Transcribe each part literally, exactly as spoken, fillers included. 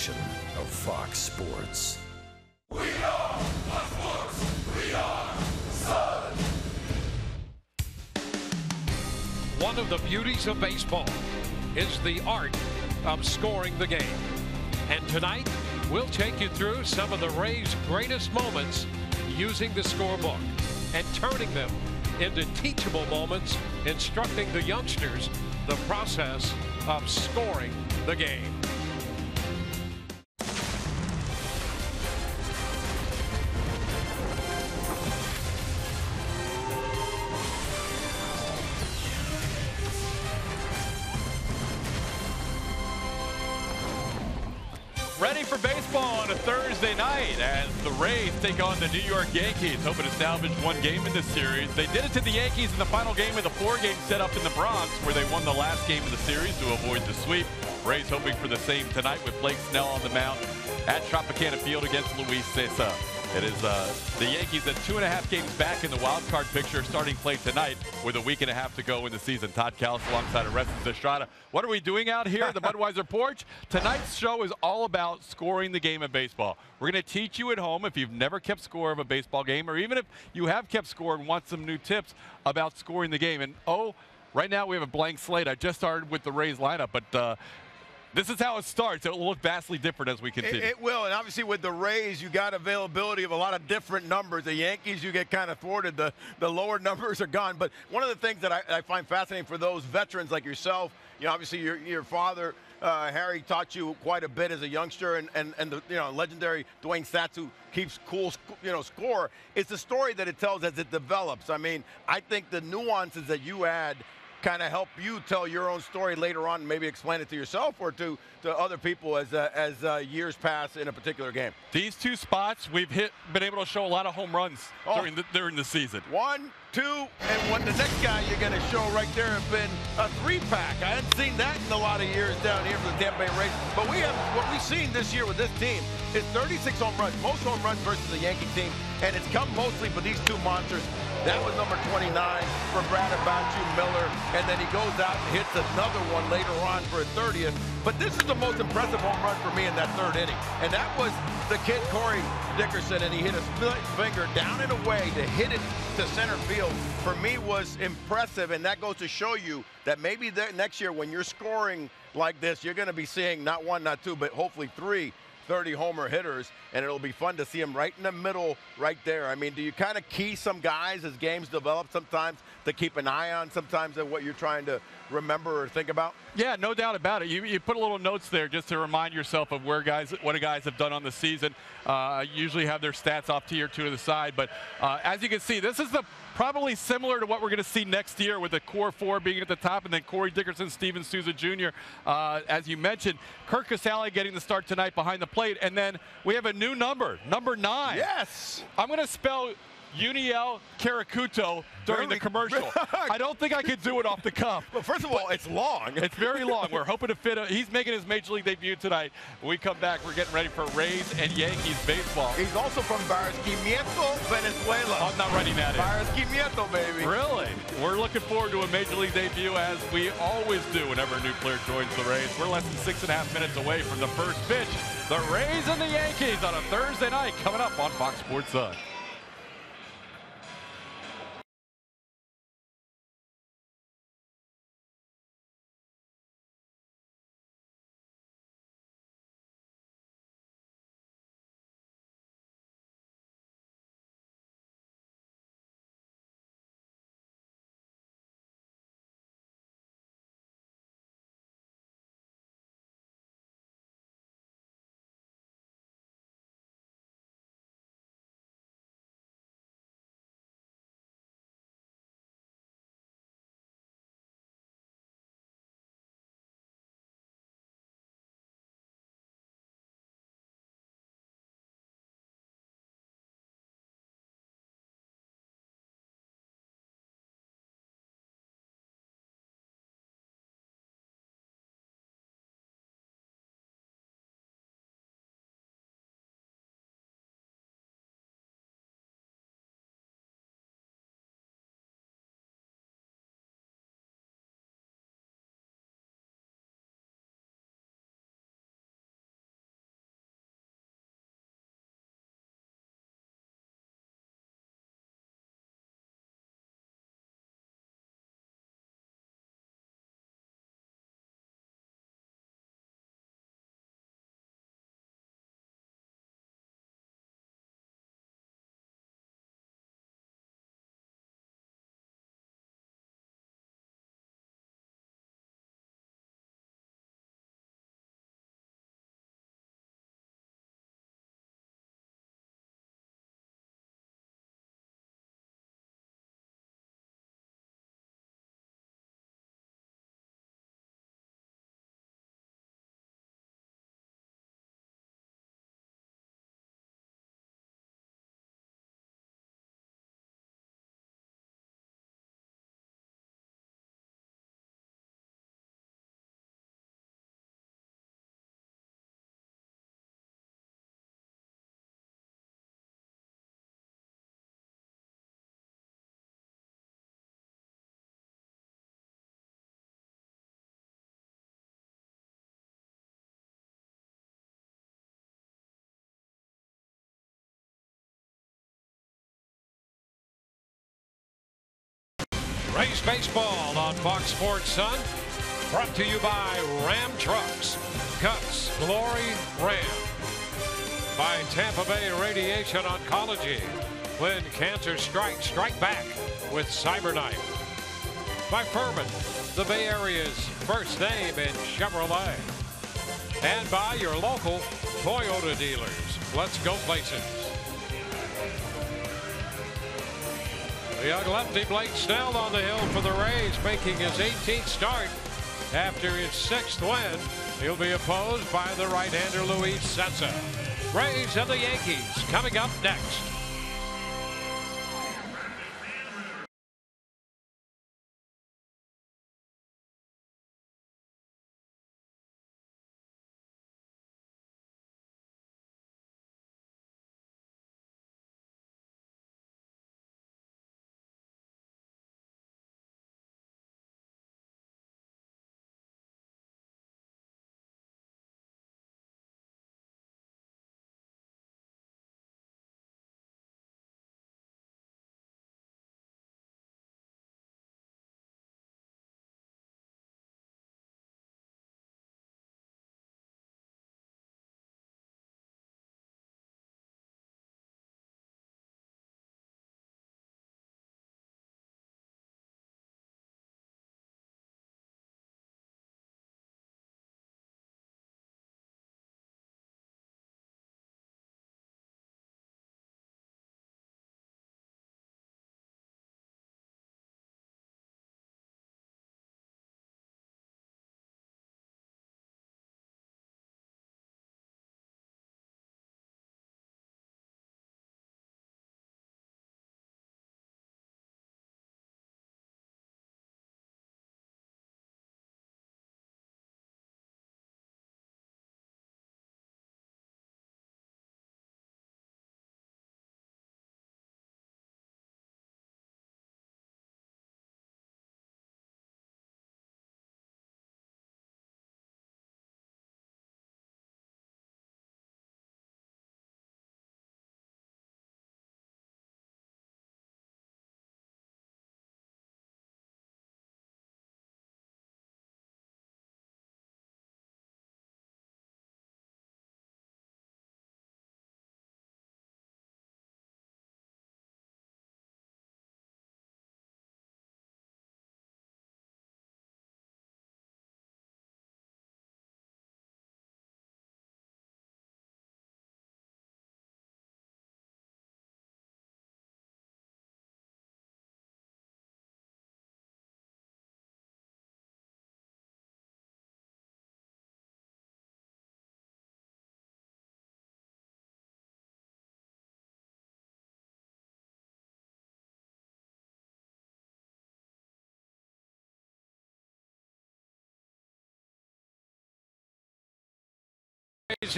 presentation of Fox Sports. We are Fox Sports. We are Sun. One of the beauties of baseball is the art of scoring the game. And tonight, we'll take you through some of the Rays' greatest moments using the scorebook and turning them into teachable moments, instructing the youngsters the process of scoring the game. Ready for baseball on a Thursday night as the Rays take on the New York Yankees, hoping to salvage one game in this series. They did it to the Yankees in the final game of the four-game setup in the Bronx, where they won the last game of the series to avoid the sweep. Rays hoping for the same tonight with Blake Snell on the mound at Tropicana Field against Luis Cessa. It is uh, the Yankees at two and a half games back in the wild card picture, starting play tonight with a week and a half to go in the season. Todd Kalas alongside Orestes Estrada. What are we doing out here at the Budweiser porch? Tonight's show is all about scoring the game of baseball. We're going to teach you at home, if you've never kept score of a baseball game, or even if you have kept score and want some new tips about scoring the game. And oh, right now we have a blank slate. I just started with the Rays lineup, but uh, this is how it starts. It will look vastly different as we continue. It, it will, and obviously with the Rays, you got availability of a lot of different numbers. The Yankees, you get kind of thwarted. The, the lower numbers are gone. But one of the things that I, I find fascinating for those veterans like yourself, you know, obviously your, your father, uh, Harry, taught you quite a bit as a youngster, and, and, and the you know, legendary Dwayne Satz, who keeps cool, you know, score. It's the story that it tells as it develops. I mean, I think the nuances that you add kind of help you tell your own story later on and maybe explain it to yourself or to, to other people as, uh, as uh, years pass in a particular game. These two spots, we've hit, been able to show a lot of home runs oh. during, the, during the season. One, two, and one, the next guy you're going to show right there have been a three-pack. I hadn't seen that in a lot of years down here for the Tampa Bay Rays. But we have, what we've seen this year with this team is thirty-six home runs, most home runs versus the Yankee team, and it's come mostly for these two monsters. That was number twenty-nine for Brad Abachu Miller, and then he goes out and hits another one later on for a thirtieth. But this is the most impressive home run for me in that third inning, and that was the kid Corey Dickerson, and he hit a split finger down and away to hit it to center field. For me, was impressive, and that goes to show you that maybe the next year when you're scoring like this, you're going to be seeing not one, not two, but hopefully three thirty homer hitters, and it'll be fun to see him right in the middle right there. I mean, do you kind of key some guys as games develop sometimes to keep an eye on sometimes at what you're trying to remember or think about? Yeah, no doubt about it. You, you put a little notes there just to remind yourself of where guys, what guys have done on the season. Uh, usually have their stats off tier two to the side, but uh, as you can see, this is the probably similar to what we're going to see next year with the core four being at the top, and then Corey Dickerson, Steven Souza Junior, uh, as you mentioned, Kurt Casali getting the start tonight behind the plate, and then we have a new number, number nine. Yes! I'm going to spell Yuniel Carrucho during very, the commercial. I don't think I could do it off the cuff. Well, first of all, it's long. It's very long. We're hoping to fit a, he's making his Major League debut tonight. When we come back, we're getting ready for Rays and Yankees baseball. He's also from Barranquilla, Venezuela. I'm not writing that in. Barranquilla, baby. Really? We're looking forward to a Major League debut, as we always do whenever a new player joins the Rays. We're less than six and a half minutes away from the first pitch. The Rays and the Yankees on a Thursday night, coming up on Fox Sports Sun. Rays baseball on Fox Sports Sun, brought to you by Ram Trucks. Cuts, glory, Ram. By Tampa Bay Radiation Oncology. When cancer strikes, strike back with CyberKnife. By Furman, the Bay Area's first name in Chevrolet. And by your local Toyota dealers. Let's go places. The young lefty Blake Snell on the hill for the Rays, making his eighteenth start after his sixth win. He'll be opposed by the right-hander Luis Cessa. Rays and the Yankees coming up next.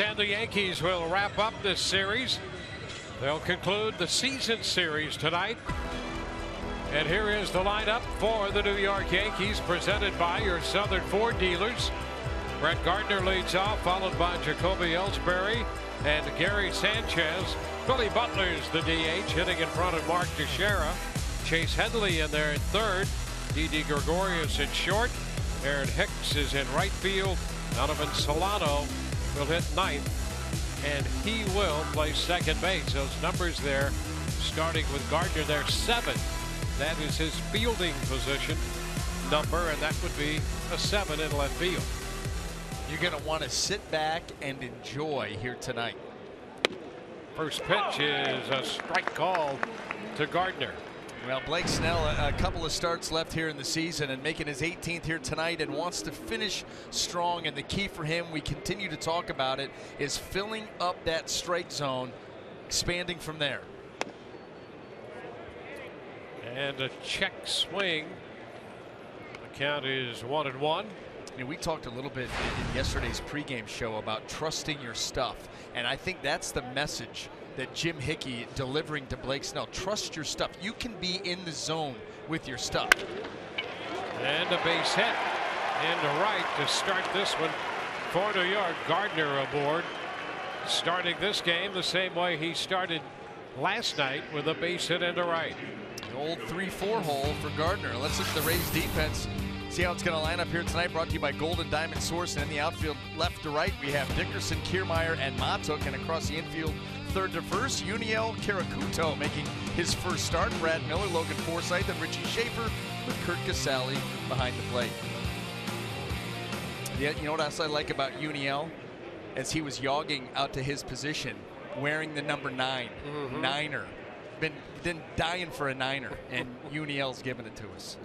And the Yankees will wrap up this series. They'll conclude the season series tonight. And here is the lineup for the New York Yankees, presented by your Southern Ford dealers. Brett Gardner leads off, followed by Jacoby Ellsbury and Gary Sanchez. Billy Butler's the D H, hitting in front of Mark Teixeira. Chase Headley in there in third. D D. Gregorius in short. Aaron Hicks is in right field. Donovan Solano will hit ninth, and he will play second base. Those numbers there, starting with Gardner, there seven. That is his fielding position number, and that would be a seven in left field. You're going to want to sit back and enjoy here tonight. First pitch is a strike call to Gardner. Well, Blake Snell, a couple of starts left here in the season and making his eighteenth here tonight, and wants to finish strong. And the key for him, we continue to talk about it, is filling up that strike zone, expanding from there. And a check swing. The count is one and one. You know, we talked a little bit in yesterday's pregame show about trusting your stuff, and I think that's the message that Jim Hickey delivering to Blake Snell. Trust your stuff. You can be in the zone with your stuff. And a base hit into right to start this one for New York. Gardner aboard, starting this game the same way he started last night, with a base hit into right. The old three four hole for Gardner. Let's look at the Rays defense. See how it's going to line up here tonight. Brought to you by Golden Diamond Source. And in the outfield, left to right, we have Dickerson, Kiermaier, and Mahtook. And across the infield, third to first, Yuniel Carrucho making his first start. Brad Miller, Logan Forsythe, and Richie Schaefer with Kurt Casali behind the plate. Yeah, you know what else I like about Yuniel? As he was jogging out to his position, wearing the number nine, mm-hmm. niner. Been, been dying for a niner, and Yuniel's giving it to us.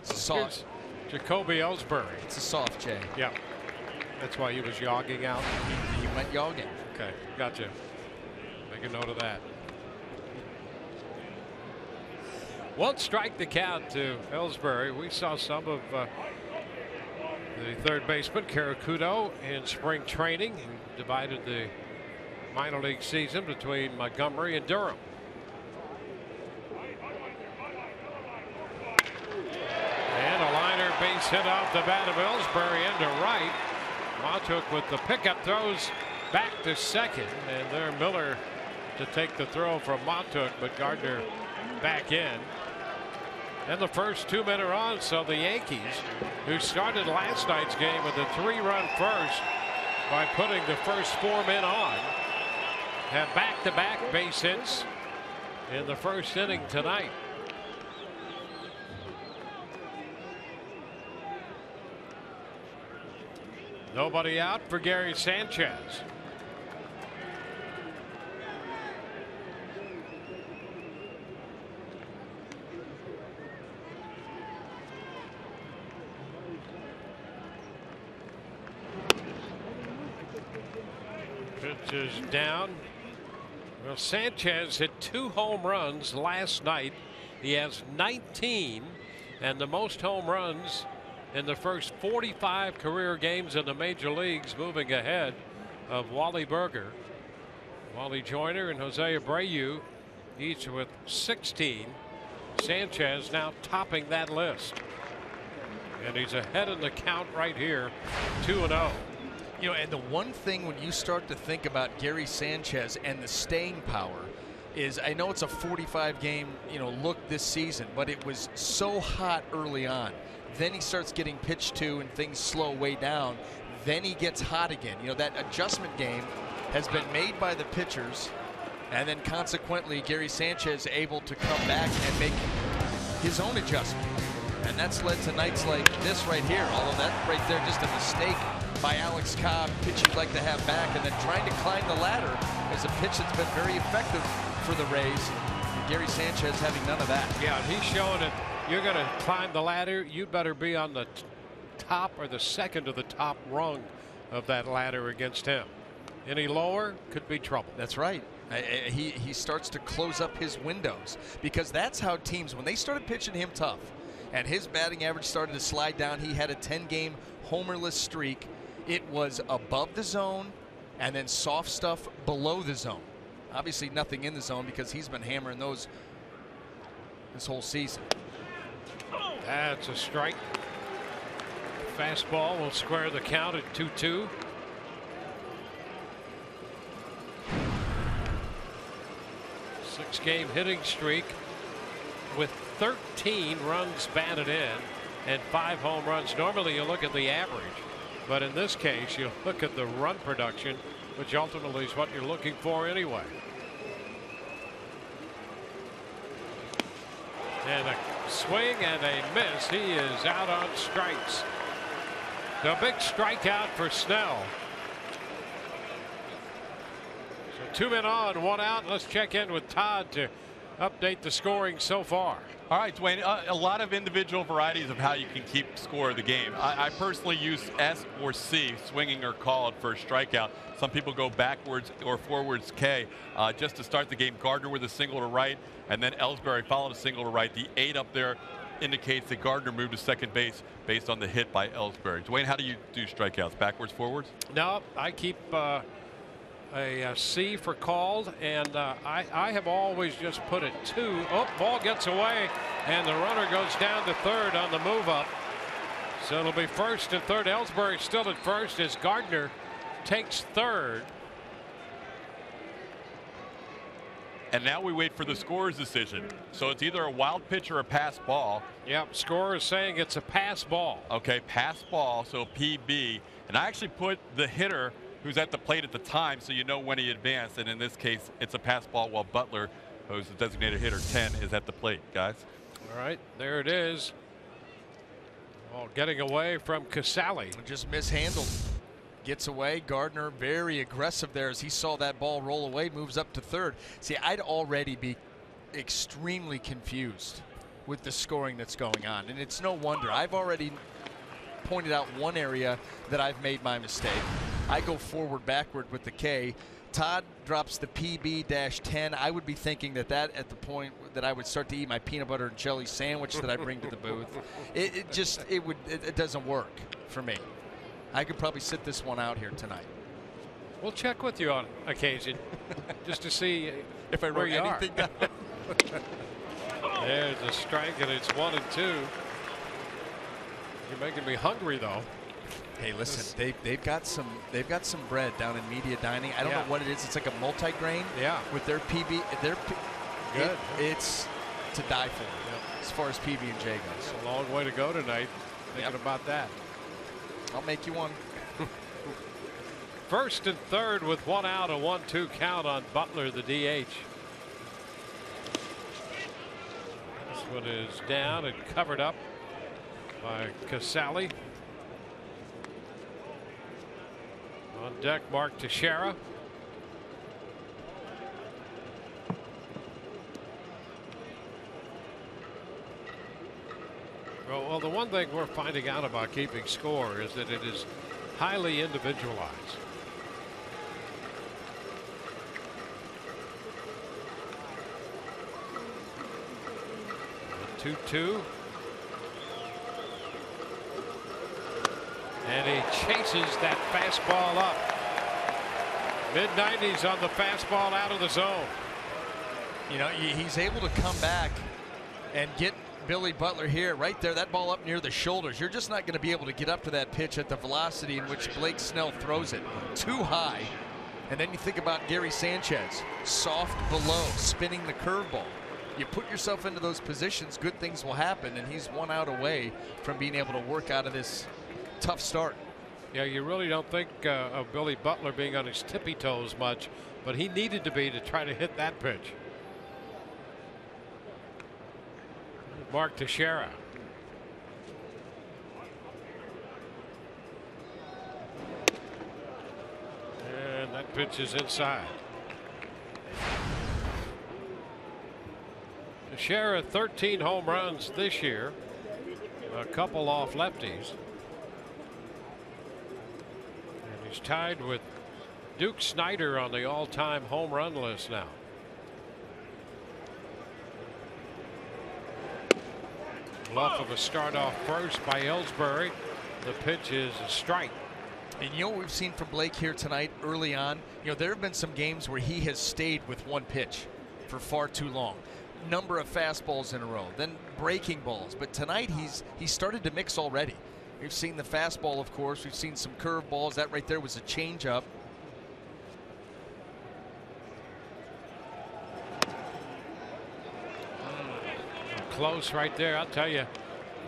It's a soft. Here's Jacoby Ellsbury. It's a soft, Jay. Yeah. That's why he was jogging out. He, he went jogging. Okay, gotcha. Make a note of that. Won't strike the count to Ellsbury. We saw some of uh, the third baseman, Carrucho, in spring training, and divided the minor league season between Montgomery and Durham. Base hit off the bat of Ellsbury into right. Mahtook with the pickup throws back to second, and there Miller to take the throw from Mahtook, but Gardner back in. And the first two men are on, so the Yankees, who started last night's game with a three-run first by putting the first four men on, have back-to-back base hits in the first inning tonight. Nobody out for Gary Sanchez. Pitch is down. Well, Sanchez hit two home runs last night. He has nineteen and the most home runs in the first forty-five career games in the major leagues, moving ahead of Wally Burger. Wally Joyner and Jose Abreu, each with sixteen. Sanchez now topping that list. And he's ahead in the count right here, two and oh. You know, and the one thing when you start to think about Gary Sanchez and the staying power is, I know it's a forty-five game, you know, look this season, but it was so hot early on. Then he starts getting pitched to and things slow way down. Then he gets hot again. You know, that adjustment game has been made by the pitchers, and then consequently Gary Sanchez able to come back and make his own adjustment. And that's led to nights like this right here. Although that right there, just a mistake by Alex Cobb, pitch you'd like to have back, and then trying to climb the ladder is a pitch that's been very effective for the Rays. And Gary Sanchez having none of that. Yeah, he's showing it. You're going to climb the ladder, you better be on the top or the second to the top rung of that ladder against him. Any lower could be trouble. That's right. I, I, he, he starts to close up his windows, because that's how teams, when they started pitching him tough and his batting average started to slide down, he had a ten game homerless streak. It was above the zone and then soft stuff below the zone. Obviously nothing in the zone, because he's been hammering those this whole season. That's a strike. Fastball will square the count at two two. Six game hitting streak with thirteen runs batted in and five home runs. Normally you look at the average, but in this case you look at the run production, which ultimately is what you're looking for anyway. And a swing and a miss. He is out on strikes. The big strikeout for Snell. So two men on, one out. Let's check in with Todd to update the scoring so far. All right, Dwayne, uh, a lot of individual varieties of how you can keep score of the game. I, I personally use S or C, swinging or called, for a strikeout. Some people go backwards or forwards K uh, just to start the game. Gardner with a single to right, and then Ellsbury followed a single to right. The eight up there indicates that Gardner moved to second base based on the hit by Ellsbury. Dwayne, how do you do strikeouts? Backwards, forwards? No, I keep uh, a, a C for called, and uh, I, I have always just put it two. Oh, ball gets away, and the runner goes down to third on the move up. So it'll be first and third. Ellsbury still at first as Gardner takes third. And now we wait for the scorer's decision. So it's either a wild pitch or a pass ball. Yep, scorer is saying it's a pass ball. Okay, pass ball, so P B. And I actually put the hitter who's at the plate at the time, so you know when he advanced. And in this case, it's a pass ball while Butler, who's the designated hitter ten, is at the plate, guys. All right, there it is. Well, getting away from Casali. Just mishandled. Gets away. Gardner very aggressive there as he saw that ball roll away, moves up to third. See, I'd already be extremely confused with the scoring that's going on, and it's no wonder. I've already pointed out one area that I've made my mistake. I go forward backward with the K. Todd drops the P B ten. I would be thinking that that at the point that I would start to eat my peanut butter and jelly sandwich that I bring to the booth. It, it just it would it, it doesn't work for me. I could probably sit this one out here tonight. We'll check with you on occasion just to see if I wrote anything down. There's a strike, and it's one and two. You're making me hungry, though. Hey, listen, they, they've got some they've got some bread down in media dining. I don't yeah. know what it is. It's like a multi-grain. Yeah. With their P B, their good. It, it's to die for. Yep. As far as P B and J goes, it's a long way to go tonight. Thinking yep. about that. I'll make you one. First and third with one out, a one two count on Butler, the D H. This one is down and covered up by Casali. On deck, Mark Teixeira. Well, the one thing we're finding out about keeping score is that it is highly individualized. two two. And he chases that fastball up. mid nineties on the fastball out of the zone. You know, he's able to come back and get Billy Butler here, right there, that ball up near the shoulders. You're just not going to be able to get up to that pitch at the velocity in which Blake Snell throws it. Too high. And then you think about Gary Sanchez, soft below, spinning the curveball. You put yourself into those positions, good things will happen, and he's one out away from being able to work out of this tough start. Yeah, you really don't think uh, of Billy Butler being on his tippy toes much, but he needed to be to try to hit that pitch. Mark Teixeira. And that pitch is inside. Teixeira, thirteen home runs this year, a couple off lefties. And he's tied with Duke Snider on the all-time home run list now. Bluff of a start off first by Ellsbury. The pitch is a strike. And you know what we've seen from Blake here tonight early on? You know, there have been some games where he has stayed with one pitch for far too long. Number of fastballs in a row, then breaking balls. But tonight he's he started to mix already. We've seen the fastball, of course. We've seen some curveballs. That right there was a changeup. Close right there. I'll tell you,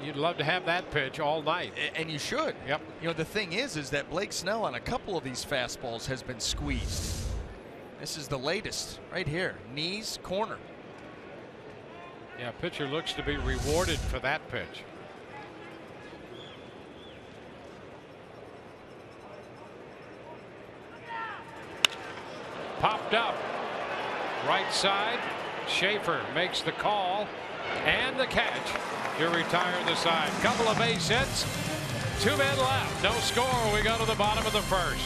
you'd love to have that pitch all night. And you should. Yep. You know, the thing is, is that Blake Snell on a couple of these fastballs has been squeezed. This is the latest right here. Knees, corner. Yeah, pitcher looks to be rewarded for that pitch. Popped up. Right side. Schaefer makes the call. And the catch to retire the side. Couple of base hits. Two men left. No score. We go to the bottom of the first.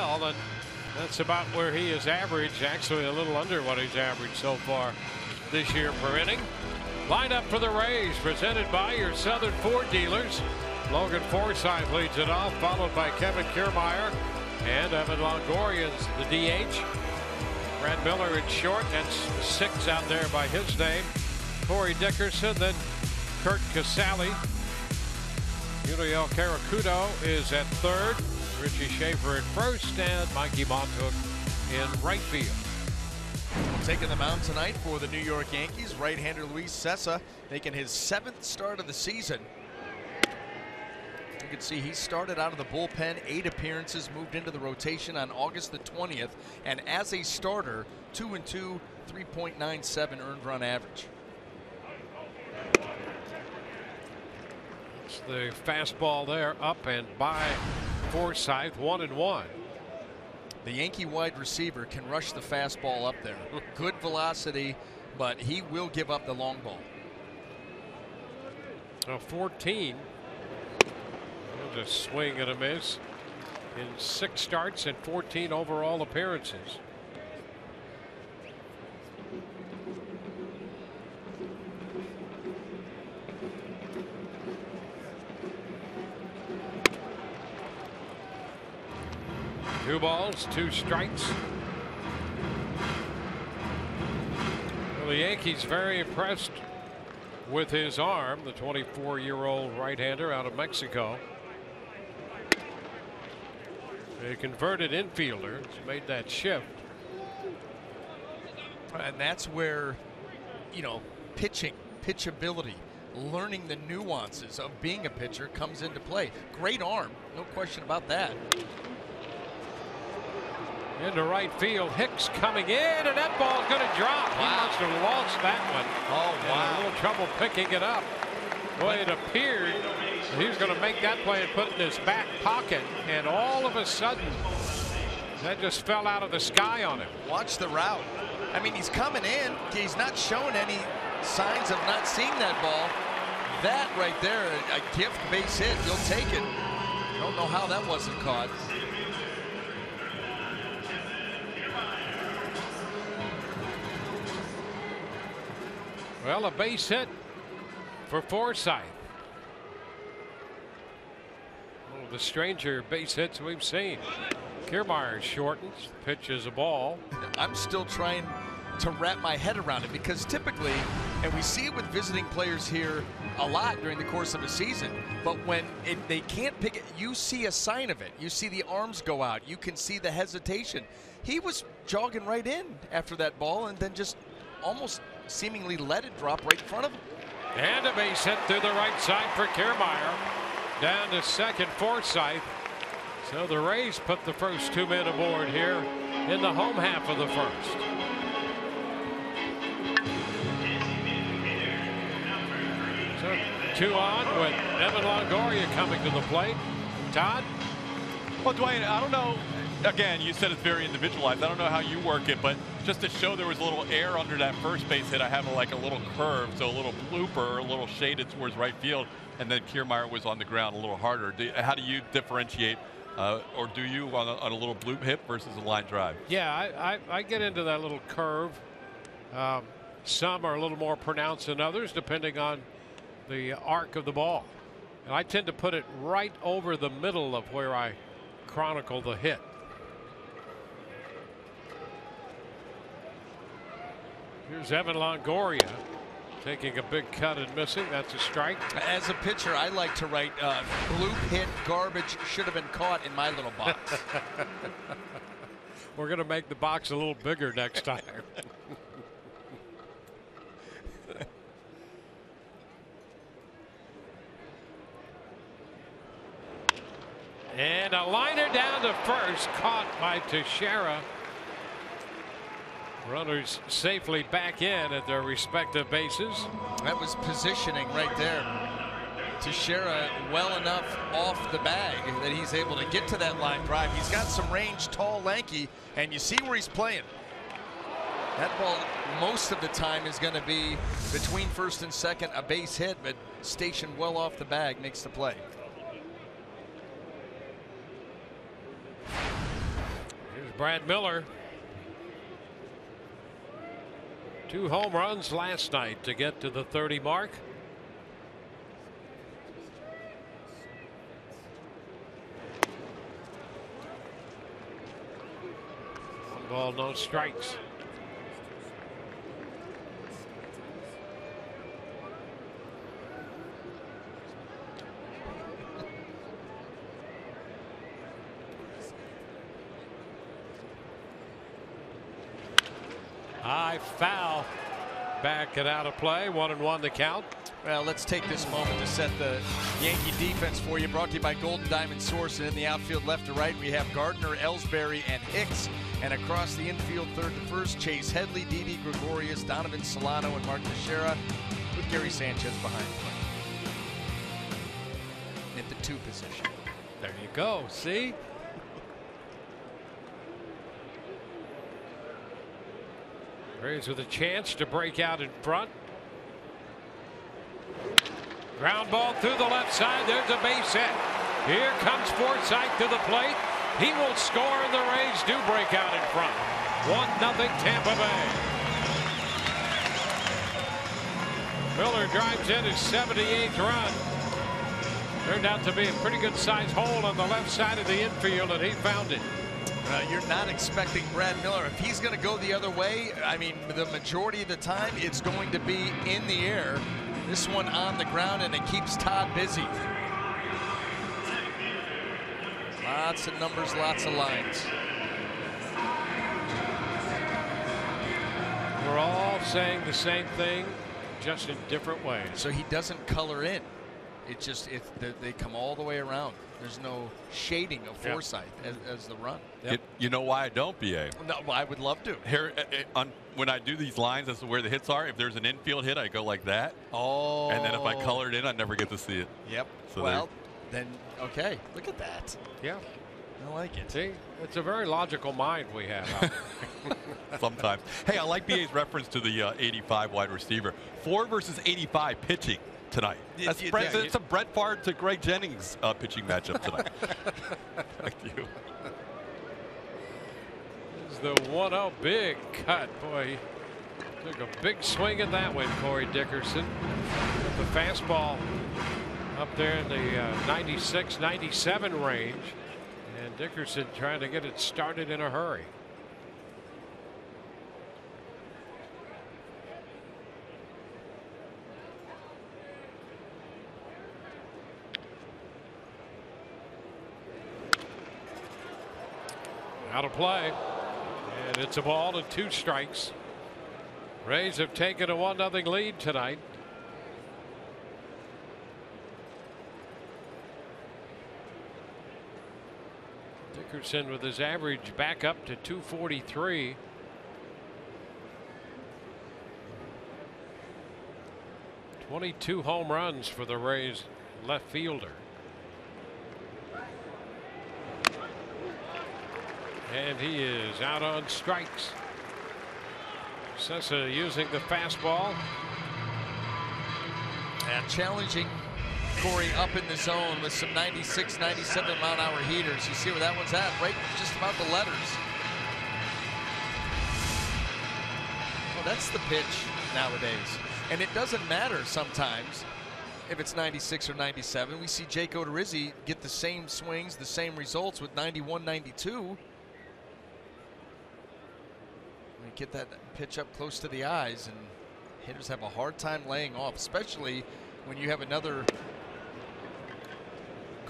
and that's about where he is average, actually a little under what he's averaged so far this year per inning. Lineup for the Rays presented by your Southern Ford dealers. Logan Forsythe leads it off, followed by Kevin Kiermaier and Evan Longoria is the D H. Brad Miller in short, that's six out there by his name. Corey Dickerson, then Kurt Casali. Yuniel Carrucho is at third. Richie Schaefer at first, and Mikie Mahtook in right field. Taking the mound tonight for the New York Yankees, right-hander Luis Cessa, making his seventh start of the season. You can see he started out of the bullpen, eight appearances, moved into the rotation on August the twentieth, and as a starter, two and two, three point nine seven earned run average. It's the fastball there, up and by Forsythe, one and one. The Yankee wide receiver can rush the fastball up there. Good velocity, but he will give up the long ball. A fourteen. A swing and a miss in six starts and fourteen overall appearances. Two balls, two strikes. Well, the Yankees very impressed with his arm, the twenty-four-year-old right-hander out of Mexico. A converted infielder made that shift. And that's where, you know, pitching, pitchability, learning the nuances of being a pitcher comes into play. Great arm, no question about that. Into right field, Hicks coming in, and that ball's going to drop. Wow. He must have lost that one. Oh, wow. A little trouble picking it up. Well, it appeared he was going to make that play and put it in his back pocket, and all of a sudden that just fell out of the sky on him. Watch the route. I mean, he's coming in. He's not showing any signs of not seeing that ball. That right there, a gift base hit. You'll take it. Don't know how that wasn't caught. Well, a base hit for Forsythe. One of the stranger base hits we've seen. Kiermaier shortens, pitches a ball. I'm still trying to wrap my head around it, because typically, and we see it with visiting players here a lot during the course of a season, but when it, they can't pick it, you see a sign of it. You see the arms go out. You can see the hesitation. He was jogging right in after that ball and then just almost seemingly let it drop right in front of him. And a base hit through the right side for Kiermaier. Down to second, Forsythe. So the Rays put the first two men aboard here in the home half of the first. So two on with Evan Longoria coming to the plate. Todd? Well, Dwayne, I don't know. Again, you said it's very individualized. I don't know how you work it, but just to show there was a little air under that first base hit, I have a, like a little curve, so a little blooper, a little shaded towards right field, and then Kiermaier was on the ground a little harder. Do, how do you differentiate, uh, or do you on a, on a little bloop hit versus a line drive? Yeah, I, I, I get into that little curve. Um, some are a little more pronounced than others, depending on the arc of the ball. And I tend to put it right over the middle of where I chronicle the hit. Here's Evan Longoria taking a big cut and missing. That's a strike. As a pitcher, I like to write uh, bloop hit, garbage, should have been caught in my little box. We're going to make the box a little bigger next time. And a liner down to first, caught by Teixeira. Runners safely back in at their respective bases. That was positioning right there. Teixeira well enough off the bag that he's able to get to that line drive. He's got some range, tall, lanky, and you see where he's playing. That ball most of the time is going to be between first and second, a base hit, but stationed well off the bag makes the play. Brad Miller. Two home runs last night to get to the thirty mark. One ball, no strikes. High foul, back and out of play. One and one to count. Well, let's take this moment to set the Yankee defense for you. Brought to you by Golden Diamond Source. And in the outfield, left to right, we have Gardner, Ellsbury, and Hicks. And across the infield, third to first, Chase Headley, D D. Gregorius, Donovan Solano, and Mark Teixeira, with Gary Sanchez behind him. At the two position. There you go. See? Rays with a chance to break out in front. Ground ball through the left side. There's a base hit. Here comes Forsythe to the plate. He will score, and the Rays do break out in front. one nothing Tampa Bay. Miller drives in his seventy-eighth run. Turned out to be a pretty good sized hole on the left side of the infield, and he found it. Uh, you're not expecting Brad Miller. If he's going to go the other way, I mean, the majority of the time, it's going to be in the air. This one on the ground, and it keeps Todd busy. Lots of numbers, lots of lines. We're all saying the same thing, just in different ways. So he doesn't color in. It just it, they come all the way around. There's no shading of yep. Forsythe as, as the run. Yep. It, you know why I don't, B A? No, well, I would love to. Here, it, it, on, when I do these lines as to where the hits are, if there's an infield hit, I go like that. Oh. And then if I color it in, I never get to see it. Yep. So well, there. then, okay. Look at that. Yeah. I like it. See, it's a very logical mind we have. Sometimes. Hey, I like B A's reference to the uh, eighty-five wide receiver. Four versus eighty-five pitching tonight. That's it, Brett, yeah, it's yeah. a Brett Favre to Greg Jennings uh, pitching matchup tonight. Thank you. This is the one oh big cut. Boy, he took a big swing at that one, Corey Dickerson. The fastball up there in the uh, ninety-six ninety-seven range. And Dickerson trying to get it started in a hurry. Out of play, and it's a ball and two strikes. Rays have taken a one nothing lead tonight. Dickerson with his average back up to two forty-three. twenty-two home runs for the Rays left fielder. And he is out on strikes. Cessa using the fastball. And challenging Corey up in the zone with some ninety-six, ninety-seven mile an hour heaters. You see where that one's at, right? Just about the letters. Well, that's the pitch nowadays. And it doesn't matter sometimes if it's ninety-six or ninety-seven. We see Jake Odorizzi get the same swings, the same results with ninety-one, ninety-two. Get that pitch up close to the eyes, and hitters have a hard time laying off, especially when you have another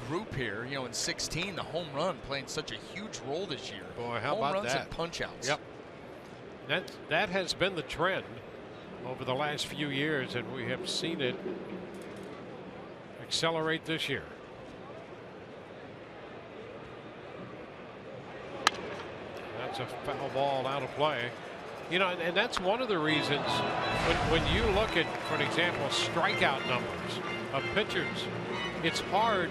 group here, you know, in sixteen, the home run playing such a huge role this year. Boy, how about that? Home runs and punch outs. Yep. That, that has been the trend over the last few years, and we have seen it accelerate this year. That's a foul ball out of play. You know, and, and that's one of the reasons when, when you look at, for an example, strikeout numbers of pitchers, it's hard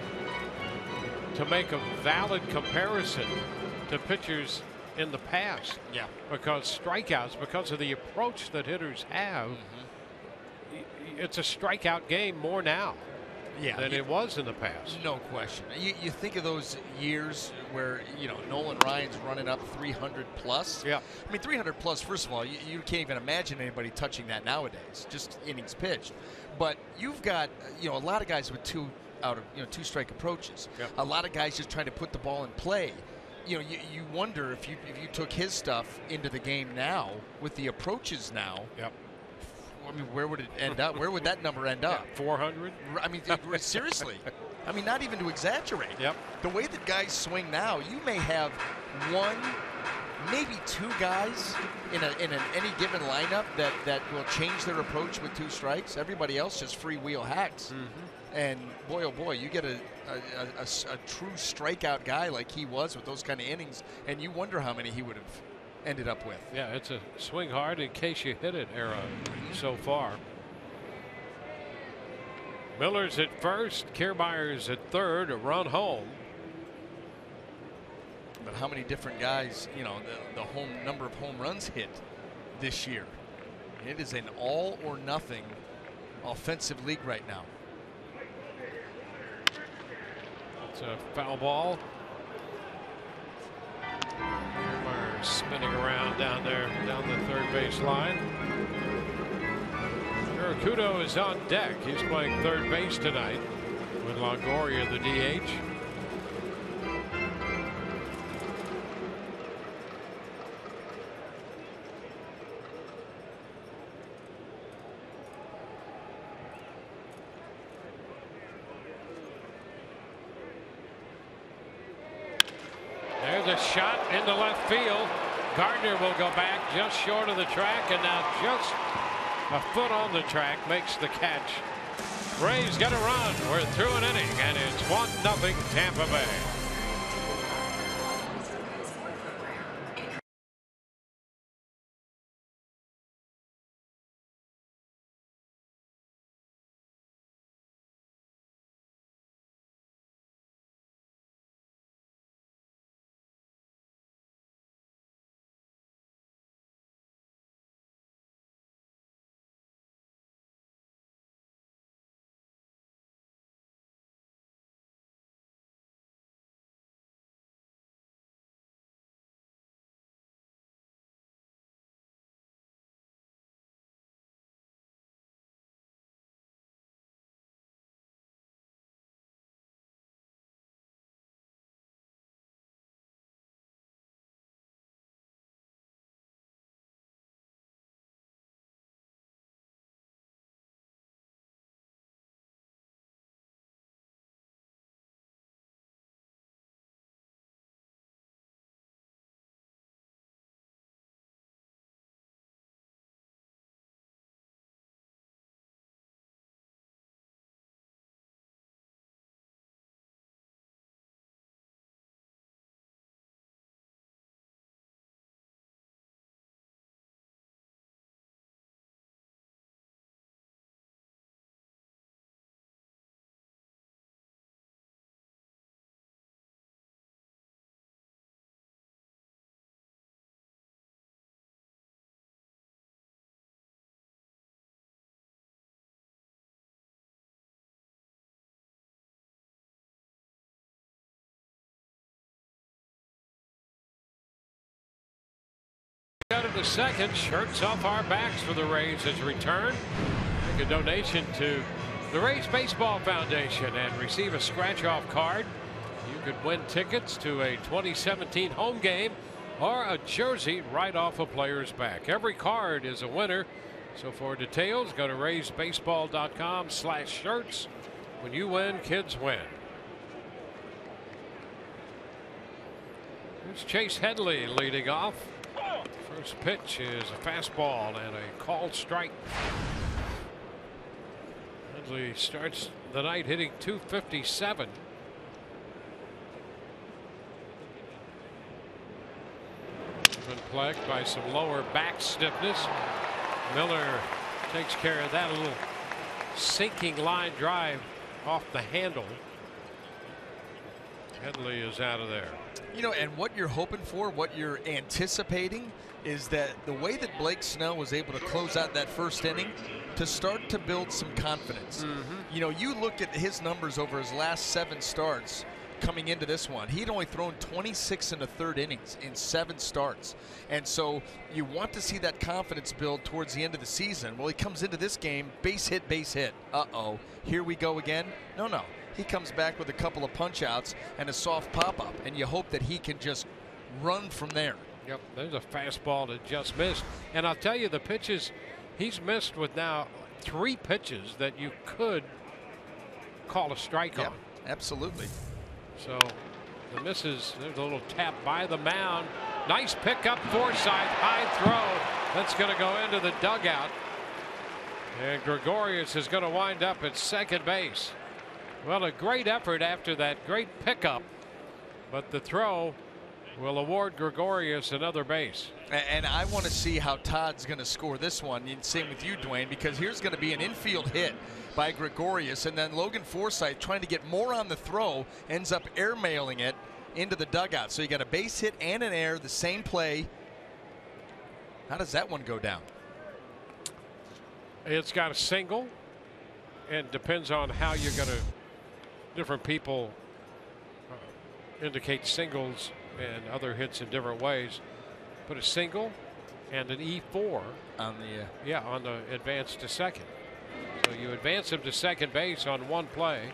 to make a valid comparison to pitchers in the past. Yeah. Because strikeouts, because of the approach that hitters have, mm-hmm. it's a strikeout game more now. yeah, than it was in the past. No question. You, you think of those years where, you know, Nolan Ryan's running up three hundred plus. Yeah. I mean, three hundred plus, first of all, you, you can't even imagine anybody touching that nowadays, just innings pitched. But you've got, you know, a lot of guys with two out of, you know, two strike approaches. Yeah. A lot of guys just trying to put the ball in play. You know, you, you wonder if you if you took his stuff into the game now with the approaches now. Yep. I mean, where would it end up? Where would that number end up? Yeah, four hundred. I mean, seriously. I mean, not even to exaggerate. Yep. The way that guys swing now, you may have one, maybe two guys in a in an, any given lineup that that will change their approach with two strikes. Everybody else just freewheel hacks. Mm-hmm. And boy, oh boy, you get a. A, a, a true strikeout guy like he was with those kind of innings, and you wonder how many he would have ended up with. Yeah, it's a swing hard in case you hit it era so far. Miller's at first, Kiermaier's at third, a run home. But how many different guys, you know, the, the home number of home runs hit this year? It is an all or nothing offensive league right now. It's a foul ball. We're spinning around down there, down the third base line. Carrucho is on deck. He's playing third base tonight with Longoria, the D H. A shot into left field. Gardner will go back just short of the track, and now just a foot on the track makes the catch. Rays got a run. We're through an inning, and it's one nothing Tampa Bay. Out of the second, shirts off our backs for the Rays as return. Make a donation to the Rays Baseball Foundation and receive a scratch-off card. You could win tickets to a twenty seventeen home game or a jersey right off a player's back. Every card is a winner. So for details, go to rays baseball dot com slash shirts. When you win, kids win. Here's Chase Headley leading off. First pitch is a fastball and a called strike. Headley starts the night hitting two fifty-seven. Been plagued by some lower back stiffness. Miller takes care of that, a little sinking line drive off the handle. Headley is out of there. You know, and what you're hoping for, what you're anticipating, is that the way that Blake Snell was able to close out that first inning to start to build some confidence. Mm-hmm. You know, you look at his numbers over his last seven starts coming into this one. He'd only thrown twenty-six in the third innings in seven starts. And so you want to see that confidence build towards the end of the season. Well, he comes into this game, base hit, base hit. Uh-oh, here we go again. No, no. He comes back with a couple of punch outs and a soft pop-up, and you hope that he can just run from there. Yep, there's a fastball that just missed. And I'll tell you, the pitches, he's missed with now three pitches that you could call a strike yep, on. Absolutely. So the misses, there's a little tap by the mound. Nice pickup, Forsythe, high throw. That's going to go into the dugout. And Gregorius is going to wind up at second base. Well, a great effort after that great pickup, but the throw will award Gregorius another base. And I want to see how Todd's going to score this one. And same with you, Dwayne, because here's going to be an infield hit by Gregorius, and then Logan Forsythe, trying to get more on the throw, ends up airmailing it into the dugout. So you got a base hit and an air, the same play. How does that one go down? It's got a single, and depends on how you're going to. Different people indicate singles and other hits in different ways. Put a single and an E four on the uh, yeah on the advance to second. So you advance him to second base on one play.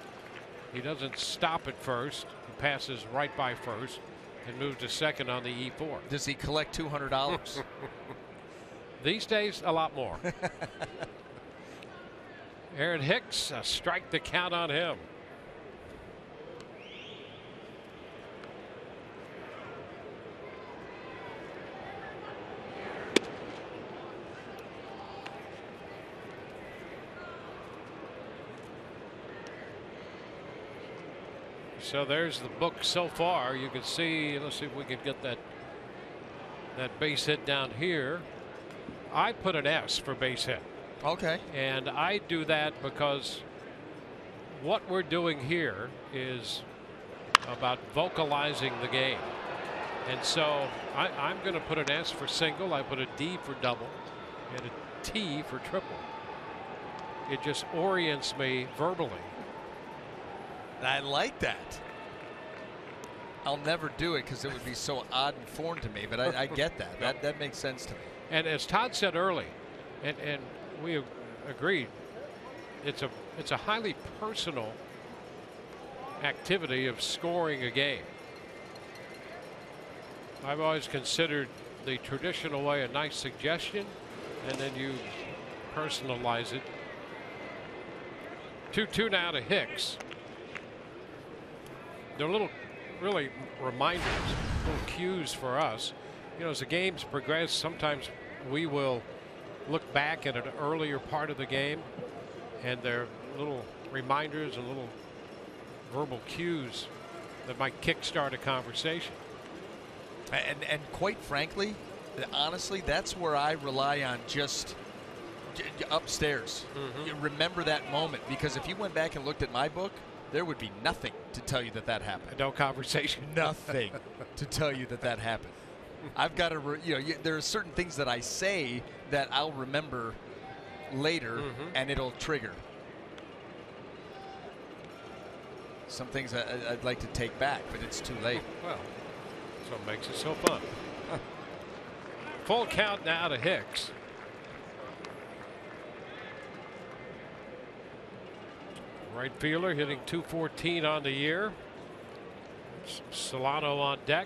He doesn't stop at first. He passes right by first and moves to second on the E four. Does he collect two hundred dollars? These days, a lot more. Aaron Hicks, a strike to count on him. So there's the book so far. You can see, let's see if we can get that that base hit down here. I put an S for base hit. Okay. And I do that because what we're doing here is about vocalizing the game. And so I, I'm going to put an S for single. I put a D for double and a T for triple. It just orients me verbally. And I like that. I'll never do it because it would be so odd and foreign to me, but I, I get that. That that makes sense to me. And as Todd said early, and and we have agreed, it's a it's a highly personal activity of scoring a game. I've always considered the traditional way a nice suggestion, and then you personalize it. two two now to Hicks. They're little, really, reminders, little cues for us. You know, as the games progress, sometimes we will look back at an earlier part of the game, and they're little reminders and little verbal cues that might kickstart a conversation. And and quite frankly, honestly, that's where I rely on just upstairs. Mm-hmm. You remember that moment, because if you went back and looked at my book, there would be nothing to tell you that that happened. No conversation. Nothing to tell you that that happened. I've got to, re you know, you, there are certain things that I say that I'll remember later, mm-hmm. and it'll trigger. Some things I, I'd like to take back, but it's too late. Well, that's what makes it so fun. Full count now to Hicks. Right fielder hitting two fourteen on the year. Solano on deck.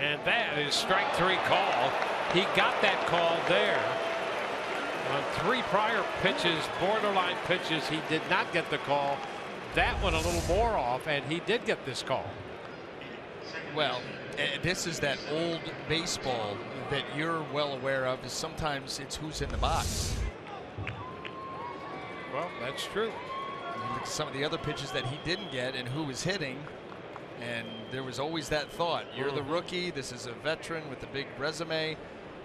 And that is strike three call. He got that call there. On three prior pitches, borderline pitches, he did not get the call. That one a little more off, and he did get this call. Well, this is that old baseball that you're well aware of, is sometimes it's who's in the box. Well, that's true. Some of the other pitches that he didn't get and who was hitting, And there was always that thought, you're the rookie, this is a veteran with a big resume,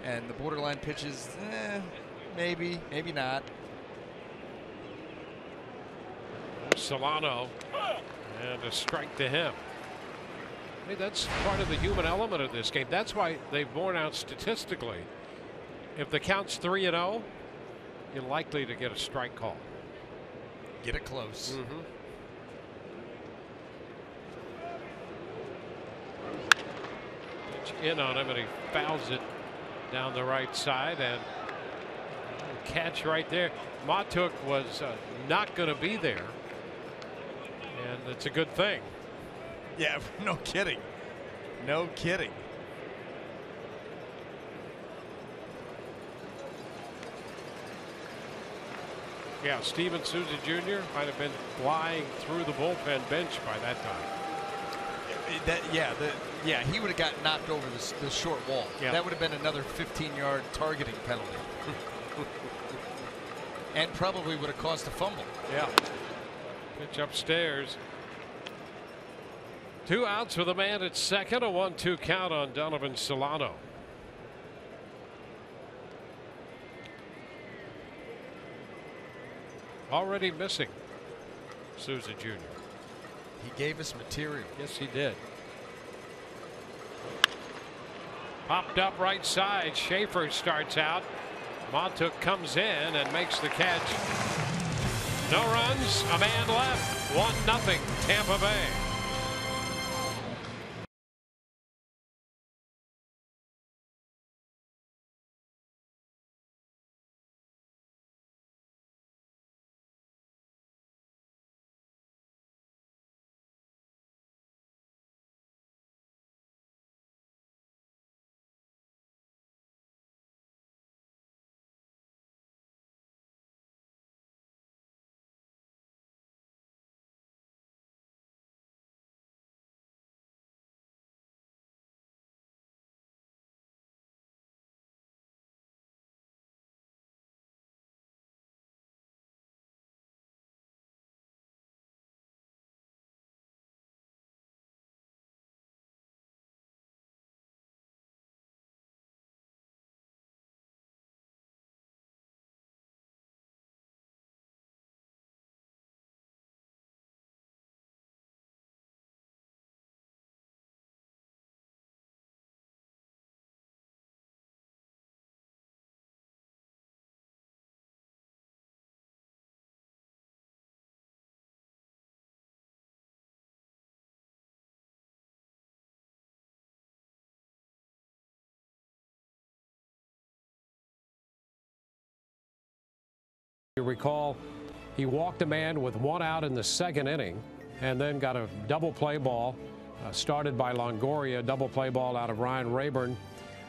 and the borderline pitches, eh, maybe, maybe not. Solano, and a strike to him. I mean, that's part of the human element of this game. That's why they've borne out statistically. If the count's three and zero, you're likely to get a strike call. Get it close. Mm-hmm. In on him, and he fouls it down the right side, and catch right there. Mahtook was uh, not going to be there, and it's a good thing. Yeah, no kidding. No kidding. Yeah, Steven Souza Junior might have been flying through the bullpen bench by that time. That, yeah, the, yeah, he would have got knocked over the, the short wall. Yeah. That would have been another fifteen yard targeting penalty. And probably would have caused a fumble. Yeah. Pitch upstairs. Two outs with a man at second. A one two count on Donovan Solano. Already missing Souza Junior He gave us material. Yes, he did. Popped up right side. Schaefer starts out. Mahtook comes in and makes the catch. No runs, a man left. One nothing, Tampa Bay. You recall he walked a man with one out in the second inning and then got a double play ball uh, started by Longoria, double play ball out of Ryan Rayburn.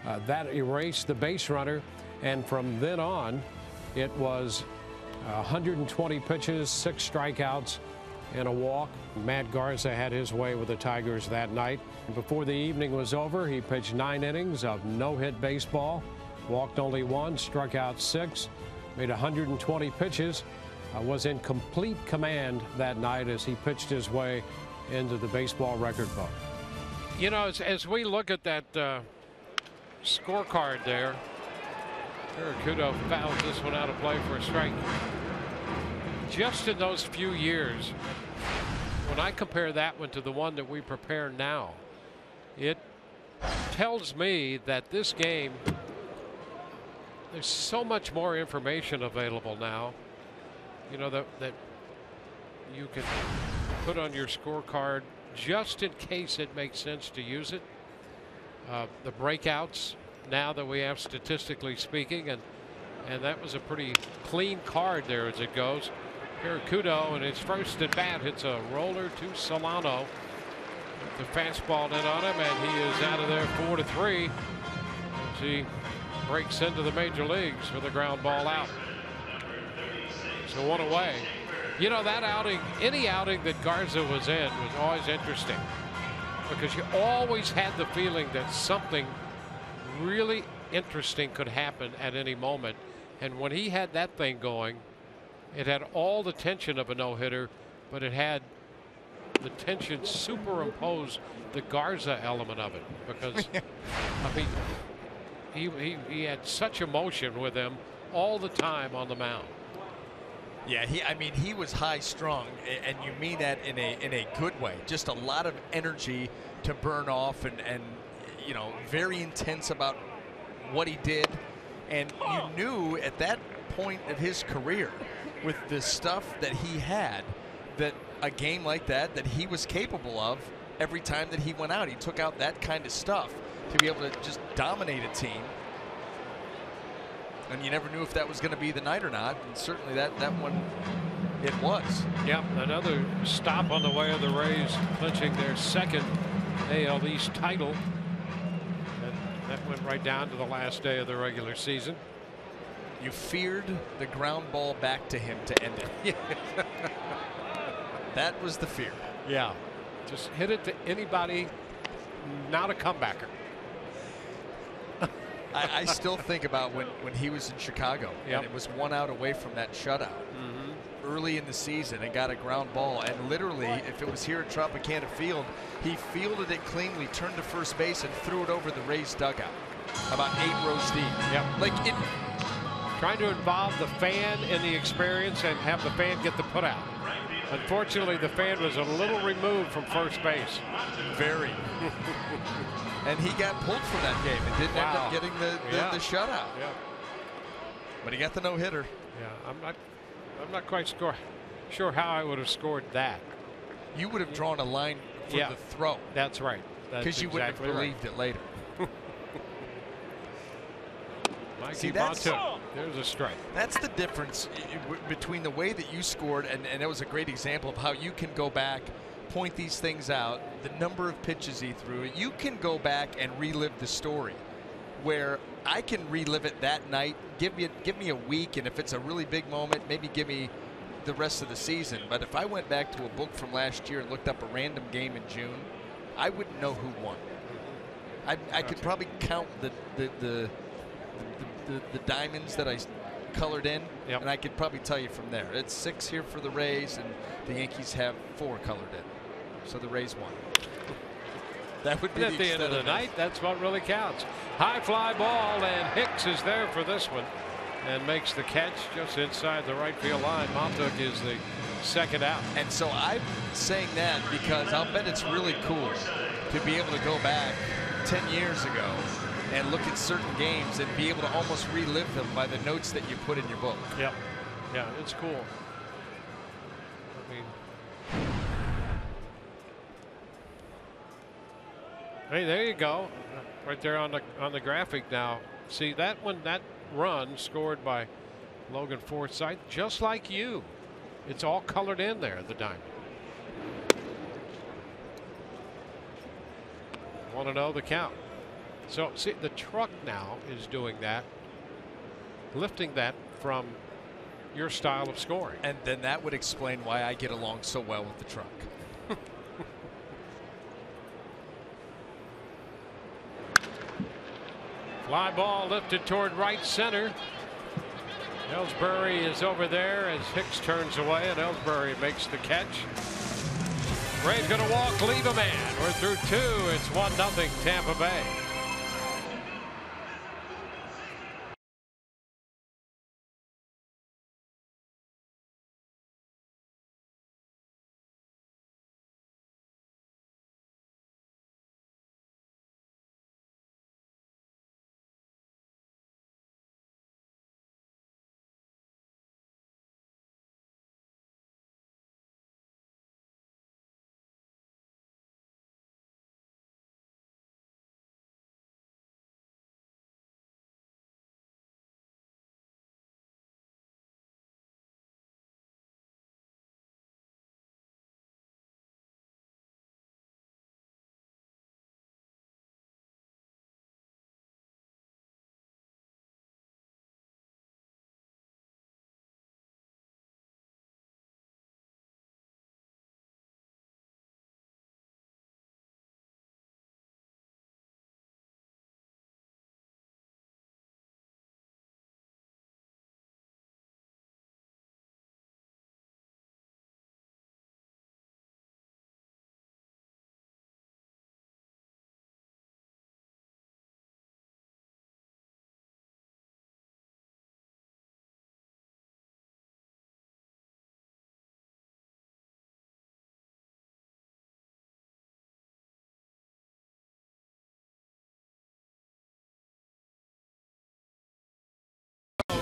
Uh, that erased the base runner, and from then on it was one hundred twenty pitches, six strikeouts and a walk. Matt Garza had his way with the Tigers that night. Before the evening was over, he pitched nine innings of no hit baseball, walked only one, struck out six. Made one hundred twenty pitches, uh, was in complete command that night as he pitched his way into the baseball record book. You know, as, as we look at that uh, scorecard there, Carrucho fouls this one out of play for a strike. Just in those few years, when I compare that one to the one that we prepare now, it tells me that this game, there's so much more information available now, you know, that, that you can put on your scorecard just in case it makes sense to use it. Uh, the breakouts now that we have, statistically speaking, and and that was a pretty clean card there as it goes. Carrucho in his first at bat hits a roller to Solano. The fastball in on him, and he is out of there four to three. See. Breaks into the major leagues for the ground ball out. So one away. You know, that outing, any outing that Garza was in was always interesting because you always had the feeling that something really interesting could happen at any moment. And when he had that thing going, it had all the tension of a no hitter, but it had the tension superimpose the Garza element of it, because I mean he, he he had such emotion with him all the time on the mound. Yeah, he I mean he was high strung, and you mean that in a in a good way. Just a lot of energy to burn off, and and you know, very intense about what he did. And you knew at that point of his career, with the stuff that he had, that a game like that that he was capable of. Every time that he went out, he took out that kind of stuff to be able to just dominate a team. And you never knew if that was going to be the night or not, and certainly that that one it was. Yep, another stop on the way of the Rays, clinching their second A L East title, and that went right down to the last day of the regular season. You feared the ground ball back to him to end it. That was the fear. Yeah, just hit it to anybody, not a comebacker. I, I still think about when when he was in Chicago, yep. and it was one out away from that shutout mm-hmm. early in the season, and got a ground ball, and literally, if it was here at Tropicana Field, he fielded it cleanly, turned to first base, and threw it over the Rays dugout, about eight rows deep. Yeah, like it. Trying to involve the fan in the experience and have the fan get the put out. Unfortunately, the fan was a little removed from first base. Very. And he got pulled from that game. It didn't wow. end up getting the, the, yeah. the shutout. Yeah. But he got the no-hitter. Yeah, I'm not I'm not quite score, sure how I would have scored that. You would have drawn a line for yeah. the throw. That's right. Because you exactly wouldn't have believed right. it later. Mikie Mahtook. There's a strike. That's the difference between the way that you scored, and, and it was a great example of how you can go back, point these things out, the number of pitches he threw. You can go back and relive the story, where I can relive it that night. Give me, give me a week, and if it's a really big moment, maybe give me the rest of the season. But if I went back to a book from last year and looked up a random game in June, I wouldn't know who won. I, I could probably count the the the. The, the, the diamonds that I colored in, yep. and I could probably tell you from there. It's six here for the Rays, and the Yankees have four colored in, so the Rays won. That would be the at the end of the night. That's what really counts. High fly ball, and Hicks is there for this one, and makes the catch just inside the right field line. Mahtook is the second out. And so I'm saying that because I'll bet it's really cool to be able to go back ten years ago and look at certain games and be able to almost relive them by the notes that you put in your book. Yep. Yeah, it's cool. I mean, hey, there you go. Right there on the on the graphic now. See that one, that run scored by Logan Forsythe, just like you. It's all colored in there, the diamond. Want to know the count. So see, the truck now is doing that, lifting that from your style of scoring. And then that would explain why I get along so well with the truck. Fly ball lifted toward right center. Ellsbury is over there as Hicks turns away, and Ellsbury makes the catch. Rays gonna walk, leave a man. We're through two. It's one nothing Tampa Bay.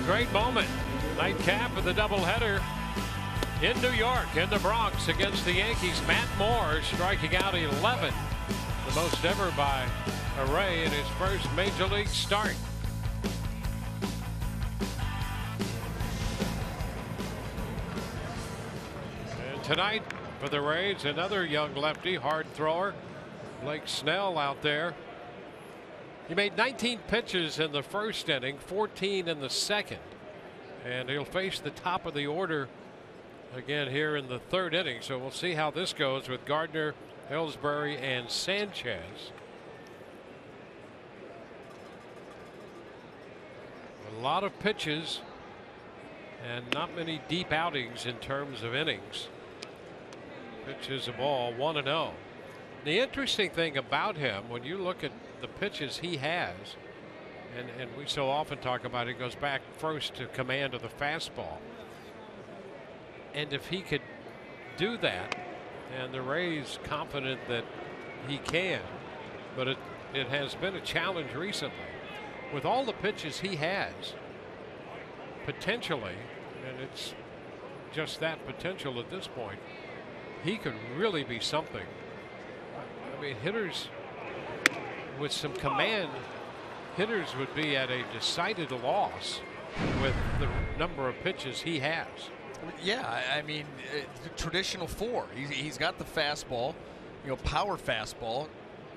great moment. Nightcap of the doubleheader in New York, in the Bronx, against the Yankees. Matt Moore striking out eleven, the most ever by a Ray in his first major league start. And tonight for the Rays, another young lefty hard thrower, Blake Snell, out there. He made nineteen pitches in the first inning, fourteen in the second, and he'll face the top of the order again here in the third inning. So we'll see how this goes with Gardner, Ellsbury, and Sanchez. A lot of pitches and not many deep outings in terms of innings. Pitches a ball, one and oh. The interesting thing about him, when you look at the pitches he has, and, and we so often talk about it, goes back first to command of the fastball. And if he could do that, and the Rays confident that he can, but it, it has been a challenge recently. With all the pitches he has, potentially, and it's just that potential at this point, he could really be something. I mean, hitters with some command, hitters would be at a decided loss with the number of pitches he has. Yeah, I mean, traditional four. He's, he's got the fastball, you know, power fastball,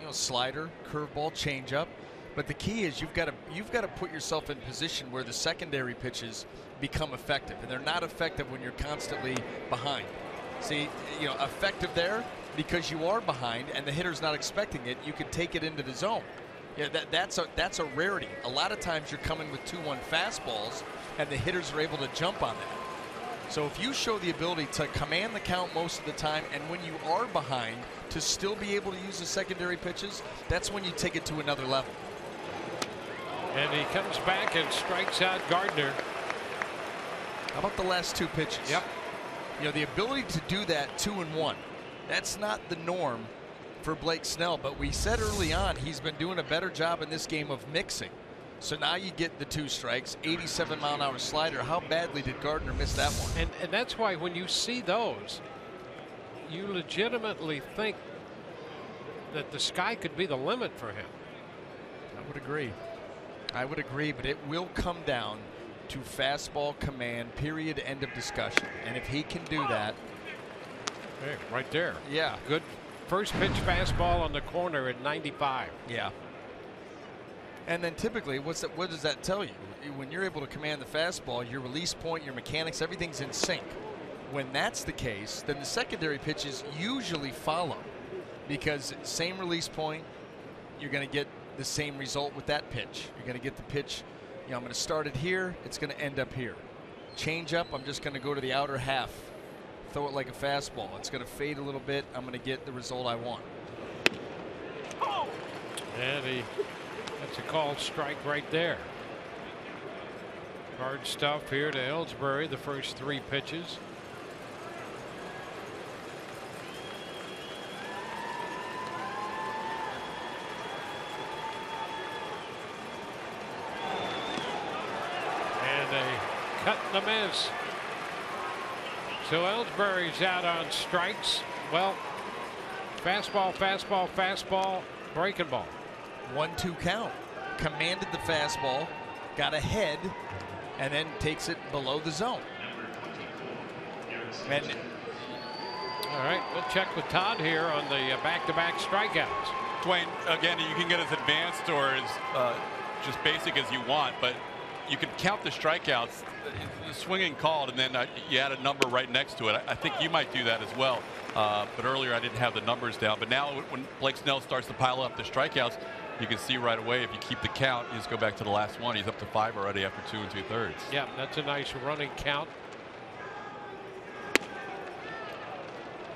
you know, slider, curveball, changeup. But the key is you've got to you've got to put yourself in position where the secondary pitches become effective, and they're not effective when you're constantly behind. See, you know, effective there because you are behind and the hitter's not expecting it. You can take it into the zone. Yeah, that, that's a that's a rarity. A lot of times you're coming with two one fastballs and the hitters are able to jump on that. So if you show the ability to command the count most of the time, and when you are behind to still be able to use the secondary pitches, that's when you take it to another level. And he comes back and strikes out Gardner. How about the last two pitches? Yep. You know, the ability to do that two and one, that's not the norm for Blake Snell, but we said early on he's been doing a better job in this game of mixing. So now you get the two strikes, eighty-seven mile an hour slider. How badly did Gardner miss that one? And, and that's why when you see those, you legitimately think that the sky could be the limit for him. I would agree. I would agree, but it will come down to fastball command, period, end of discussion. And if he can do that. Hey, right there. Yeah. Good first pitch fastball on the corner at ninety-five. Yeah. And then typically, what's that, what does that tell you? When you're able to command the fastball, your release point, your mechanics, everything's in sync. When that's the case, then the secondary pitches usually follow, because same release point, you're going to get the same result with that pitch. You're going to get the pitch, you know, I'm going to start it here, it's going to end up here. Change up, I'm just going to go to the outer half, throw it like a fastball. It's going to fade a little bit, I'm going to get the result I want. Oh. And he... That's a called strike right there. Hard stuff here to Ellsbury, the first three pitches. And a cut and a miss. So Ellsbury's out on strikes. Well, fastball, fastball, fastball, breaking ball. one two count. Commanded the fastball, got ahead, and then takes it below the zone. And all right, we'll check with Todd here on the back-to-back strikeouts. Dwayne, again, you can get as advanced or as uh, just basic as you want, but you can count the strikeouts, the swinging called, and then uh, you add a number right next to it. I, I think you might do that as well. Uh, but earlier I didn't have the numbers down. But now when Blake Snell starts to pile up the strikeouts, you can see right away, if you keep the count, you just go back to the last one. He's up to five already after two and two thirds. Yeah, that's a nice running count.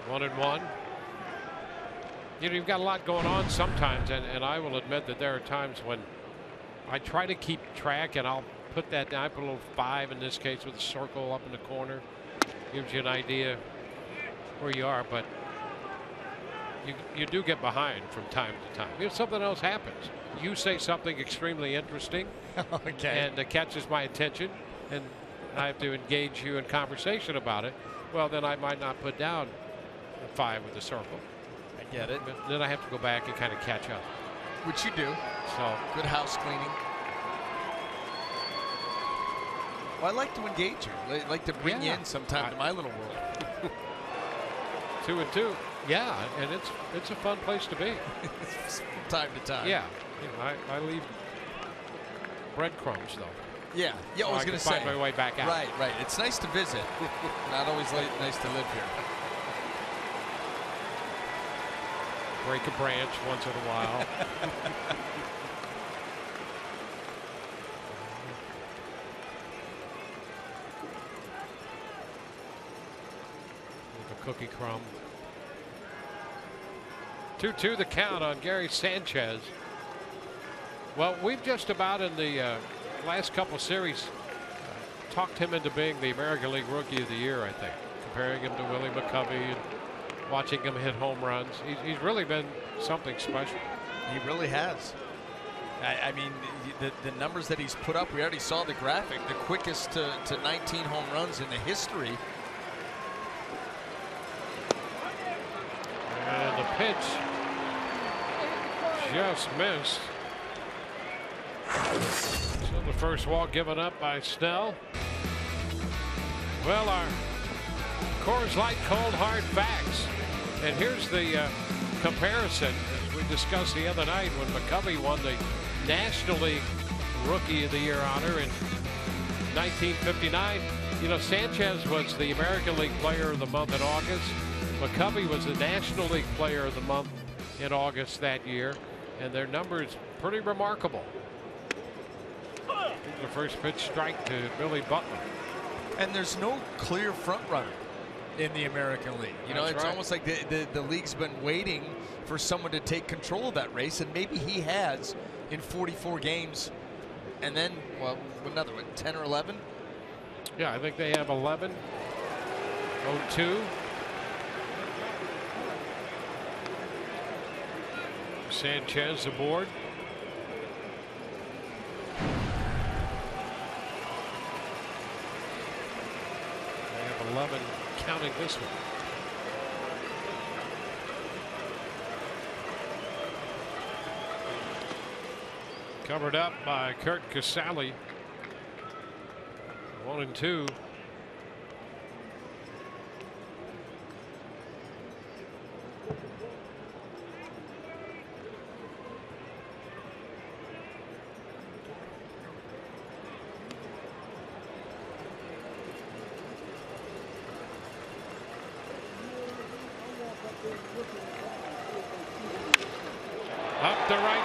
One and one. You know, you've got a lot going on sometimes, and, and I will admit that there are times when I try to keep track, and I'll put that down. I put a little five in this case with a circle up in the corner. Gives you an idea where you are, but you, you do get behind from time to time. If something else happens, you say something extremely interesting, okay, and it catches my attention, and I have to engage you in conversation about it, well, then I might not put down five with a circle. I get it. But then I have to go back and kind of catch up. Which you do. So good house cleaning. Well, I like to engage you. I like to bring yeah. you in sometime I, to my little world. Two and two. Yeah, and it's it's a fun place to be. Time to time. Yeah. You know, I, I leave breadcrumbs, though. Yeah. Yeah, so I was going to say. Find my way back out. Right, right. It's nice to visit. Not always nice to live here. Break a branch once in a while. With a cookie crumb. two two the count on Gary Sanchez. Well, we've just about in the uh, last couple series uh, talked him into being the American League Rookie of the Year, I think, comparing him to Willie McCovey and watching him hit home runs. He's, he's really been something special. He really has. I, I mean, the, the numbers that he's put up, we already saw the graphic, the quickest to, to nineteen home runs in the history. And the pitch just missed. So the first walk given up by Snell. Well, our Coors Light cold hard facts, and here's the uh, comparison as we discussed the other night when McCovey won the National League Rookie of the Year honor in nineteen fifty-nine. You know, Sanchez was the American League Player of the Month in August. McCovey was the National League Player of the Month in August that year, and their numbers pretty remarkable. The first pitch strike to Billy Butler. And there's no clear front runner in the American League. You know, That's it's right. almost like the, the, the league's been waiting for someone to take control of that race, and maybe he has in forty-four games. And then, well, another one, ten or eleven? Yeah, I think they have eleven. oh two. Sanchez aboard. eleven counting this one. Covered up by Kurt Casali. One and two.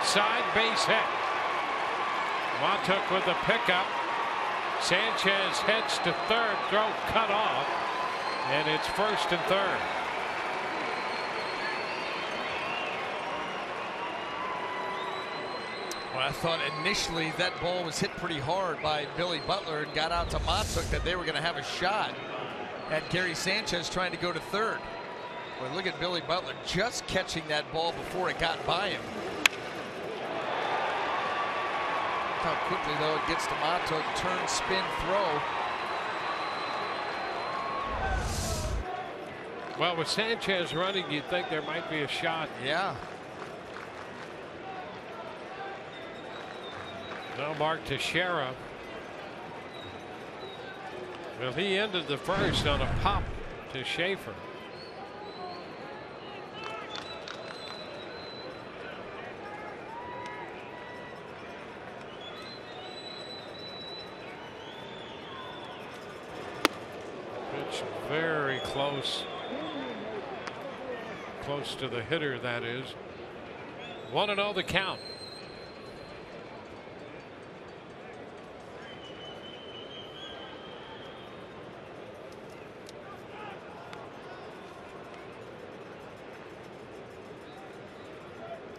Side base hit. Mahtook with the pickup. Sanchez heads to third, throw cut off, and it's first and third. Well, I thought initially that ball was hit pretty hard by Billy Butler and got out to Mahtook that they were going to have a shot at Gary Sanchez trying to go to third. But look at Billy Butler just catching that ball before it got by him. How quickly, though, it gets to Mahtook. Turn, spin, throw. Well, with Sanchez running, you'd think there might be a shot. Yeah. Now Mark Teixeira. Well, he ended the first on a pop to Schaefer. Very close. Close to the hitter, that is. one and oh the count.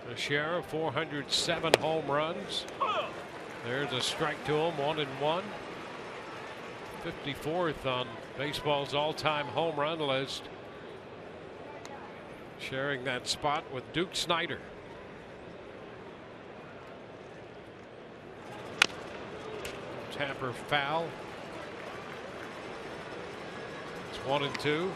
Teixeira, four hundred seven home runs. There's a strike to him, one and one. fifty-fourth on baseball's all-time home run list, sharing that spot with Duke Snider. Tapper foul. One and two.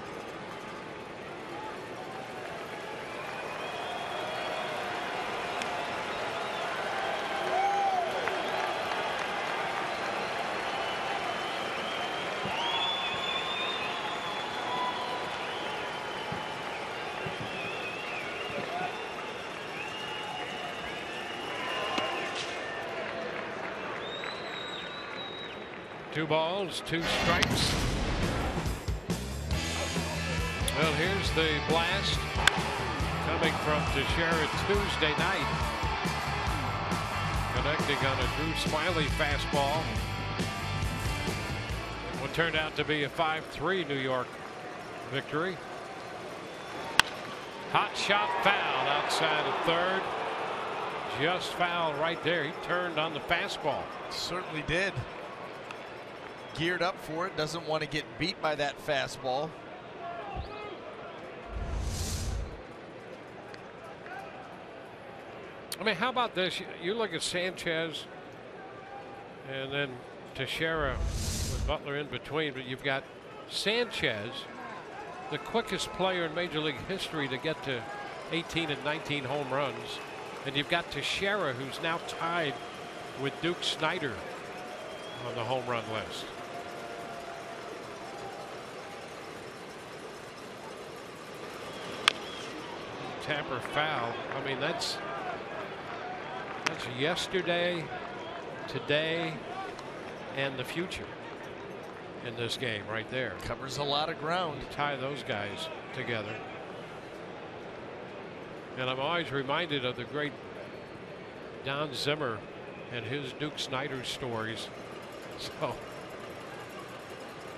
Two balls, two strikes. Well, here's the blast coming from Teixeira Tuesday night, connecting on a Drew Smiley fastball. What turned out to be a five three New York victory. Hot shot foul outside of third. Just foul right there. He turned on the fastball. Certainly did. Geared up for it, doesn't want to get beat by that fastball. I mean, how about this? You look at Sanchez and then Teixeira with Butler in between, but you've got Sanchez, the quickest player in Major League history to get to eighteen and nineteen home runs, and you've got Teixeira, who's now tied with Duke Snider on the home run list. Tapper foul. I mean, that's that's yesterday, today, and the future in this game right there. Covers a lot of ground. You tie those guys together. And I'm always reminded of the great Don Zimmer and his Duke Snider stories. So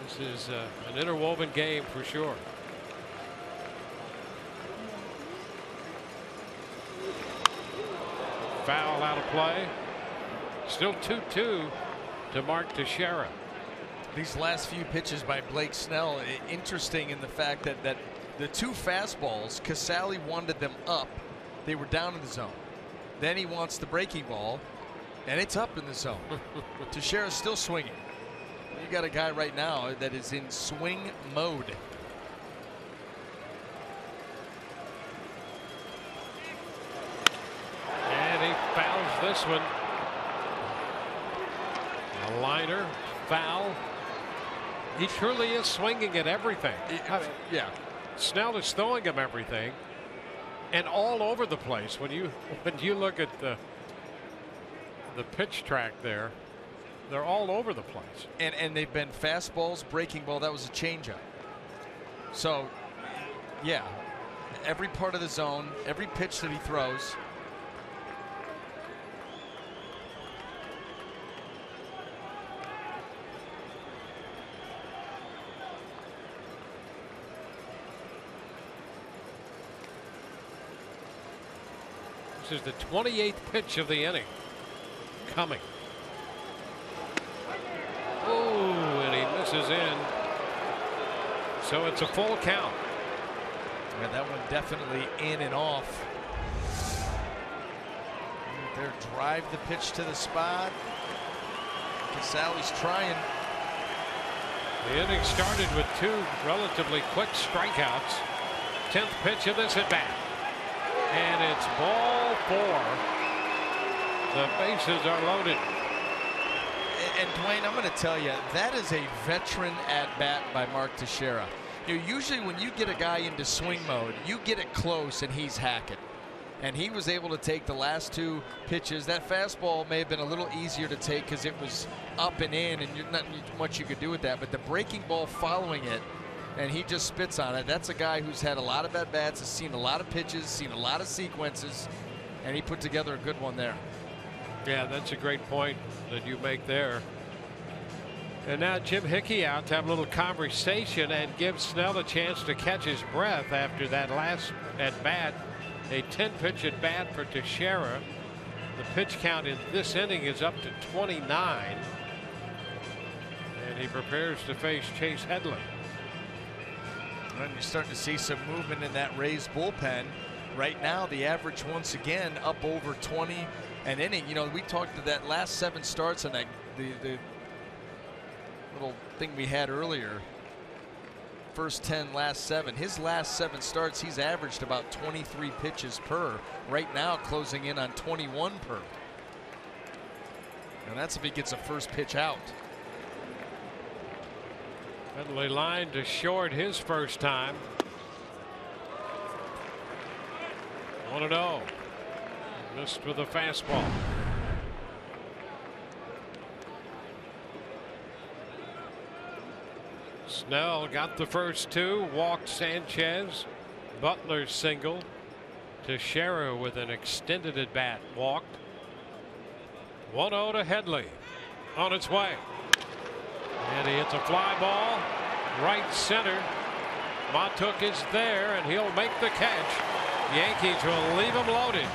this is uh, an interwoven game for sure. Foul out of play. Still two two to Mark Teixeira. These last few pitches by Blake Snell, interesting in the fact that that the two fastballs, Casali wanted them up. They were down in the zone. Then he wants the breaking ball, and it's up in the zone. Teixeira's still swinging. You got a guy right now that is in swing mode. And he fouls this one. A liner, foul. He truly is swinging at everything. I mean, yeah. Snell is throwing him everything, and all over the place. When you when you look at the. The pitch track there, they're all over the place. And and they've been fastballs, breaking ball. That was a changeup. So, yeah, every part of the zone, every pitch that he throws. This is the twenty-eighth pitch of the inning. Coming. Oh, and he misses in. So it's a full count. And that one definitely in and off. They're drive the pitch to the spot. Casali's trying. The inning started with two relatively quick strikeouts. Tenth pitch of this at bat. And it's ball four. The bases are loaded. And, and Dwayne, I'm going to tell you, that is a veteran at-bat by Mark Teixeira. You know, usually when you get a guy into swing mode, you get it close and he's hacking. And he was able to take the last two pitches. That fastball may have been a little easier to take because it was up and in, and you're not much you could do with that. But the breaking ball following it, and he just spits on it. That's a guy who's had a lot of at-bats, has seen a lot of pitches, seen a lot of sequences, and he put together a good one there. Yeah, that's a great point that you make there. And now Jim Hickey out to have a little conversation and give Snell a chance to catch his breath after that last at bat. A ten pitch at bat for Teixeira. The pitch count in this inning is up to twenty-nine. And he prepares to face Chase Headley. And you're starting to see some movement in that Rays bullpen. Right now, the average once again up over twenty. An inning, you know, we talked to that last seven starts and that the, the little thing we had earlier. First ten, last seven. His last seven starts, he's averaged about twenty-three pitches per. Right now, closing in on twenty-one per. And that's if he gets a first pitch out. Headley lined to short his first time. one and oh. Missed with a fastball. Snell got the first two, walked Sanchez. Butler single. Teixeira with an extended at bat, walked. one oh to Headley. On its way. And he hits a fly ball. Right center. Mahtook is there, and he'll make the catch. Yankees will leave him loaded.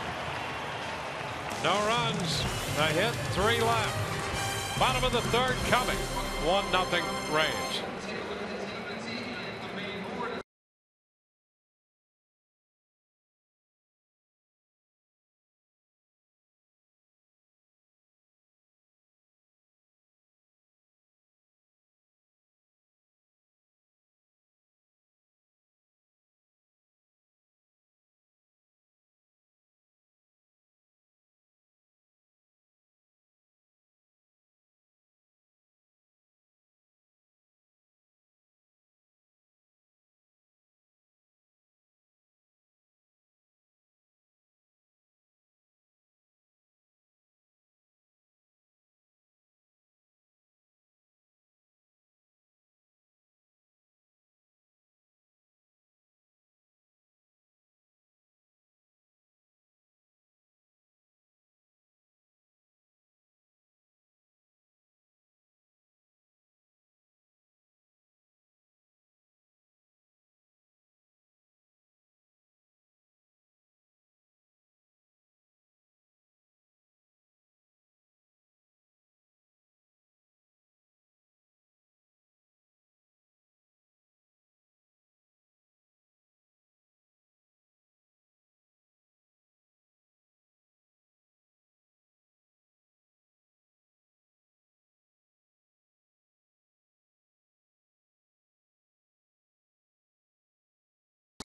No runs. A hit, three left. Bottom of the third coming. one nothing Rays.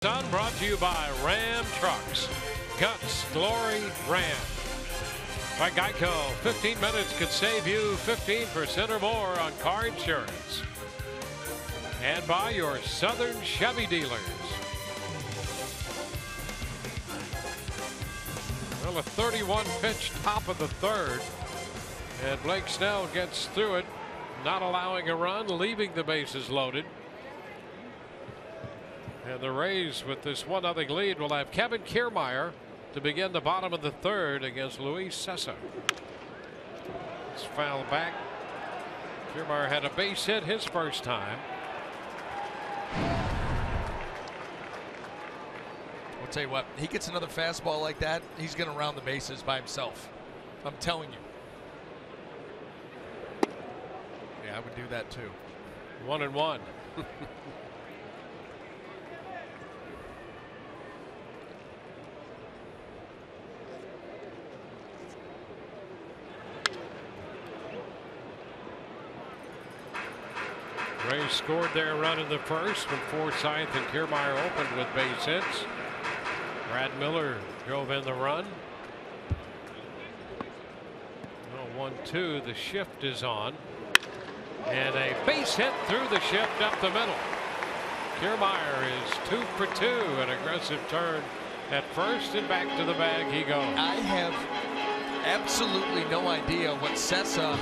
Sun brought to you by Ram Trucks. Guts, glory, Ram. By Geico, fifteen minutes could save you fifteen percent or more on car insurance. And by your Southern Chevy dealers. Well, a thirty-one pitch top of the third. And Blake Snell gets through it, not allowing a run, leaving the bases loaded. And the Rays, with this one nothing lead, will have Kevin Kiermaier to begin the bottom of the third against Luis Cessa. It's fouled back. Kiermaier had a base hit his first time. I'll tell you what, he gets another fastball like that, he's going to round the bases by himself. I'm telling you. Yeah, I would do that too. One and one. Rays scored their run in the first when Forsythe and Kiermaier opened with base hits. Brad Miller drove in the run. one two, the shift is on. And a base hit through the shift up the middle. Kiermaier is two for two, an aggressive turn at first, and back to the bag he goes. I have absolutely no idea what Cessa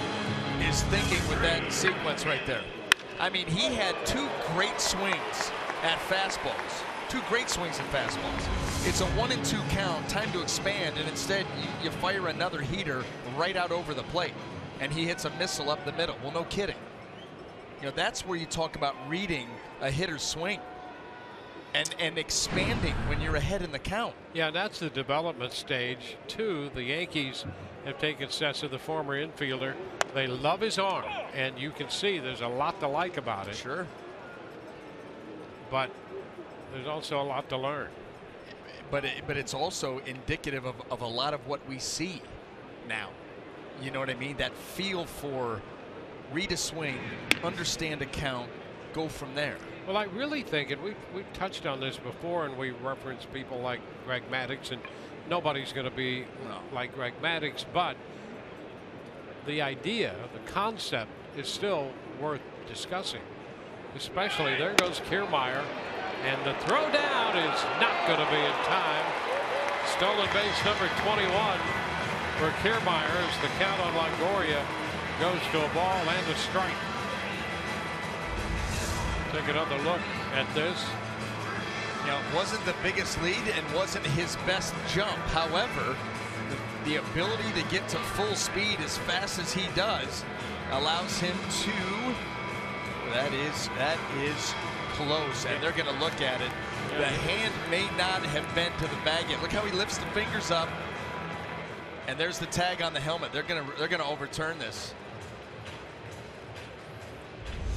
is thinking with that sequence right there. I mean, he had two great swings at fastballs. Two great swings at fastballs. It's a one and two count, time to expand, and instead you, you fire another heater right out over the plate, and he hits a missile up the middle. Well, no kidding. You know, that's where you talk about reading a hitter's swing and and expanding when you're ahead in the count. Yeah, that's the development stage. Two, the Yankees have taken Cessa, the former infielder. They love his arm, and you can see there's a lot to like about it. Sure. But there's also a lot to learn. But it, but it's also indicative of, of a lot of what we see now. You know what I mean? That feel for read a swing, understand a count, go from there. Well, I really think, and we've, we've touched on this before, and we reference people like Greg Maddux, and nobody's going to be no. like Greg Maddux, but the idea, the concept is still worth discussing, especially there goes Kiermaier, and the throw down is not going to be in time. Stolen base number twenty-one for Kiermaier as the count on Longoria goes to a ball and a strike. Take another look at this. Now, it wasn't the biggest lead and wasn't his best jump. However, the, the ability to get to full speed as fast as he does allows him to. That is that is close, and they're going to look at it. The hand may not have bent to the bag yet. Look how he lifts the fingers up, and there's the tag on the helmet. They're going to they're going to overturn this.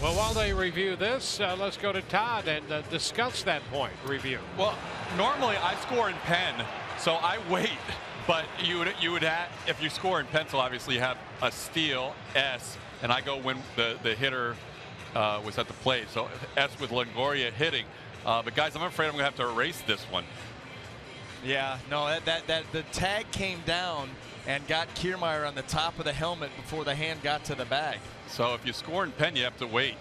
Well, while they review this, uh, let's go to Todd and uh, discuss that point. Review. Well, normally I score in pen, so I wait. But you would you would have, if you score in pencil, obviously you have a steal S, and I go when the the hitter uh, was at the plate. So S with Longoria hitting. Uh, but guys, I'm afraid I'm gonna have to erase this one. Yeah, no, that that that the tag came down and got Kiermaier on the top of the helmet before the hand got to the bag. So if you score in pen, you have to wait.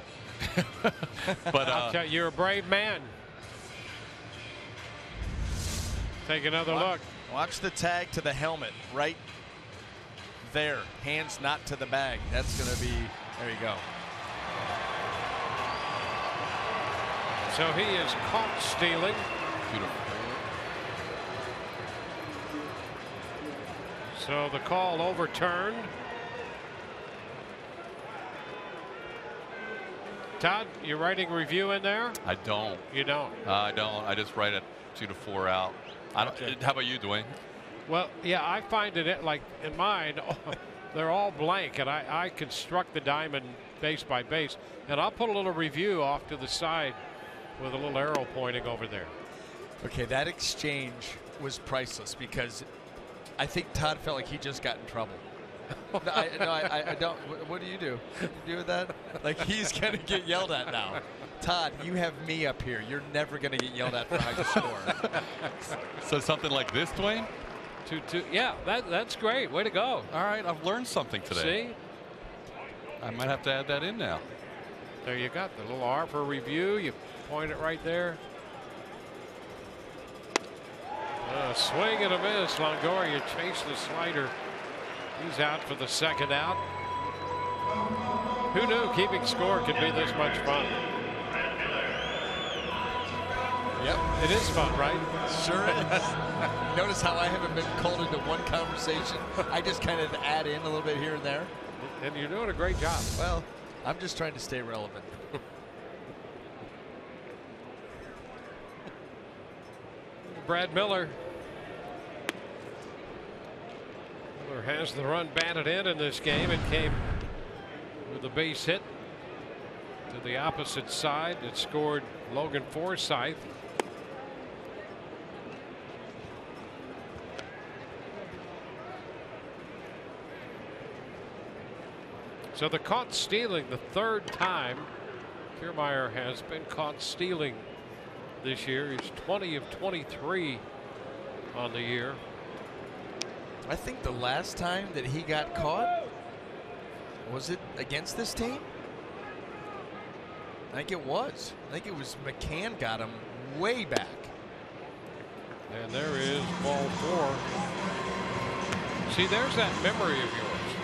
But uh, you, you're a brave man. Take another watch, look. Watch the tag to the helmet right there. Hands not to the bag. That's going to be, there you go. So he is caught stealing. Beautiful. So the call overturned. Todd, you're writing review in there? I don't. You don't? Uh, I don't. I just write it two to four out. I don't. Okay. How about you, Dwayne? Well, yeah, I find it like in mine, they're all blank, and I, I construct the diamond base by base, and I'll put a little review off to the side with a little arrow pointing over there. Okay, that exchange was priceless because I think Todd felt like he just got in trouble. no, I, no I, I don't. What do you do? What do you do with that? Like, he's going to get yelled at now. Todd, you have me up here. You're never going to get yelled at for how you score. So something like this, Dwayne? Two, two. Yeah, that, that's great. Way to go. All right, I've learned something today. See? I might have to add that in now. There you got the little R for review. You point it right there. A swing and a miss. Longoria chased the slider. He's out for the second out. Who knew keeping score could be this much fun? Yep, it is fun, right? Sure is. Notice how I haven't been called into one conversation. I just kind of add in a little bit here and there. And you're doing a great job. Well, I'm just trying to stay relevant. Brad Miller. Miller has the run batted in in this game. It came with a base hit to the opposite side. It scored Logan Forsythe. So the caught stealing, the third time Kiermaier has been caught stealing this year. He's twenty of twenty-three on the year. I think the last time that he got caught, was it against this team? I think it was. I think it was McCann got him way back. And there is ball four. See, there's that memory of yours.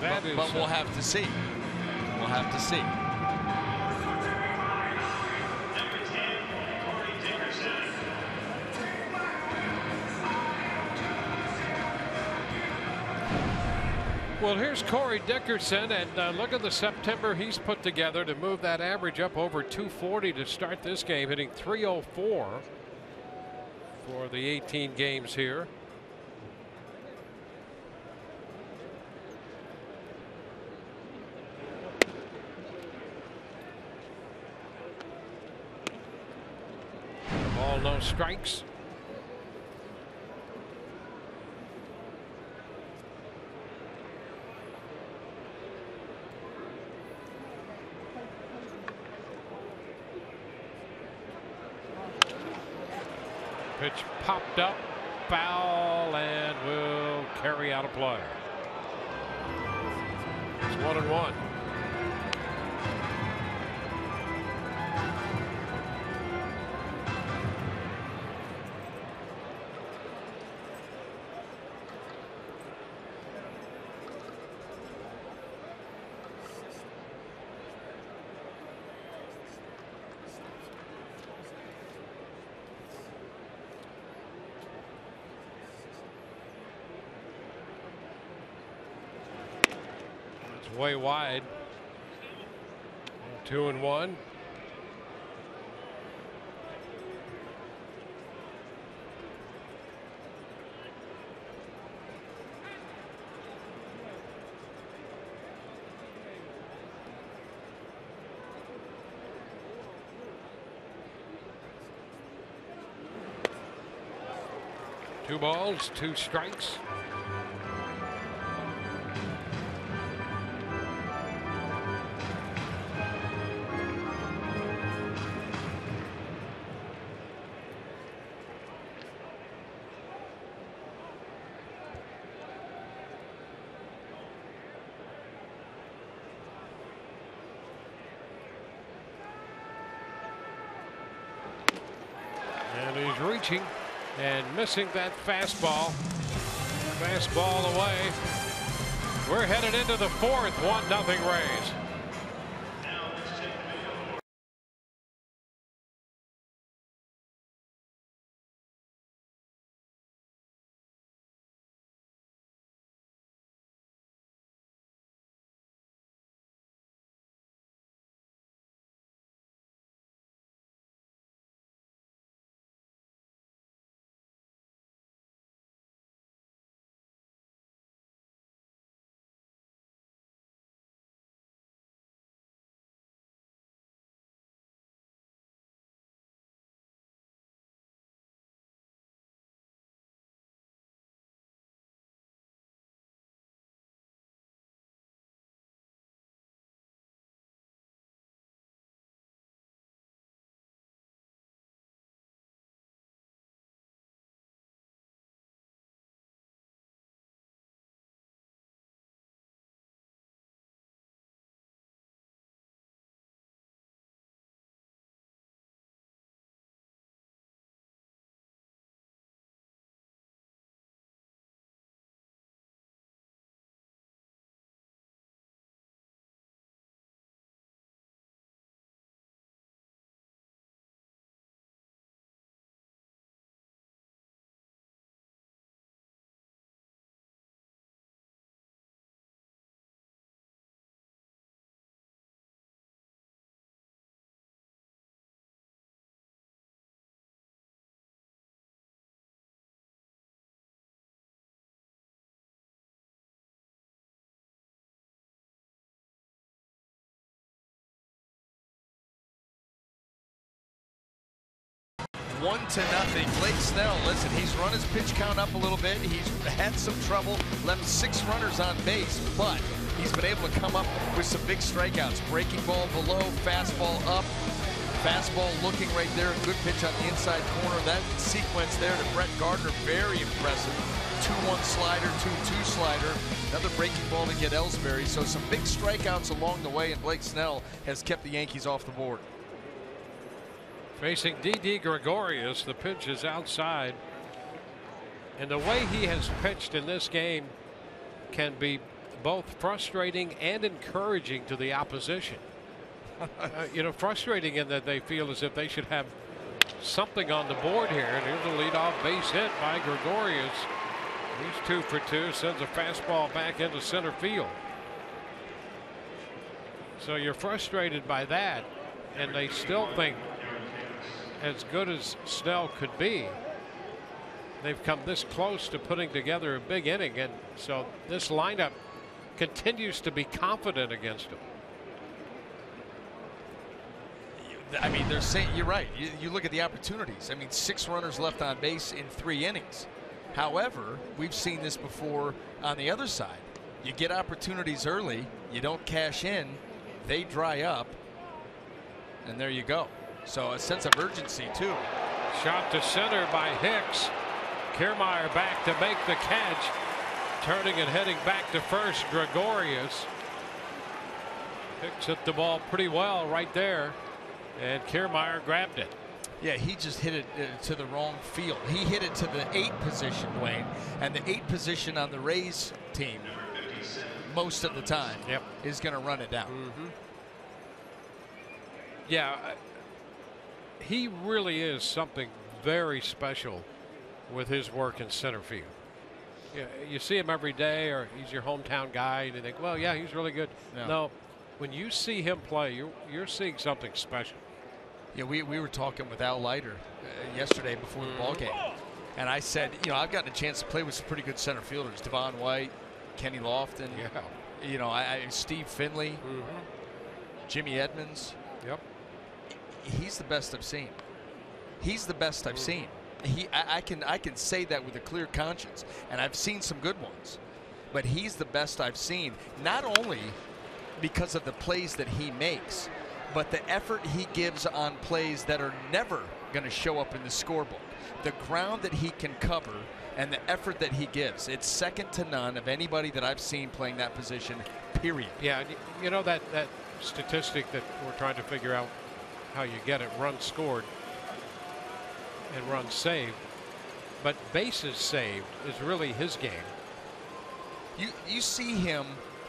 That but, is but we'll uh, have to see. We'll have to see. Well, here's Corey Dickerson, and uh, look at the September he's put together to move that average up over two forty to start this game, hitting three oh four for the eighteen games here. Ball, no strikes. Pitch popped up, foul, and will carry out a play. It's one and one. Way wide. Two and one. Two balls, two strikes. And missing that fastball. Fastball away. We're headed into the fourth. One nothing Rays. One to nothing. Blake Snell, listen, he's run his pitch count up a little bit. He's had some trouble, left six runners on base, but he's been able to come up with some big strikeouts. Breaking ball below, fastball up, fastball looking right there. Good pitch on the inside corner. That sequence there to Brett Gardner, very impressive. two one slider, two two slider. Another breaking ball to get Ellsbury. So some big strikeouts along the way, and Blake Snell has kept the Yankees off the board. Facing D D Gregorius, the pitch is outside. And the way he has pitched in this game can be both frustrating and encouraging to the opposition. uh, you know, frustrating in that they feel as if they should have something on the board here. And here's a leadoff base hit by Gregorius. He's two for two, sends a fastball back into center field. So you're frustrated by that, and they still think, as good as Snell could be, they've come this close to putting together a big inning, and so this lineup continues to be confident against them. I mean, they're saying, you're right, you, you look at the opportunities. I mean, six runners left on base in three innings. However, we've seen this before on the other side. You get opportunities early, you don't cash in, they dry up, and there you go. So a sense of urgency too. Shot to center by Hicks. Kiermaier back to make the catch, turning and heading back to first. Gregorius. Hicks hit the ball pretty well right there, and Kiermaier grabbed it. Yeah, he just hit it uh, to the wrong field. He hit it to the eight position, Dwayne, and the eight position on the Rays team most of the time yep. is going to run it down. Mm-hmm. Yeah, he really is something very special with his work in center field. Yeah, you see him every day, or he's your hometown guy, and you think, well, yeah, he's really good. No, no when you see him play, you're, you're seeing something special. Yeah, we, we were talking with Al Leiter uh, yesterday before the ball game, and I said, you know, I've gotten a chance to play with some pretty good center fielders. Devon White, Kenny Lofton, yeah. you know, I, I, Steve Finley, mm-hmm. Jimmy Edmonds. Yep. He's the best I've seen. He's the best I've mm-hmm. seen. He, I, I can, I can say that with a clear conscience, and I've seen some good ones, but he's the best I've seen. Not only because of the plays that he makes, but the effort he gives on plays that are never going to show up in the scorebook. The ground that he can cover and the effort that he gives, it's second to none of anybody that I've seen playing that position, period. Yeah, you know that, that statistic that we're trying to figure out how you get it, runs scored and runs saved, but bases saved is really his game. You, you see him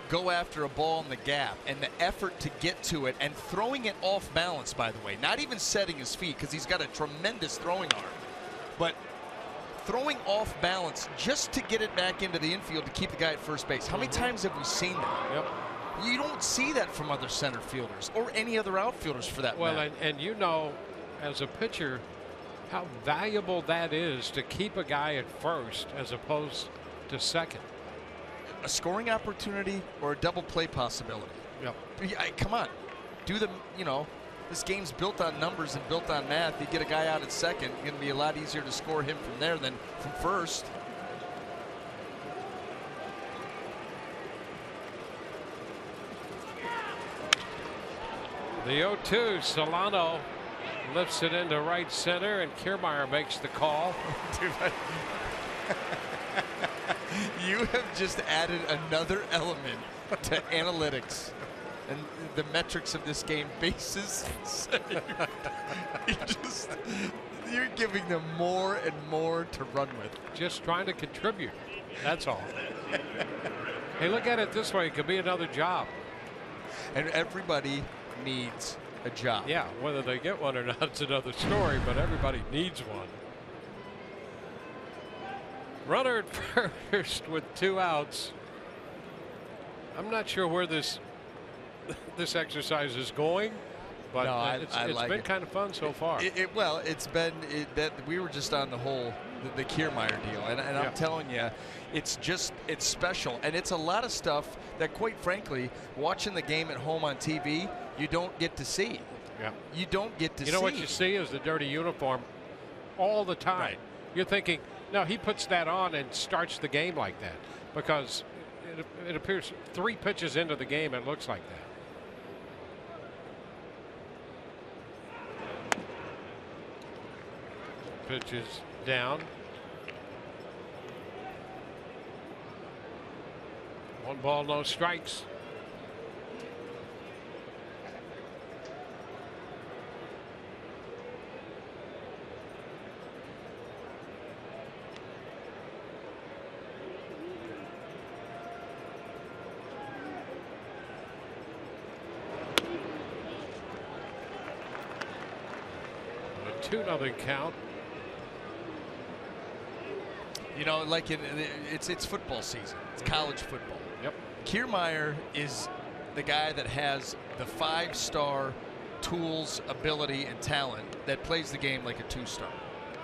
go after a ball in the gap and the effort to get to it, and throwing it off balance, by the way, not even setting his feet, because he's got a tremendous throwing arm, but throwing off balance just to get it back into the infield to keep the guy at first base. How many times have we seen that? Yep. You don't see that from other center fielders or any other outfielders for that well, matter. Well, and, and you know, as a pitcher, how valuable that is to keep a guy at first as opposed to second. A scoring opportunity or a double play possibility. Yep. I, come on, do the you know this game's built on numbers and built on math. You get a guy out at second, it's going to be a lot easier to score him from there than from first. The oh two, Solano lifts it into right center, and Kiermaier makes the call. Dude, I... You have just added another element to analytics and the metrics of this game. Bases saved. You just, you're giving them more and more to run with. Just trying to contribute. That's all. Hey, look at it this way. It could be another job. And everybody needs a job. Yeah, whether they get one or not, it's another story, but everybody needs one. Runner at first with two outs. I'm not sure where this this exercise is going, but no, I, it's, I it's like been it. kind of fun so far. It, it, well, it's been it, that we were just on the whole the, the Kiermaier deal, and, and yeah. I'm telling you, it's just it's special, and it's a lot of stuff that, quite frankly, watching the game at home on T V, you don't get to see. Yeah. You don't get to. You know see. what you see is the dirty uniform all the time. Right. You're thinking, no, he puts that on and starts the game like that, because it, it appears three pitches into the game it looks like that. Pitches down. One ball, no strikes. two nothing count. You know, like in, it's it's football season. It's college football. Yep. Kiermaier is the guy that has the five-star tools, ability, and talent that plays the game like a two-star.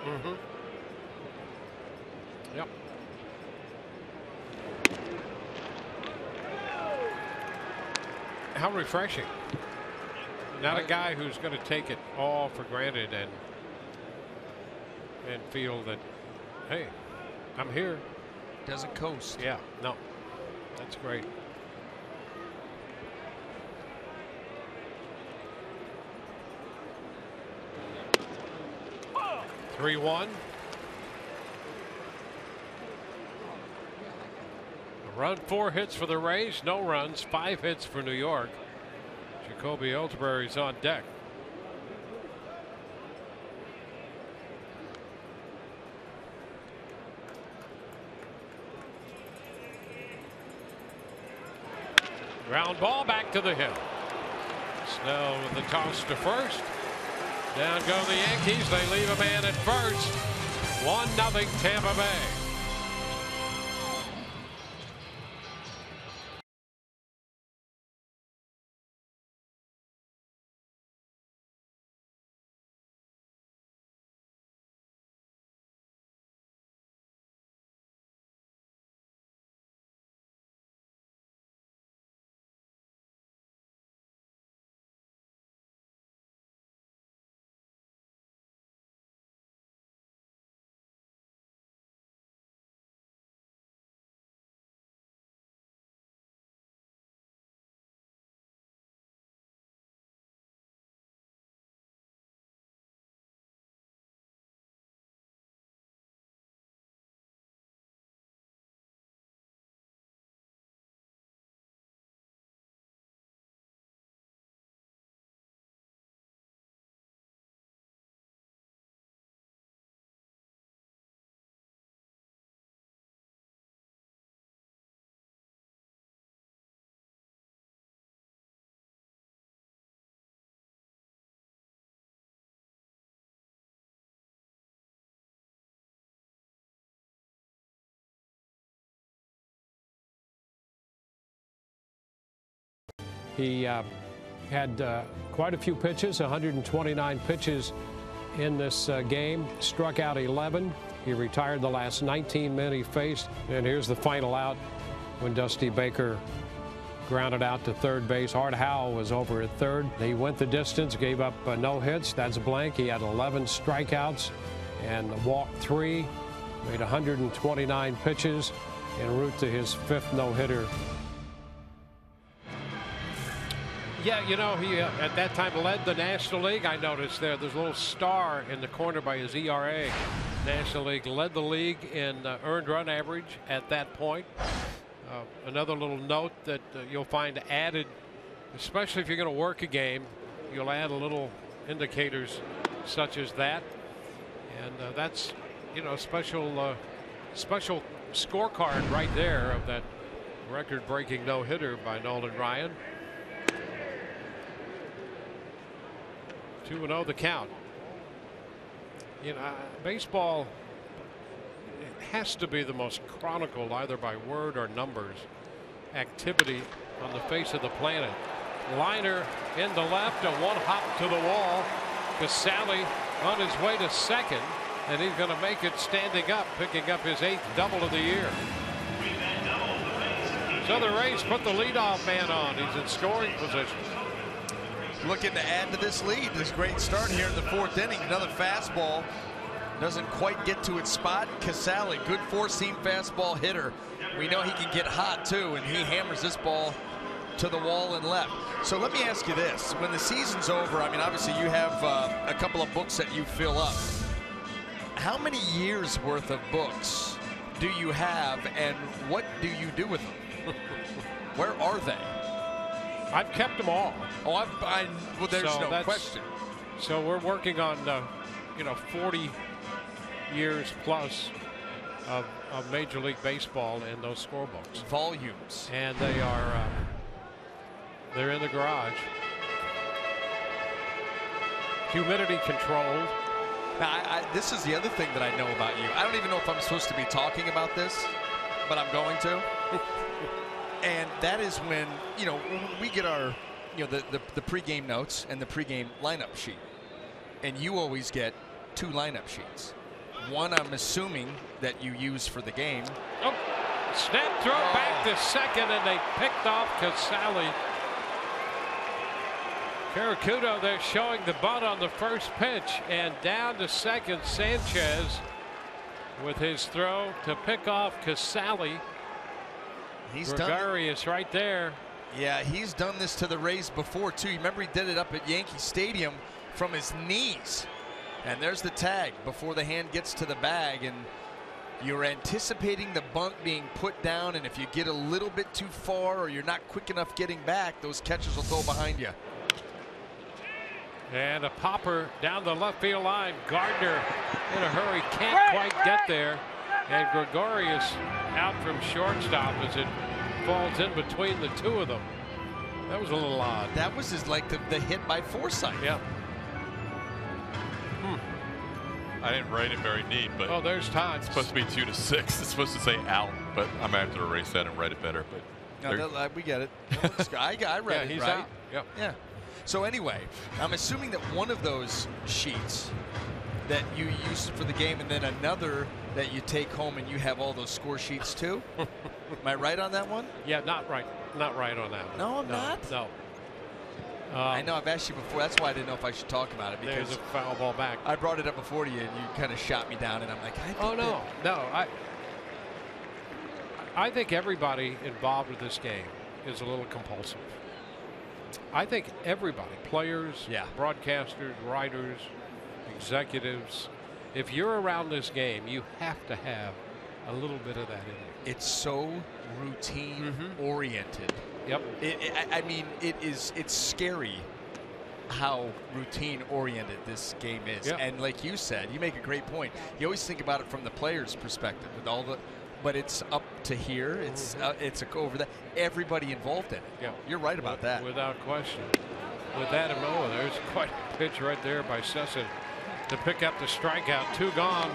Mm-hmm. Yep. How refreshing. Not a guy who's going to take it all for granted and and feel that, hey, I'm here. Doesn't coast. Yeah, no. That's great. three one. Run, four hits for the Rays, no runs, five hits for New York. Jacoby Ellsbury's on deck. Ground ball back to the hill. Snell with the toss to first. Down go the Yankees. They leave a man at first. one nothing Tampa Bay. He uh, had uh, quite a few pitches, one hundred twenty-nine pitches in this uh, game, struck out eleven. He retired the last nineteen men he faced. And here's the final out when Dusty Baker grounded out to third base. Art Howell was over at third. He went the distance, gave up uh, no hits. That's blank. He had eleven strikeouts and walked three, made one hundred twenty-nine pitches en route to his fifth no-hitter. Yeah, you know, he uh, at that time led the National League. I noticed there there's a little star in the corner by his E R A. National League led the league in uh, earned run average at that point. Uh, another little note that uh, you'll find added, especially if you're going to work a game, you'll add a little indicators such as that. And uh, that's, you know, special uh, special scorecard right there of that record-breaking no-hitter by Nolan Ryan. two and oh the count. You know, baseball has to be the most chronicled, either by word or numbers, activity on the face of the planet. Liner in the left, a one hop to the wall. Casali on his way to second, and he's going to make it standing up, picking up his eighth double of the year. So the Rays put the leadoff man on. He's in scoring position. Looking to add to this lead. This great start here in the fourth inning. Another fastball doesn't quite get to its spot. Casali, good four-seam fastball hitter. We know he can get hot too, and he hammers this ball to the wall and left. So let me ask you this: when the season's over, I mean, obviously you have uh, a couple of books that you fill up. How many years worth of books do you have, and what do you do with them? Where are they? I've kept them all. Oh, I've, I, well, there's so no question. So we're working on, uh, you know, forty years plus of, of Major League Baseball in those scorebooks. Volumes. And they are, uh, they're in the garage. Humidity controlled. Now, I, I, this is the other thing that I know about you. I don't even know if I'm supposed to be talking about this, but I'm going to. And that is when, you know, we get our, you know, the, the, the pregame notes and the pregame lineup sheet. And you always get two lineup sheets. One, I'm assuming, that you use for the game. Oh, snap throw oh. back to second, and they picked off Casali. Carrucho, they're showing the bunt on the first pitch, and down to second, Sanchez with his throw to pick off Casali. He's Gregorius done right there. Yeah, he's done this to the Rays before too. You remember he did it up at Yankee Stadium from his knees. And there's the tag before the hand gets to the bag, and you're anticipating the bunt being put down, and if you get a little bit too far or you're not quick enough getting back, those catchers will go behind you. And a popper down the left field line. Gardner in a hurry, can't quite get there, and Gregorius out from shortstop as it falls in between the two of them. That was a little odd. That was just like the, the hit by Forsythe. Yeah. Hmm. I didn't write it very neat, but oh, there's Todd. It's supposed to be two to six. It's supposed to say out, but I'm gonna have to erase that and write it better. But no, that, we get it. I, I read yeah, it he's right. Out. Yep. Yeah. So anyway, I'm assuming that one of those sheets that you use for the game, and then another that you take home, and you have all those score sheets too. Am I right on that one? Yeah, not right. Not right on that one. No, I'm no, not. No. Um, I know I've asked you before. That's why I didn't know if I should talk about it, because there's a foul ball back. I brought it up before to you, and you kind of shot me down, and I'm like, I think oh no, that. no. I I think everybody involved with this game is a little compulsive. I think everybody, players, yeah, broadcasters, writers, executives, if you're around this game, you have to have a little bit of that in it. It's so routine mm-hmm. oriented. Yep. It, it, I mean, it is. It's scary how routine oriented this game is. Yep. And like you said, you make a great point. You always think about it from the player's perspective, with all the, but it's up to here. It's mm-hmm. uh, it's over that. Everybody involved in it. Yep. You're right about that. Without question. With that in mind, there's quite a pitch right there by Cessa to pick up the strikeout. Two gone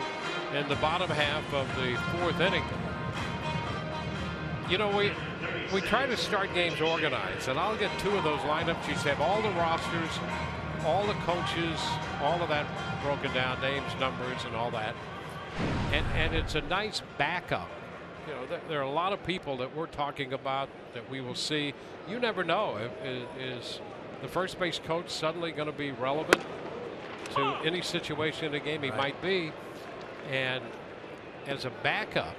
in the bottom half of the fourth inning. You know, we we try to start games organized, and I'll get two of those lineups. You have all the rosters, all the coaches, all of that broken down, names, numbers, and all that. And and it's a nice backup. You know, there, there are a lot of people that we're talking about that we will see. You never know if is the first base coach suddenly going to be relevant to any situation in a game he right. might be, and as a backup,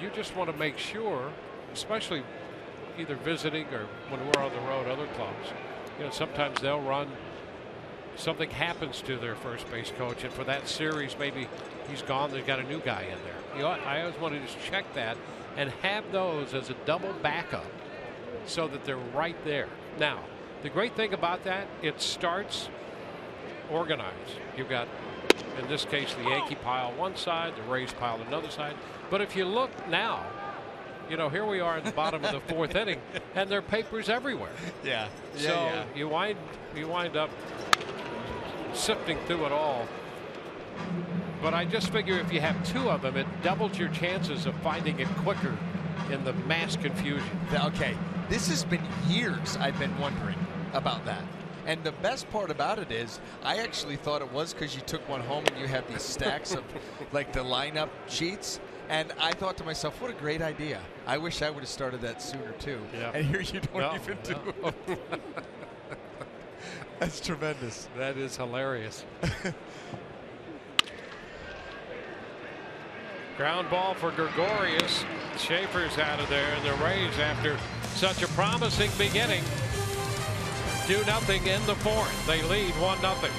you just want to make sure, especially either visiting or when we're on the road, other clubs, you know, sometimes they'll run, something happens to their first base coach, and for that series maybe he's gone, they've got a new guy in there. You know, I always want to just check that and have those as a double backup so that they're right there. Now, the great thing about that, it starts organized. You've got, in this case, the Yankee pile one side, the Rays pile another side. But if you look now, you know, here we are at the bottom of the fourth inning, and there are papers everywhere. Yeah. So yeah, yeah. you wind you wind up sifting through it all. But I just figure if you have two of them, it doubles your chances of finding it quicker in the mass confusion. Okay, this has been years. I've been wondering about that. And the best part about it is, I actually thought it was because you took one home and you have these stacks of like the lineup sheets. And I thought to myself, what a great idea. I wish I would have started that sooner, too. Yeah. And here you don't no, even no. do it. That's tremendous. That is hilarious. Ground ball for Gregorius. Schaefer's out of there. And the Rays, after such a promising beginning, do nothing in the fourth. They lead one nothing.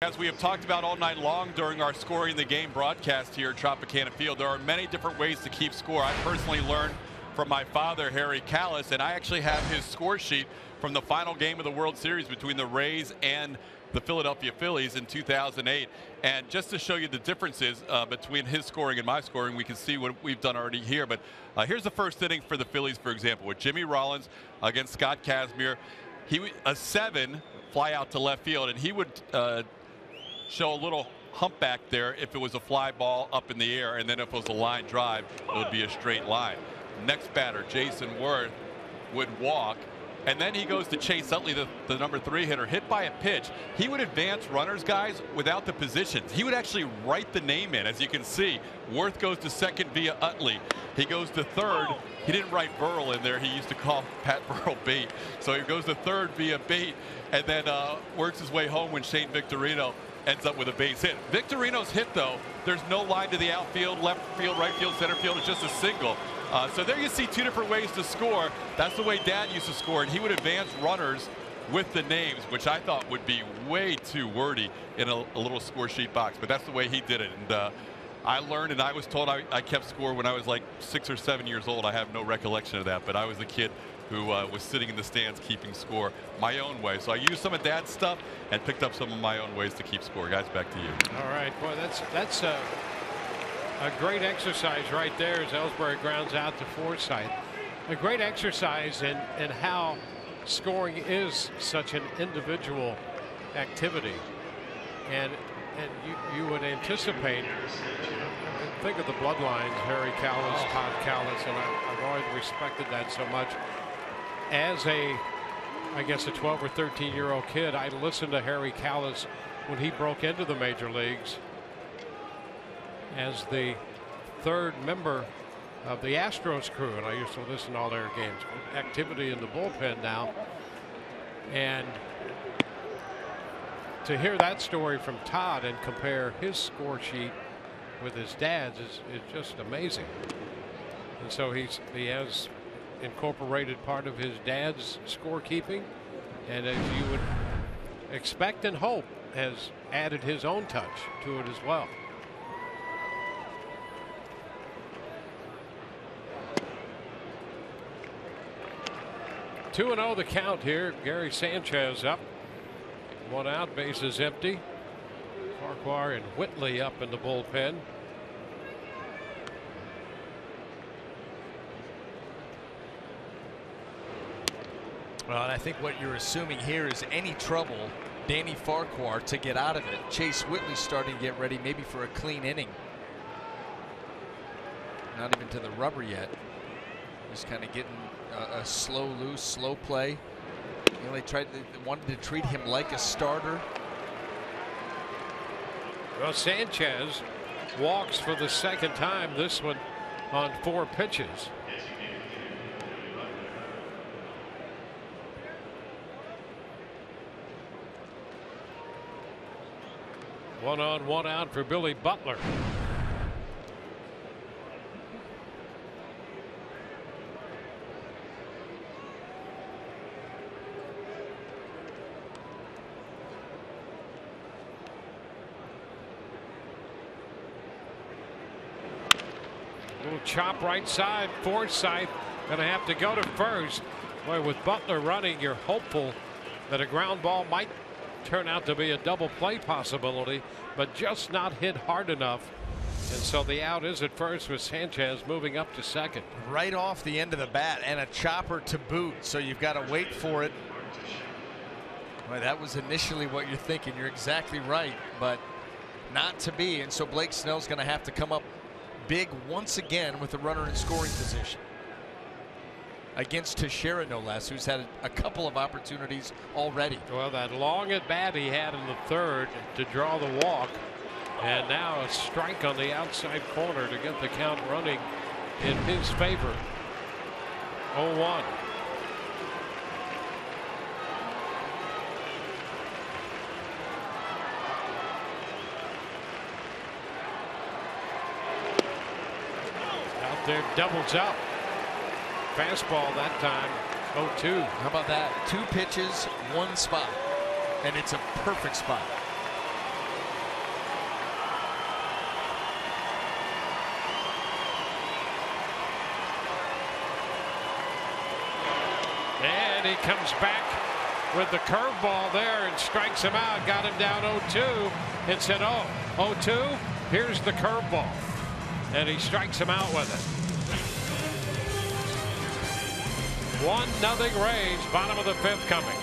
As we have talked about all night long during our Scoring the Game broadcast here at Tropicana Field, there are many different ways to keep score. I personally learned from my father, Harry Kalas, and I actually have his score sheet from the final game of the World Series between the Rays and the Philadelphia Phillies in two thousand eight. And just to show you the differences uh, between his scoring and my scoring, we can see what we've done already here. But uh, here's the first inning for the Phillies, for example, with Jimmy Rollins against Scott Kazmir. He a seven fly out to left field, and he would uh, show a little humpback there if it was a fly ball up in the air, and then if it was a line drive, it would be a straight line. Next batter, Jason Worth, would walk, and then he goes to Chase Utley, the, the number three hitter, hit by a pitch. He would advance runners, guys, without the positions. He would actually write the name in. As you can see, Worth goes to second via Utley. He goes to third. He didn't write Burl in there. He used to call Pat Burl Bate. So he goes to third via Bate, and then uh, works his way home when Shane Victorino ends up with a base hit. Victorino's hit, though, there's no line to the outfield, left field, right field, center field. It's just a single. Uh, so there you see two different ways to score. That's the way Dad used to score, and he would advance runners with the names, which I thought would be way too wordy in a, a little score sheet box, but that's the way he did it. And uh, I learned, and I was told I, I kept score when I was like six or seven years old. I have no recollection of that, but I was a kid who uh, was sitting in the stands keeping score my own way. So I used some of Dad's stuff and picked up some of my own ways to keep score. Guys, back to you. All right, boy, that's that's a, a great exercise right there as Ellsbury grounds out to Forsythe. A great exercise in, in how scoring is such an individual activity. And and you, you would anticipate, think of the bloodlines, Harry Kalas, Todd Kalas, and I, I've always respected that so much. As a, I guess, a twelve or thirteen year old kid, I listened to Harry Kalas when he broke into the major leagues as the third member of the Astros crew, and I used to listen to all their games. Activity in the bullpen now, and to hear that story from Todd and compare his score sheet with his dad's is, is just amazing. And so he's he has incorporated part of his dad's scorekeeping, and as you would expect and hope, has added his own touch to it as well. two and oh the count here. Gary Sanchez up, one out, base is empty. Farquhar and Whitley up in the bullpen. Well, and I think what you're assuming here is any trouble, Danny Farquhar to get out of it. Chase Whitley starting to get ready maybe for a clean inning. Not even to the rubber yet. Just kind of getting a, a slow, loose, slow play. You know, they tried to, they wanted to treat him like a starter. Well, Sanchez walks for the second time, this one on four pitches. One on, one out for Billy Butler. Little chop right side. Forsythe gonna have to go to first. Boy, with Butler running, you're hopeful that a ground ball might turn out to be a double play possibility, but just not hit hard enough. And so the out is at first with Sanchez moving up to second. Right off the end of the bat, and a chopper to boot, so you've got to wait for it. Well, that was initially what you're thinking. You're exactly right, but not to be. And so Blake Snell's going to have to come up big once again with the runner in scoring position. Against Teixeira, no less, who's had a couple of opportunities already. Well, that long at bat he had in the third to draw the walk, and now a strike on the outside corner to get the count running in his favor. oh one. Out there, doubles up. Fastball that time. oh two. How about that? Two pitches, one spot. And it's a perfect spot. then he comes back with the curveball there and strikes him out. Got him down oh two. It's at oh two. Here's the curveball, and he strikes him out with it. One nothing Rays, bottom of the fifth coming.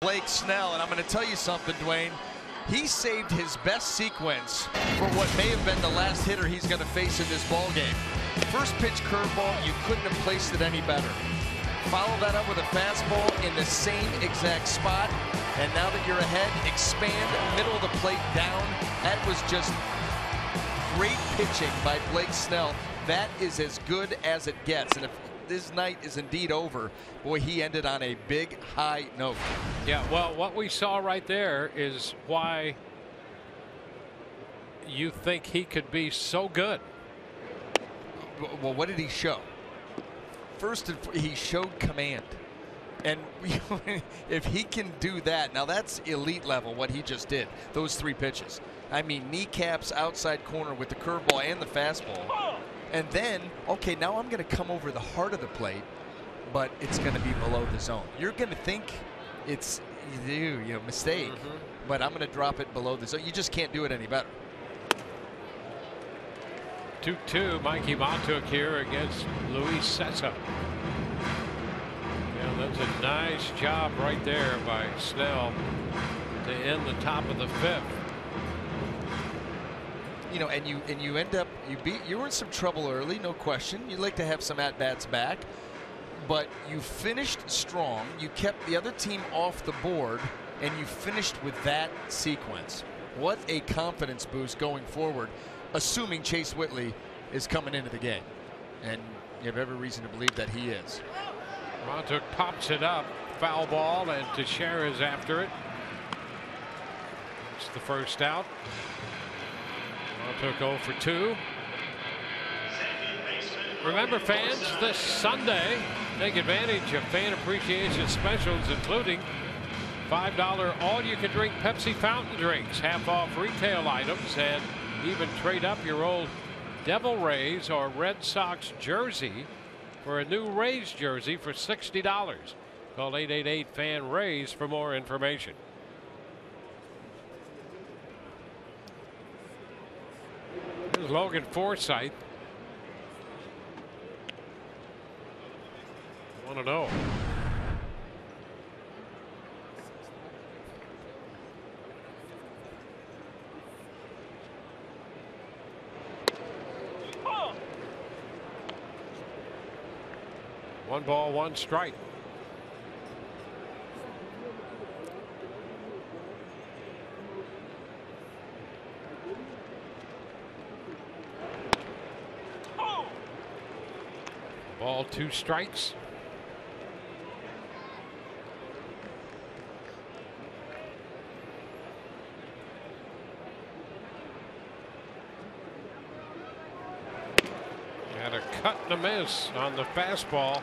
Blake Snell, and I'm going to tell you something, Dwayne. He saved his best sequence for what may have been the last hitter he's going to face in this ballgame. First pitch curveball, you couldn't have placed it any better. Follow that up with a fastball in the same exact spot, and now that you're ahead, expand middle of the plate down. That was just great pitching by Blake Snell. That is as good as it gets, and if this night is indeed over, boy, he ended on a big high note. Yeah, well, what we saw right there is why you think he could be so good. Well, what did he show? First, he showed command. And if he can do that, now that's elite level, what he just did, those three pitches. I mean, kneecaps, outside corner with the curveball and the fastball. And then, okay, now I'm going to come over the heart of the plate, but it's going to be below the zone. You're going to think it's you know mistake, mm-hmm. but I'm going to drop it below the zone. You just can't do it any better. two two, Mikie Mahtook here against Luis Cessa. Yeah, that's a nice job right there by Snell to end the top of the fifth. You know, and you and you end up you beat you were in some trouble early, no question. You'd like to have some at bats back, but you finished strong. You kept the other team off the board, and you finished with that sequence. What a confidence boost going forward, assuming Chase Whitley is coming into the game, and you have every reason to believe that he is. Mahtook pops it up, foul ball, and Teixeira is after it. It's the first out. Mahtook oh for two. Remember, fans, this Sunday, take advantage of fan appreciation specials, including five dollar all-you-can-drink Pepsi fountain drinks, half-off retail items, and even trade up your old Devil Rays or Red Sox jersey for a new Rays jersey for sixty dollars. Call eight eight eight FAN RAYS for more information. Here's Logan Forsythe. one and oh. One ball, one strike. ball, two strikes. Had a cut and a miss on the fastball.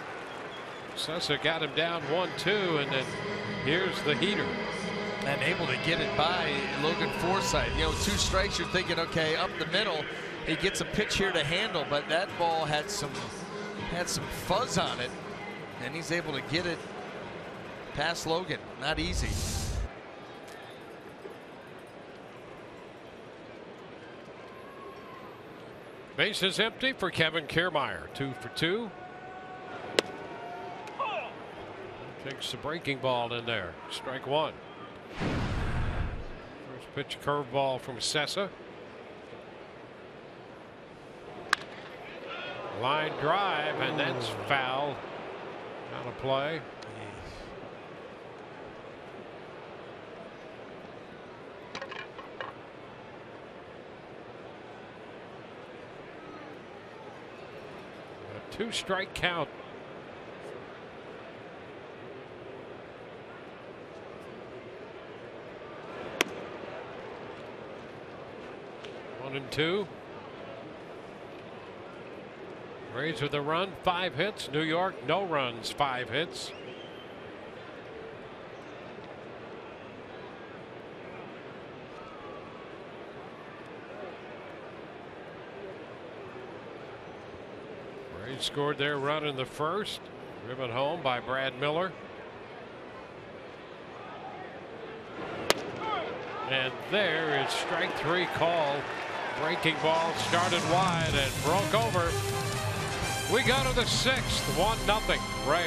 Cessa got him down one two, and then here's the heater. And able to get it by Logan Forsythe. You know, two strikes, you're thinking, okay, up the middle, he gets a pitch here to handle, but that ball had some had some fuzz on it, and he's able to get it past Logan. Not easy. Base is empty for Kevin Kiermaier. Two for two. Takes the breaking ball in there. Strike one. First pitch curveball from Cessa. Line drive, and that's foul. Out of play. A two strike count. One and two. Rays with a run, five hits. New York, no runs, five hits. Rays scored their run in the first, driven home by Brad Miller. And there is strike three call. Breaking ball started wide and broke over. We go to the sixth, one nothing Rays.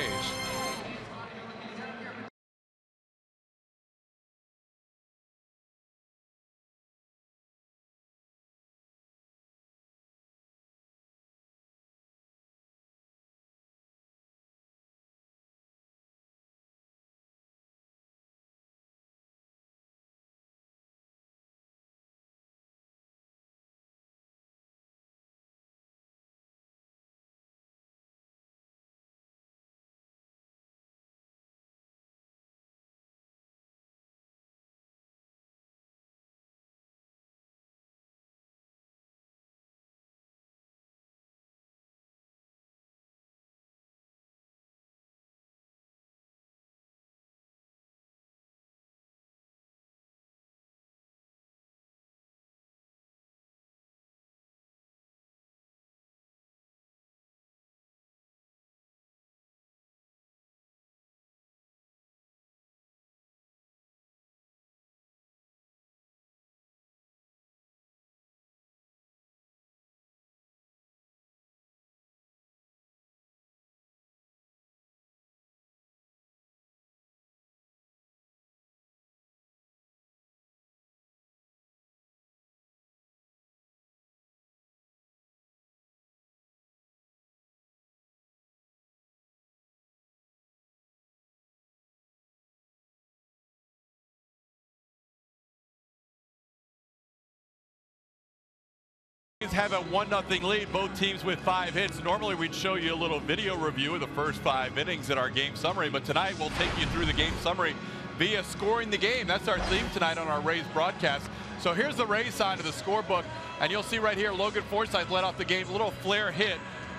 Have a one nothing lead, both teams with five hits. Normally we'd show you a little video review of the first five innings in our game summary, but tonight we'll take you through the game summary via scoring the game. That's our theme tonight on our Rays broadcast. So here's the Rays side of the scorebook, and you'll see right here Logan Forsythe led off the game, a little flare hit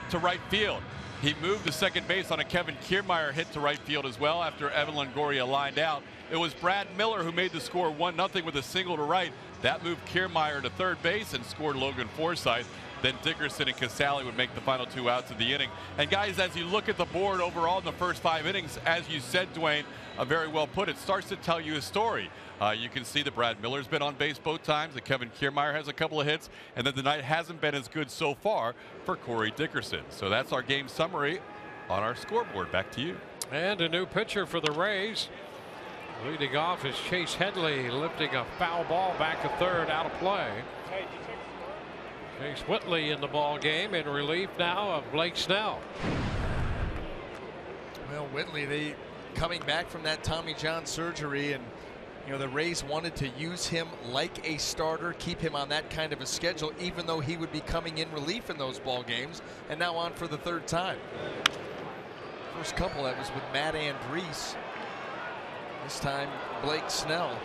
to right field. He moved to second base on a Kevin Kiermaier hit to right field as well after Evan Longoria lined out. It was Brad Miller who made the score one nothing with a single to right. That moved Kiermaier to third base and scored Logan Forsythe. Then Dickerson and Casali would make the final two outs of the inning. And guys, as you look at the board overall in the first five innings, as you said, Dwayne, uh, very well put, it starts to tell you a story. Uh, you can see that Brad Miller's been on base both times, that Kevin Kiermaier has a couple of hits, and that the night hasn't been as good so far for Corey Dickerson. So that's our game summary on our scoreboard. Back to you. And a new pitcher for the Rays. Leading off is Chase Headley, lifting a foul ball back to third, out of play. Chase Whitley in the ball game in relief now of Blake Snell. Well, Whitley, they coming back from that Tommy John surgery, and You know, the Rays wanted to use him like a starter, keep him on that kind of a schedule, even though he would be coming in relief in those ball games, and now on for the third time. First couple that was with Matt Andrees. This time Blake Snell.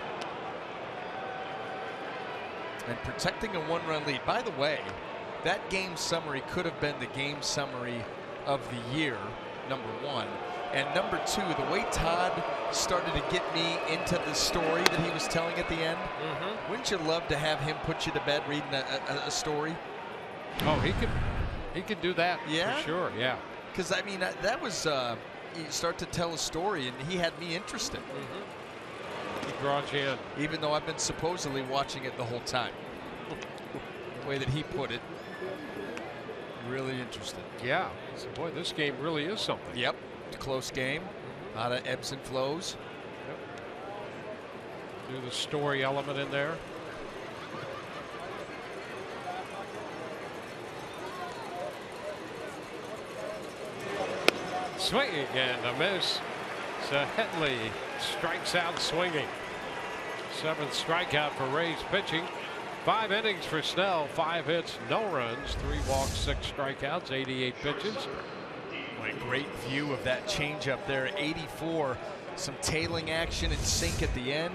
And protecting a one-run lead. By the way, that game summary could have been the game summary of the year, number one. And number two, the way Todd started to get me into the story that he was telling at the end. Mm-hmm. Wouldn't you love to have him put you to bed reading a, a, a story? Oh, he could, he could do that. Yeah, for sure. Yeah. Because I mean, that was uh, you start to tell a story, and he had me interested. Mm-hmm. He draws you in, even though I've been supposedly watching it the whole time. The way that he put it, really interested. Yeah. So, boy, this game really is something. Yep. Close game, a lot of ebbs and flows. Yep. Do the story element in there. Swing again, a miss. So Headley strikes out swinging. Seventh strikeout for Rays pitching. Five innings for Snell, five hits, no runs, three walks, six strikeouts, eighty-eight pitches. A great view of that change up there. eighty-four, some tailing action and sink at the end.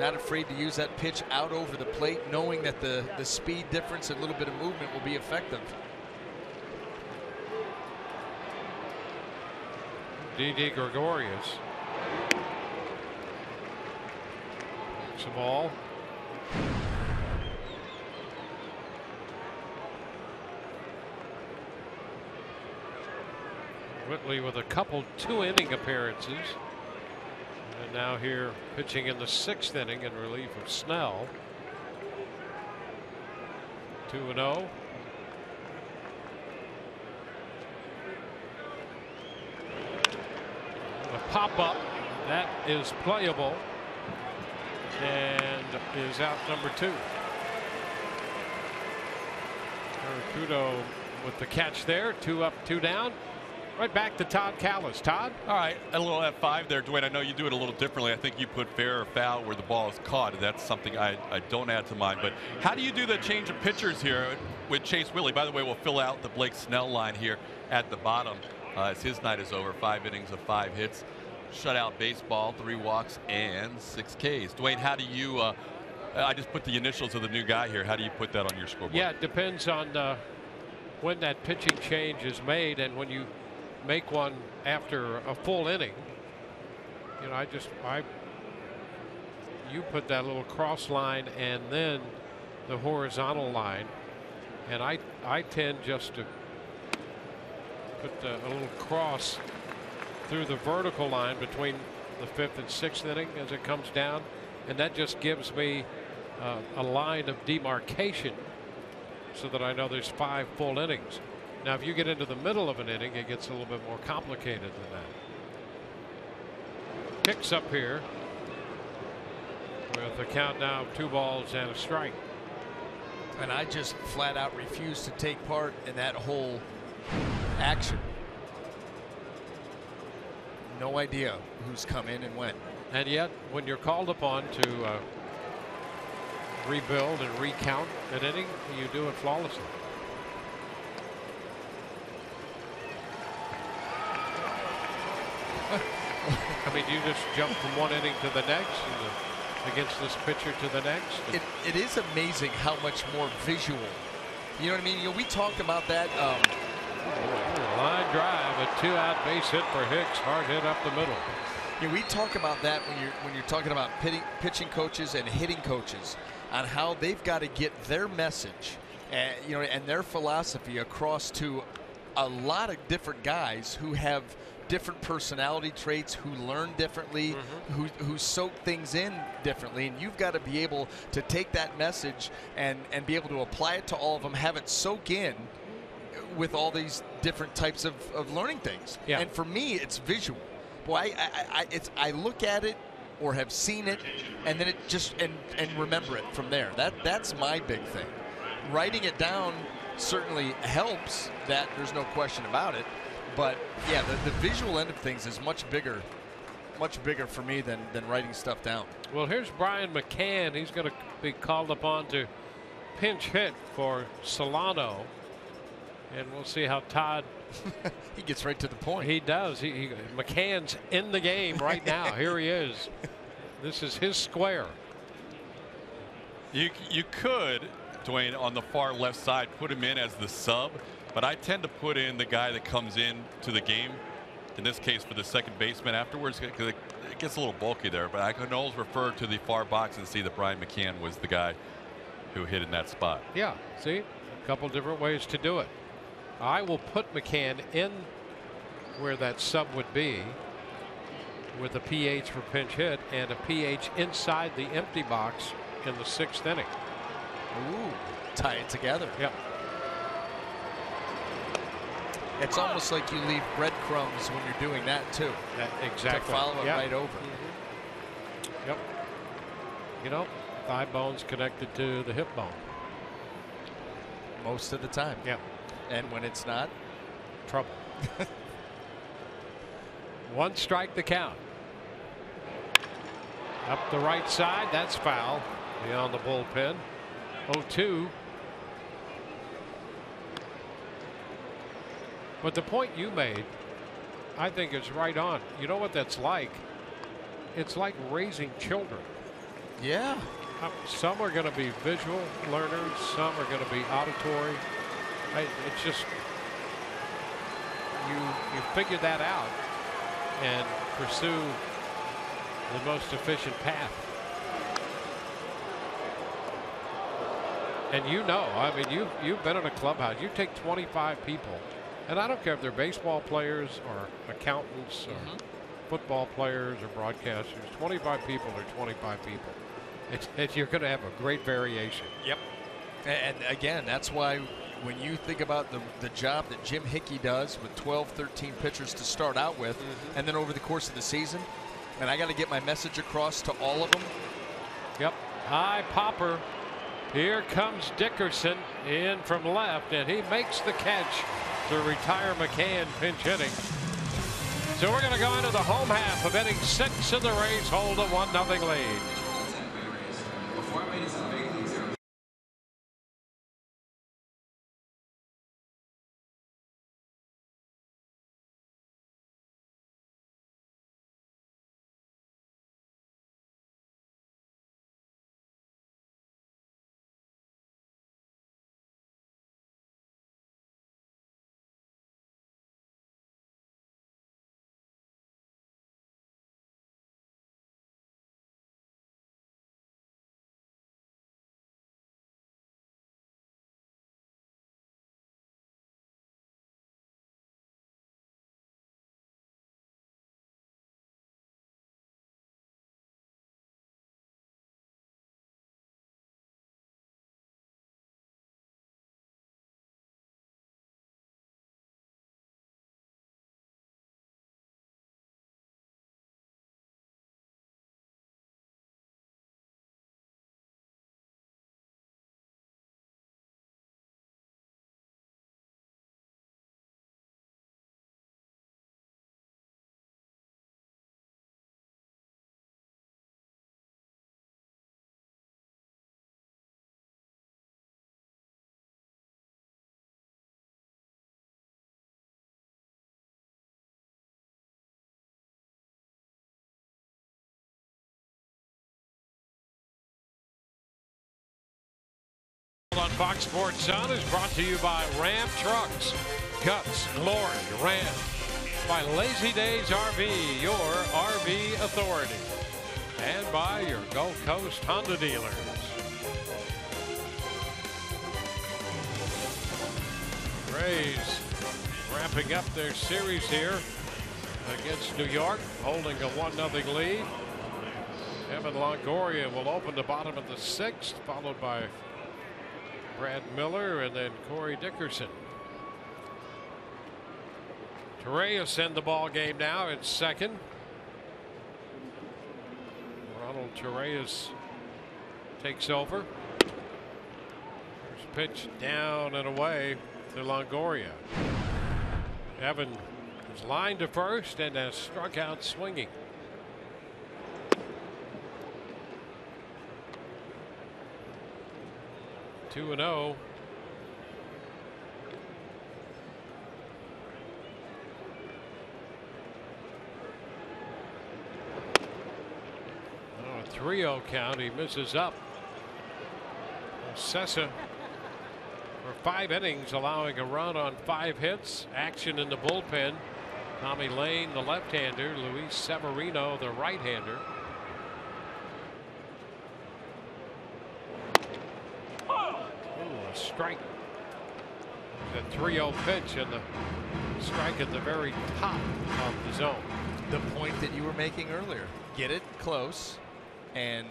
Not afraid to use that pitch out over the plate, knowing that the the speed difference and a little bit of movement will be effective. D D. Gregorius. Takes the ball. Whitley with a couple two-inning appearances. And now here pitching in the sixth inning in relief of Snell. two and oh. The pop-up, that is playable and is out number two. Carrucho with the catch there. Two up, two down. Right back to Todd Kalas. Todd? All right, a little F five there, Dwayne. I know you do it a little differently. I think you put fair or foul where the ball is caught. That's something I, I don't add to mine. But how do you do the change of pitchers here with Chase Whitley? By the way, we'll fill out the Blake Snell line here at the bottom uh, as his night is over. Five innings of five hits, shutout baseball, three walks, and six Ks. Dwayne, how do you uh, – I just put the initials of the new guy here. How do you put that on your scoreboard? Yeah, it depends on uh, when that pitching change is made and when you – make one after a full inning. You know, I just I you put that little cross line and then the horizontal line, and I I tend just to put the, a little cross through the vertical line between the fifth and sixth inning as it comes down, and that just gives me uh, a line of demarcation so that I know there's five full innings. Now, if you get into the middle of an inning, it gets a little bit more complicated than that. Hicks up here with a count now of two balls and a strike. And I just flat out refuse to take part in that whole action. No idea who's come in and when. And yet, when you're called upon to uh, rebuild and recount an inning, you do it flawlessly. I mean, you just jump from one inning to the next and against this pitcher to the next. It, it is amazing how much more visual. You know what I mean? You know, we talked about that. Um, Line drive, a two-out base hit for Hicks, hard hit up the middle. You know, we talk about that when you're when you're talking about pitting, pitching coaches and hitting coaches on how they've got to get their message and you know and their philosophy across to a lot of different guys who have different personality traits, who learn differently, mm-hmm. who, who soak things in differently, and you've got to be able to take that message and and be able to apply it to all of them, have it soak in with all these different types of, of learning things. Yeah. And for me, it's visual. Boy, I, I, I, it's, I look at it or have seen it, and then it just and and remember it from there. That that's my big thing. Writing it down certainly helps. That there's no question about it. But yeah, the, the visual end of things is much bigger much bigger for me than than writing stuff down. Well, here's Brian McCann. He's going to be called upon to pinch hit for Solano, and we'll see how Todd he gets right to the point. He does. He, he McCann's in the game right now. Here he is. This is his square. You you could, Dwayne, on the far left side, put him in as the sub, but I tend to put in the guy that comes in to the game. In this case, for the second baseman afterwards, because it, it gets a little bulky there. But I can always refer to the far box and see that Brian McCann was the guy who hit in that spot. Yeah, see, a couple different ways to do it. I will put McCann in where that sub would be, with a P H for pinch hit and a P H inside the empty box in the sixth inning. Ooh, tie it together. Yep. It's almost like you leave breadcrumbs when you're doing that too. That, exactly. To follow it yep. right over. Mm-hmm. Yep. You know, thigh bone's connected to the hip bone most of the time. Yep. And when it's not, trouble. One strike the count. Up the right side, that's foul. Beyond the bullpen. oh two. But the point you made, I think, is right on. You know what that's like? It's like raising children. Yeah. Some are going to be visual learners. Some are going to be auditory. I, it's just you you figure that out and pursue the most efficient path. And you know, I mean, you you've been in a clubhouse. You take twenty-five people. And I don't care if they're baseball players or accountants or mm-hmm. football players or broadcasters. twenty-five people are twenty-five people. It's, it's, you're going to have a great variation. Yep. And again, that's why when you think about the, the job that Jim Hickey does with twelve, thirteen pitchers to start out with, mm-hmm. and then over the course of the season, and I got to get my message across to all of them. Yep. High popper. Here comes Dickerson in from left, and he makes the catch to retire McCann pinch hitting. So we're going to go into the home half of inning six, and the Rays hold a one nothing lead. On Fox Sports Zone is brought to you by Ram Trucks, Guts, Glory, Ram, by Lazy Days R V, your R V authority, and by your Gulf Coast Honda dealers. Rays wrapping up their series here against New York, holding a one nothing lead. Evan Longoria will open the bottom of the sixth, followed by Brad Miller and then Corey Dickerson. Torres in the ball game now in second. Ronald Torres takes over. First pitch down and away to Longoria. Evan is lined to first and has struck out swinging. two and oh. three oh count. He misses up. Cessa for five innings, allowing a run on five hits. Action in the bullpen. Tommy Lane, the left-hander. Luis Severino, the right-hander. Oh, a strike. The three oh pitch and the strike at the very top of the zone. The point that you were making earlier. Get it close. And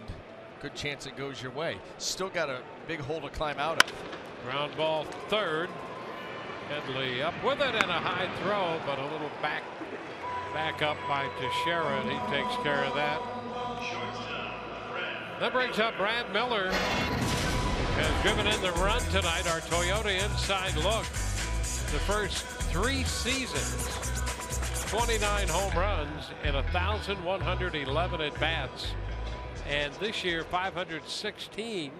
good chance it goes your way. Still got a big hole to climb out of. Ground ball third. Headley up with it and a high throw, but a little back back up by Teixeira, and he takes care of that. That brings up Brad Miller. Has driven in the run tonight. Our Toyota Inside Look. The first three seasons, twenty-nine home runs and one thousand one hundred eleven at bats. And this year, five hundred sixteen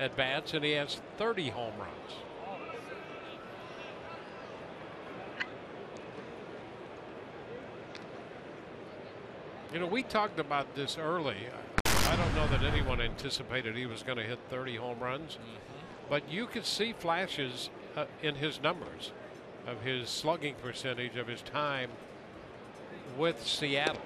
at bats, and he has thirty home runs. You know, we talked about this early. I don't know that anyone anticipated he was going to hit thirty home runs, mm-hmm. but you could see flashes uh, in his numbers, of his slugging percentage, of his time with Seattle.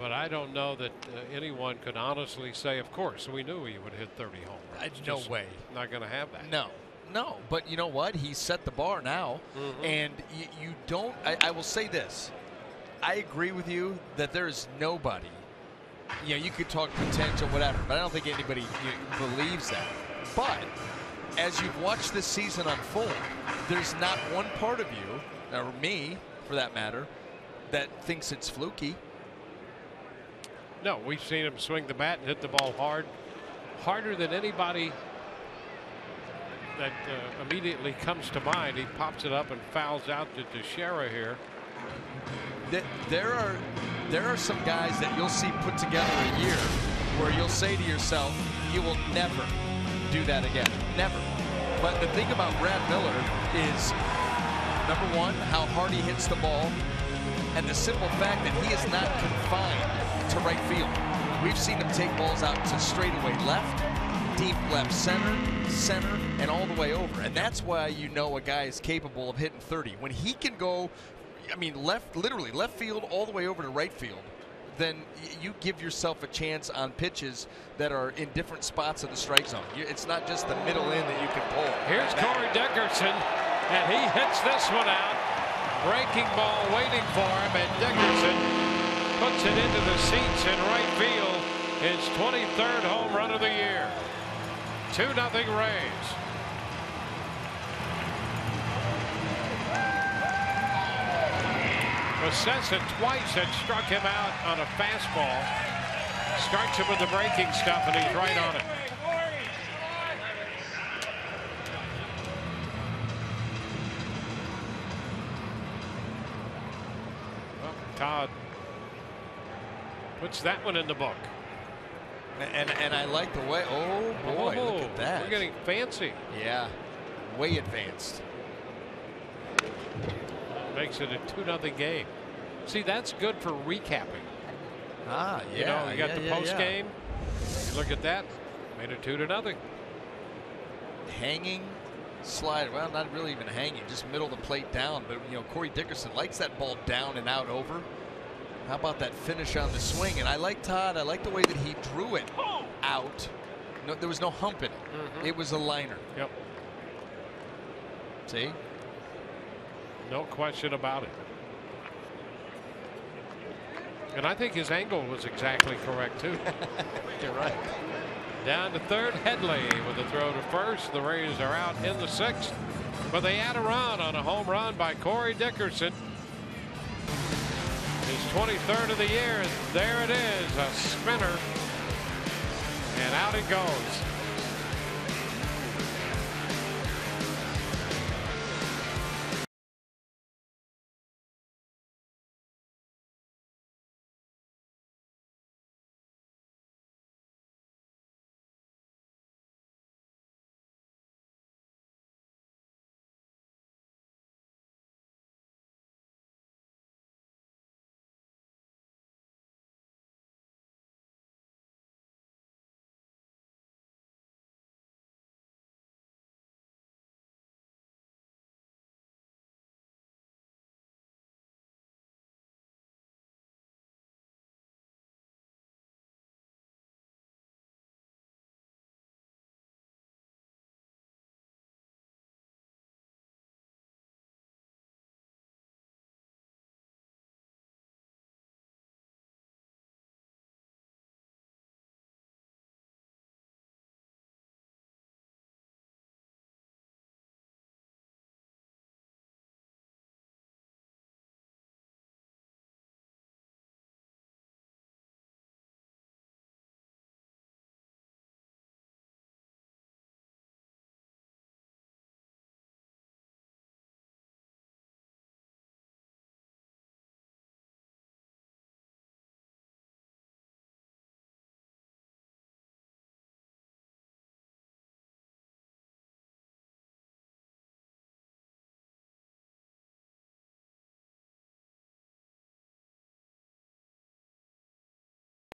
But I don't know that uh, anyone could honestly say, of course, we knew he would hit thirty home runs. No Just way. Not going to have that. No, no. But you know what? He set the bar now. Mm-hmm. And y you don't. I, I will say this. I agree with you that there is nobody. You know, you could talk potential, whatever, but I don't think anybody you, believes that. But as you've watched this season unfold, there's not one part of you, or me for that matter, that thinks it's fluky. No, we've seen him swing the bat and hit the ball hard, harder than anybody that uh, immediately comes to mind. He pops it up and fouls out to Teixeira here. There are there are some guys that you'll see put together a year where you'll say to yourself, you will never do that again, never. But the thing about Brad Miller is, number one, how hard he hits the ball, and the simple fact that he is not confined to right field. We've seen them take balls out to straightaway left, deep left center, center, and all the way over. And that's why you know a guy is capable of hitting thirty. When he can go, I mean, left, literally left field all the way over to right field, then you give yourself a chance on pitches that are in different spots of the strike zone. It's not just the middle end that you can pull. Here's Corey Dickerson, and he hits this one out. Breaking ball waiting for him, and Dickerson puts it into the seats in right field. His twenty-third home run of the year. two nothing Rays. Sessa twice had struck him out on a fastball. Starts him with the breaking stuff, and he's right on it. Well, Todd puts that one in the book. And, and, and I like the way. Oh, boy, oh, look at that. We're getting fancy. Yeah, way advanced. Makes it a two nothing game. See, that's good for recapping. Ah, yeah. You know, you got yeah, the yeah, post game. Yeah. Look at that. Made it two to nothing. Hanging slide. Well, not really even hanging, just middle of the plate down. But, you know, Corey Dickerson likes that ball down and out over. How about that finish on the swing? And I like Todd. I like the way that he drew it out. No, there was no hump in it. Mm-hmm. It was a liner. Yep. See? No question about it. And I think his angle was exactly correct, too. You're right. Down to third, Headley with a throw to first. The Rays are out in the sixth. But they add a run on a home run by Corey Dickerson. His twenty-third of the year, and there it is, a spinner, and out it goes.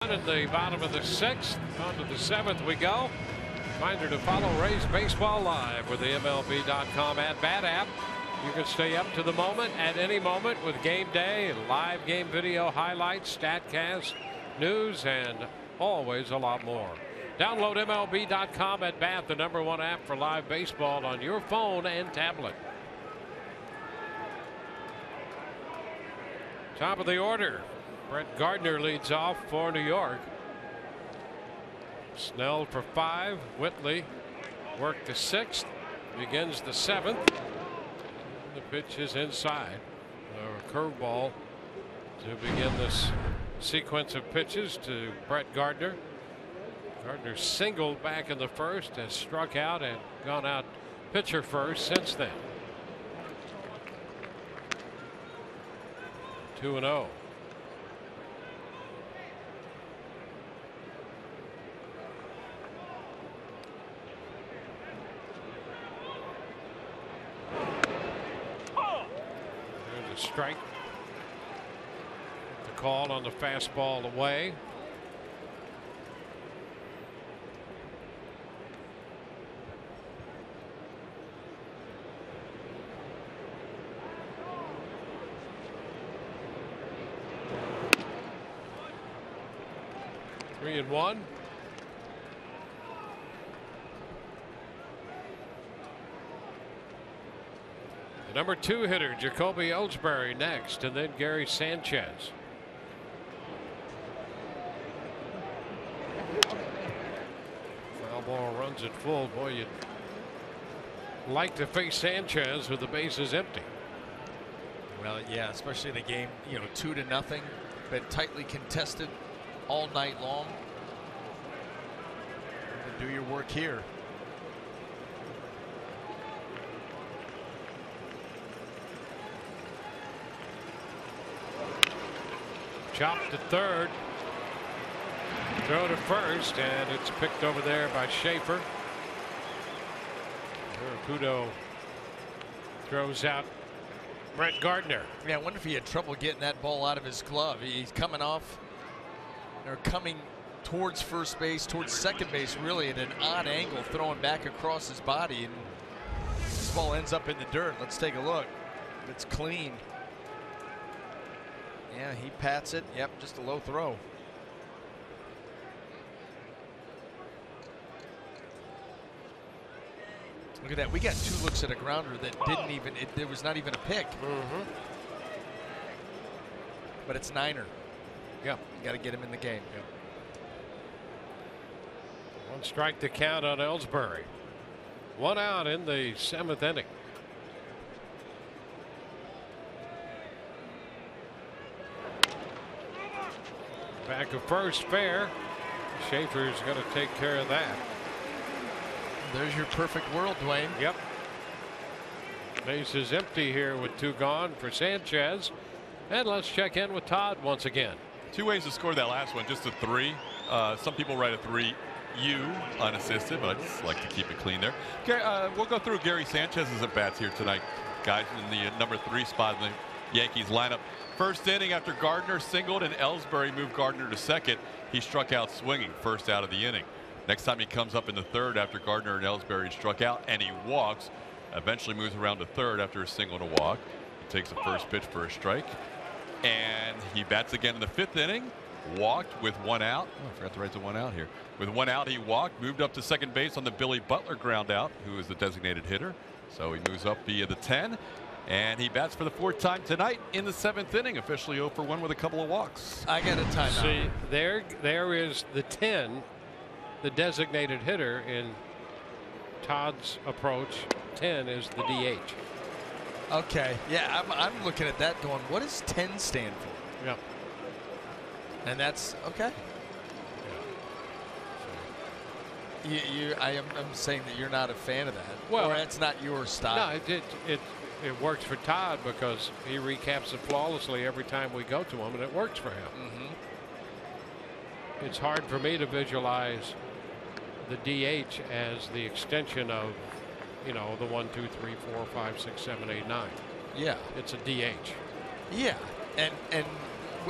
At the bottom of the sixth, on to the seventh we go. Reminder to follow Rays Baseball Live with the M L B dot com at Bat app. You can stay up to the moment at any moment with game day, live game video highlights, StatCast, news, and always a lot more. Download M L B dot com at Bat, the number one app for live baseball on your phone and tablet. Top of the order. Brett Gardner leads off for New York. Snell for five. Whitley worked the sixth. Begins the seventh. The pitch is inside. A curveball to begin this sequence of pitches to Brett Gardner. Gardner singled back in the first, has struck out and gone out pitcher first since then. two and oh. Strike. The call on the fastball away. Three and one. The number two hitter, Jacoby Ellsbury, next, and then Gary Sanchez. Foul ball, runs at full. Boy, you'd like to face Sanchez with the bases empty. Well, yeah, especially in a game, you know, two to nothing, been tightly contested all night long. You do your work here. Chopped to third. Throw to first, and it's picked over there by Schaefer. Kudo throws out Brett Gardner. Yeah, I wonder if he had trouble getting that ball out of his glove. He's coming off, or coming towards first base, towards second base, really at an odd angle, throwing back across his body, and this ball ends up in the dirt. Let's take a look. It's clean. Yeah, he pats it. Yep, just a low throw. Look at that. We got two looks at a grounder that didn't even, it, there was not even a pick. Mm-hmm. But it's Niner. Yeah. You got to get him in the game. Yeah. One strike to count on Ellsbury. One out in the seventh inning. Back of first, fair. Schaefer's going to take care of that. There's your perfect world, Dwayne. Yep. Base is empty here with two gone for Sanchez. And let's check in with Todd once again. Two ways to score that last one, just a three. Uh, some people write a three U unassisted, but I just like to keep it clean there. Uh, we'll go through Gary Sanchez's at bats here tonight, guys, in the number three spot in the Yankees lineup. First inning, after Gardner singled and Ellsbury moved Gardner to second, he struck out swinging, first out of the inning. Next time he comes up in the third after Gardner and Ellsbury struck out, and he walks, eventually moves around to third after a single and a walk. He takes the first pitch for a strike, and he bats again in the fifth inning, walked with one out. Oh, I forgot to write the one out here. With one out, he walked, moved up to second base on the Billy Butler ground out, who is the designated hitter. So he moves up via the ten. And he bats for the fourth time tonight in the seventh inning, officially oh for one with a couple of walks. I got a timeout. See, there, there is the ten, the designated hitter in Todd's approach. ten is the D H. Okay, yeah, I'm, I'm looking at that going, what does ten stand for? Yeah. And that's, okay. Yeah. You, you, I am, I'm saying that you're not a fan of that. Well, or that's not your style. No, it, it, it It works for Todd because he recaps it flawlessly every time we go to him, and it works for him. Mm-hmm. It's hard for me to visualize the D H as the extension of, you know, the one, two, three, four, five, six, seven, eight, nine. Yeah, it's a D H. Yeah, and and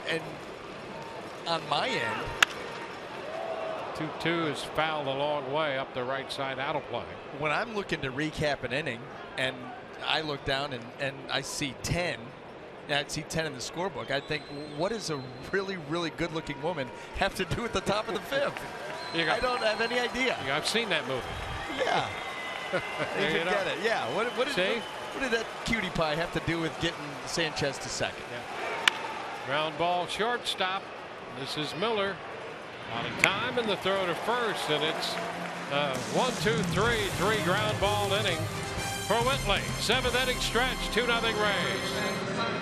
and on my end, two two is fouled a long way up the right side, out of play. When I'm looking to recap an inning and I look down and, and I see ten, and I see ten in the scorebook, I think, what does a really, really good looking woman have to do at the top of the fifth? You got, I don't have any idea. You got, I've seen that movie. Yeah. There you get it. Yeah. What, what, did, what, what did that cutie pie have to do with getting Sanchez to second? Yeah. Ground ball shortstop. This is Miller. Out of time in the throw to first, and it's uh, one, two, three, three ground ball inning for Whitley. Seventh inning stretch, two nothing Rays.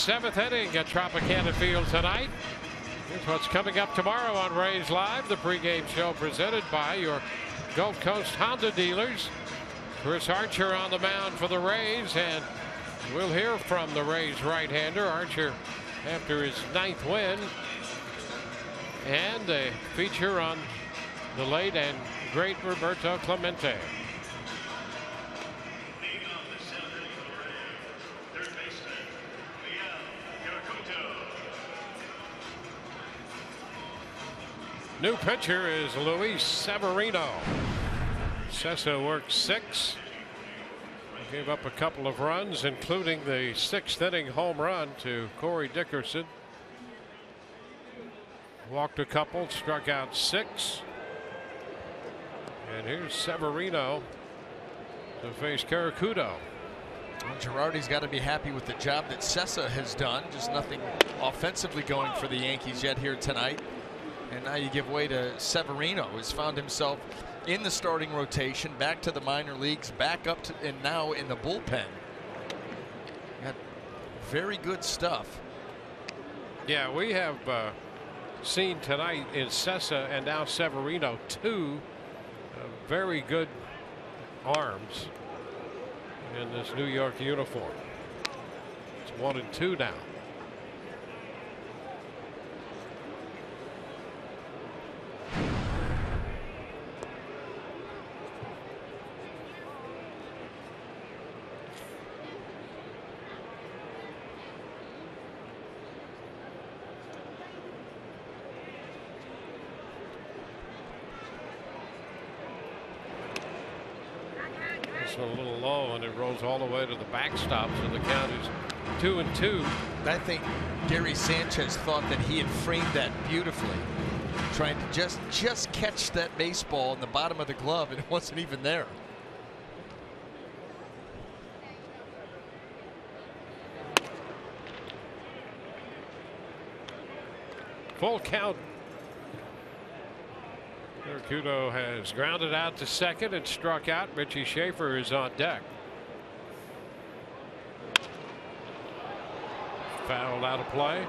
Seventh inning at Tropicana Field tonight. Here's what's coming up tomorrow on Rays Live, the pregame show presented by your Gulf Coast Honda dealers. Chris Archer on the mound for the Rays, and we'll hear from the Rays right-hander Archer after his ninth win, and a feature on the late and great Roberto Clemente. New pitcher is Luis Severino. Cessa worked six. Gave up a couple of runs, including the sixth inning home run to Corey Dickerson. Walked a couple, struck out six. And here's Severino to face Carrucho. Well, Girardi's got to be happy with the job that Cessa has done. Just nothing offensively going for the Yankees yet here tonight. And now you give way to Severino, who's found himself in the starting rotation, back to the minor leagues, back up to, and now in the bullpen. Got very good stuff. Yeah, we have uh, seen tonight in Cessa and now Severino two uh, very good arms in this New York uniform. It's one and two now. A little low, and it rolls all the way to the backstop, so the count is two and two. I think Gary Sanchez thought that he had framed that beautifully, trying to just just catch that baseball in the bottom of the glove, and it wasn't even there. Full count. Carrucho has grounded out to second and struck out. Richie Schaefer is on deck. Fouled out of play.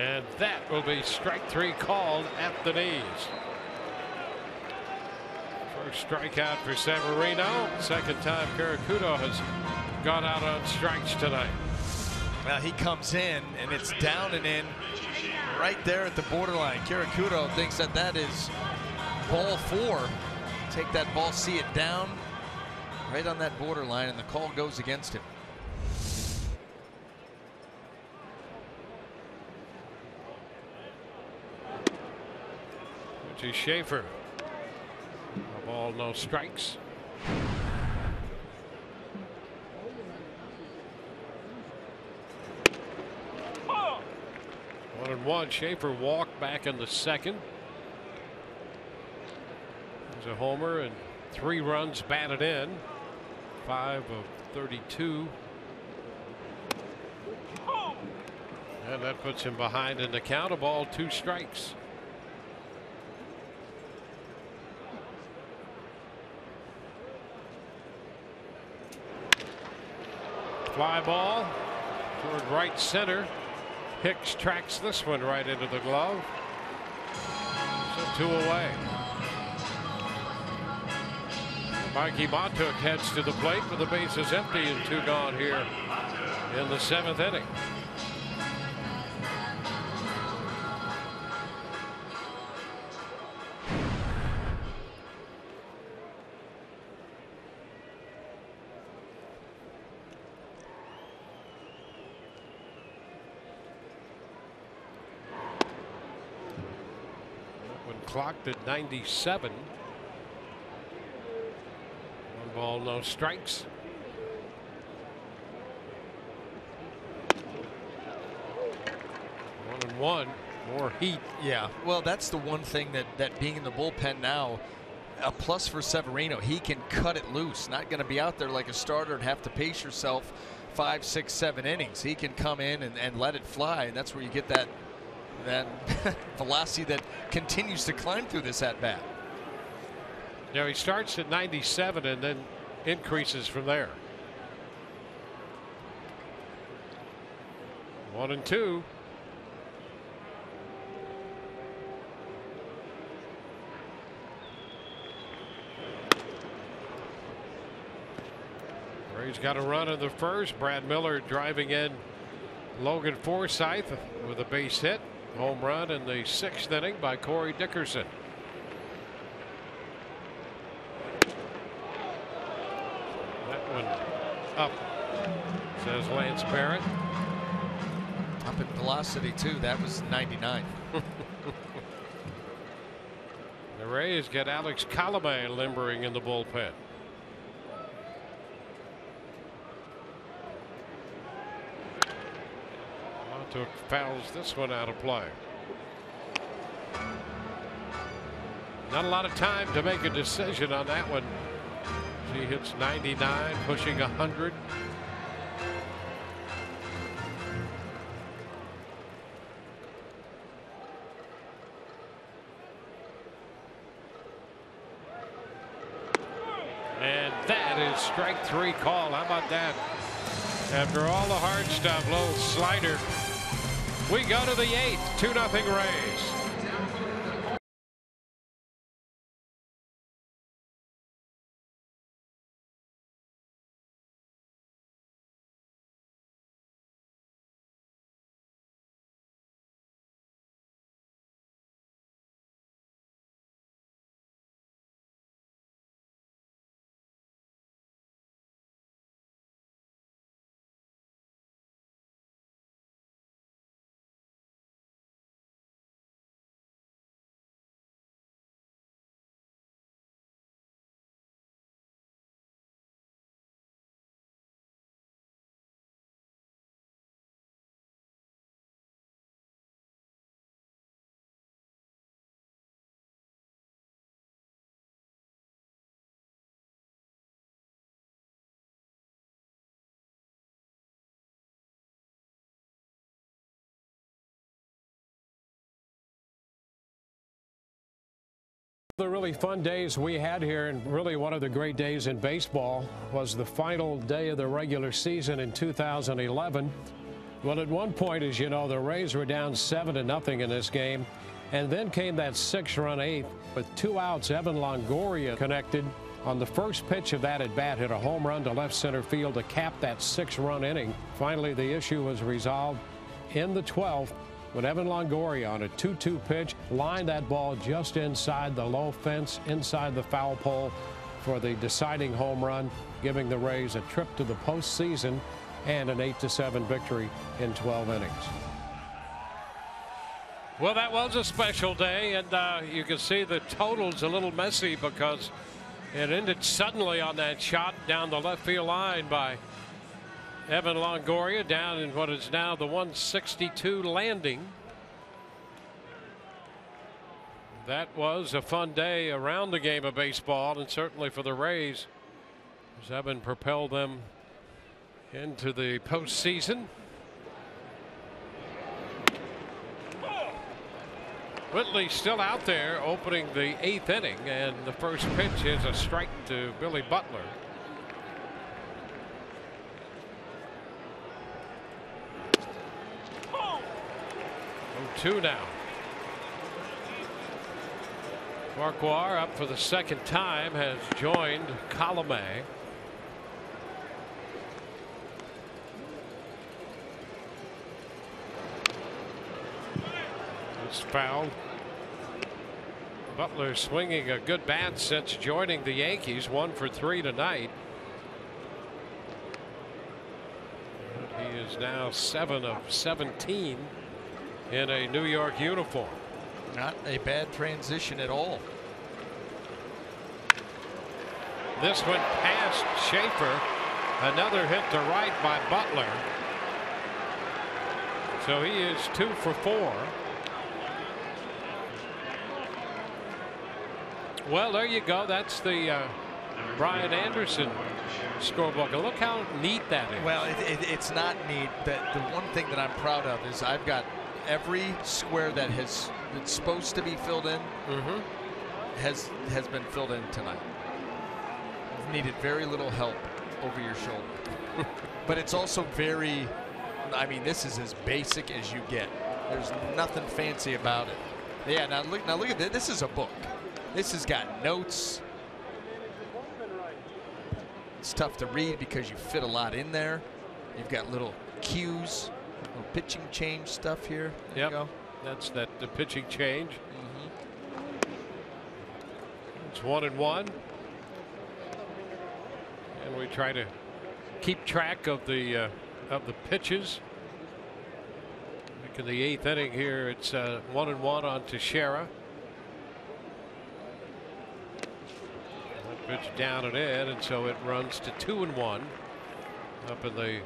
And that will be strike three called at the knees. First strikeout for Severino. Second time Carrucho has gone out on strikes tonight. Now he comes in and it's down and in right there at the borderline. Carrucho thinks that that is ball four. Take that ball, see it down right on that borderline, and the call goes against him. Richie Schaefer. No ball, no strikes. Oh. One and one. Schaefer walked back in the second. There's a homer and three runs batted in. five of thirty-two. Oh. And that puts him behind in the count. A ball, two strikes. Fly ball toward right center. Hicks tracks this one right into the glove. So two away. Mikie Mahtook heads to the plate with the bases empty and two gone here in the seventh inning. Clocked at ninety-seven. One ball, no strikes. One and one. More heat. Yeah. Well, that's the one thing that that being in the bullpen now, a plus for Severino. He can cut it loose. Not going to be out there like a starter and have to pace yourself five, six, seven innings. He can come in and, and let it fly, and that's where you get that. That velocity that continues to climb through this at bat. Now he starts at ninety-seven and then increases from there. One and two. He's got a run in the first. Brad Miller driving in Logan Forsythe with a base hit. Home run in the sixth inning by Corey Dickerson. That one up, says Lance Parrott. Up in velocity, too. That was ninety-nine. The Rays get Alex Colomé limbering in the bullpen. Mahtook fouls this one out of play. Not a lot of time to make a decision on that one. She hits ninety-nine, pushing one hundred. And that is strike three call. How about that? After all the hard stuff, little slider. We go to the eighth, two nothing Rays. The really fun days we had here, and really one of the great days in baseball was the final day of the regular season in two thousand eleven. Well, at one point, as you know, the Rays were down seven to nothing in this game, and then came that six-run eighth with two outs. Evan Longoria connected on the first pitch of that at bat, hit a home run to left center field to cap that six-run inning. Finally, the issue was resolved in the twelfth when Evan Longoria on a two two pitch lined that ball just inside the low fence, inside the foul pole, for the deciding home run, giving the Rays a trip to the postseason and an eight to seven victory in twelve innings. Well, that was a special day, and uh, you can see the total's a little messy because it ended suddenly on that shot down the left field line by Evan Longoria, down in what is now the one sixty-two landing. That was a fun day around the game of baseball, and certainly for the Rays, as Evan propelled them into the postseason. Whitley still out there opening the eighth inning, and the first pitch is a strike to Billy Butler. oh two now. Farquhar, up for the second time, has joined Colomé. It's fouled. Butler swinging a good bat since joining the Yankees, one for three tonight. And he is now seven of seventeen in a New York uniform. Not a bad transition at all. This one past Schaefer. Another hit to right by Butler. So he is two for four. Well, there you go. That's the uh, Brian Anderson scorebook. And look how neat that is. Well, it, it, it's not neat. That the one thing that I'm proud of is I've got every square that has been supposed to be filled in mm-hmm. has has been filled in tonight. You've needed very little help over your shoulder. But it's also very, I mean, this is as basic as you get. There's nothing fancy about it. Yeah. Now look. Now look at this. This is a book. This has got notes. It's tough to read because you fit a lot in there. You've got little cues, little pitching change stuff here. Yeah, that's that the pitching change. Mm-hmm. It's one and one, and we try to keep track of the uh, of the pitches. Back in the eighth inning here, it's uh, one and one on Teixeira. Pitch down and in, and so it runs to two and one up in the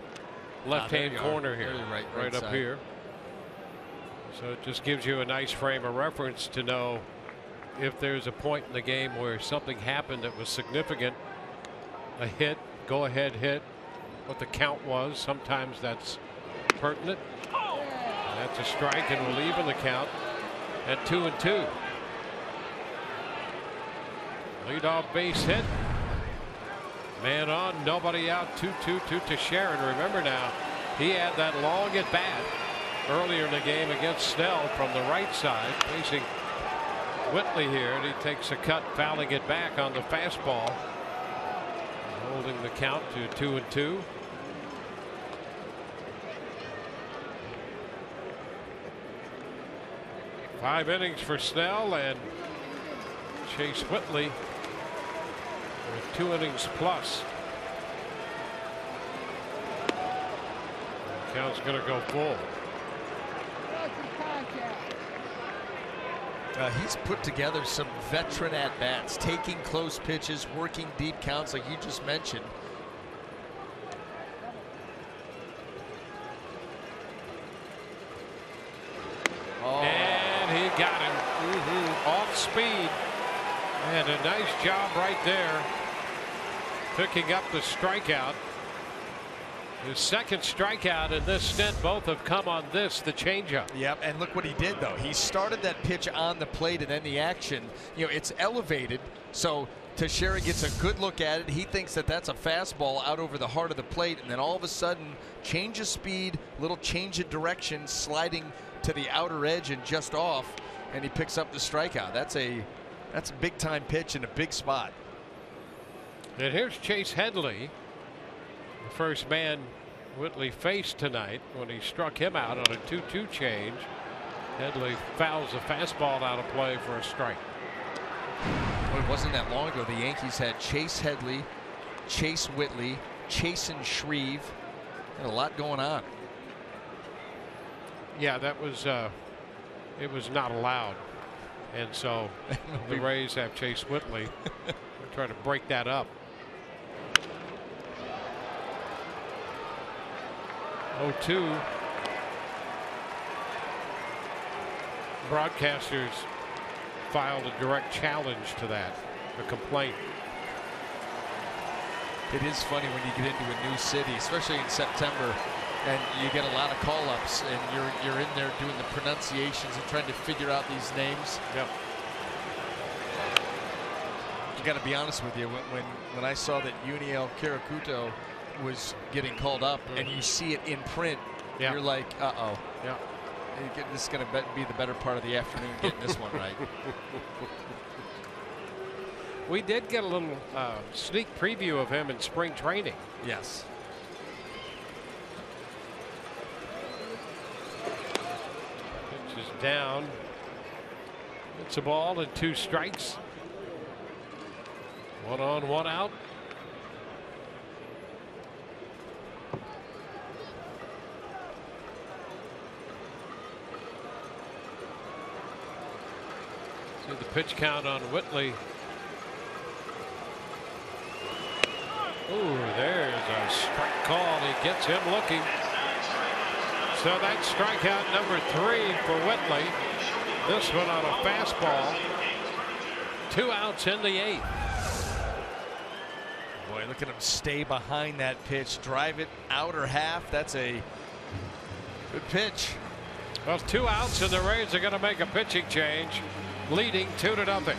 left-hand corner here, right, right up here. So it just gives you a nice frame of reference to know if there's a point in the game where something happened that was significant, a hit, go-ahead hit, what the count was. Sometimes that's pertinent. And that's a strike, and we'll even the count at two and two. Leadoff base hit. Man on, nobody out, two two to Teixeira. And remember now, he had that long at bat earlier in the game against Snell from the right side, facing Whitley here. And he takes a cut, fouling it back on the fastball, holding the count to two and two. Five innings for Snell, and Chase Whitley with two innings plus. The count's going to go full. Uh, he's put together some veteran at bats, taking close pitches, working deep counts, like you just mentioned. Oh. And he got him. Mm-hmm. Off speed. And a nice job right there, picking up the strikeout. His second strikeout in this stint. Both have come on this, the changeup. Yep, and look what he did though. He started that pitch on the plate and then the action. You know, it's elevated, so Teixeira gets a good look at it. He thinks that that's a fastball out over the heart of the plate, and then all of a sudden, change of speed, little change of direction, sliding to the outer edge and just off, and he picks up the strikeout. That's a that's a big time pitch in a big spot. And here's Chase Headley, the first man Whitley faced tonight when he struck him out on a two two change. Headley fouls a fastball out of play for a strike. Well, it wasn't that long ago the Yankees had Chase Headley, Chase Whitley, Chasen Shreve, and a lot going on. Yeah, that was uh, it was not allowed, and so the Rays have Chase Whitley. They're trying to break that up. oh two. Broadcasters filed a direct challenge to that, a complaint. It is funny when you get into a new city, especially in September, and you get a lot of call-ups, and you're you're in there doing the pronunciations and trying to figure out these names. Yep. You got to be honest with you. When when when I saw that Yuniel Carrucho was getting called up, mm-hmm. and you see it in print, yeah. you're like, uh-oh. Yeah. This is going to be the better part of the afternoon, getting this one right. We did get a little uh, sneak preview of him in spring training. Yes. Pitch is down. It's a ball and two strikes. One on, one out. The pitch count on Whitley. Ooh, there's a strike call. He gets him looking. So that's strikeout number three for Whitley. This one on a fastball. Two outs in the eighth. Boy, look at him stay behind that pitch. Drive it outer half. That's a good pitch. Well, two outs, and the Rays are going to make a pitching change, leading two to nothing.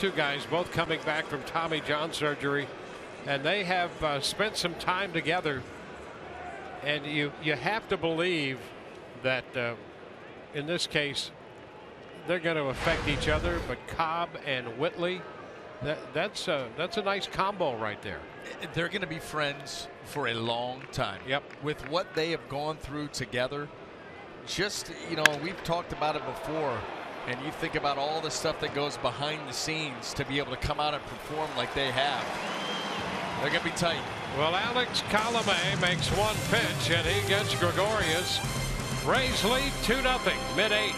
Two guys both coming back from Tommy John surgery, and they have uh, spent some time together, and you you have to believe that uh, in this case they're going to affect each other. But Cobb and Whitley, that that's a that's a nice combo right there. They're going to be friends for a long time. Yep. With what they have gone through together. Just, you know, we've talked about it before. And you think about all the stuff that goes behind the scenes to be able to come out and perform like they have. They're going to be tight. Well, Alex Colomé makes one pitch, and he gets Gregorius. Rays lead two nothing, mid-eight.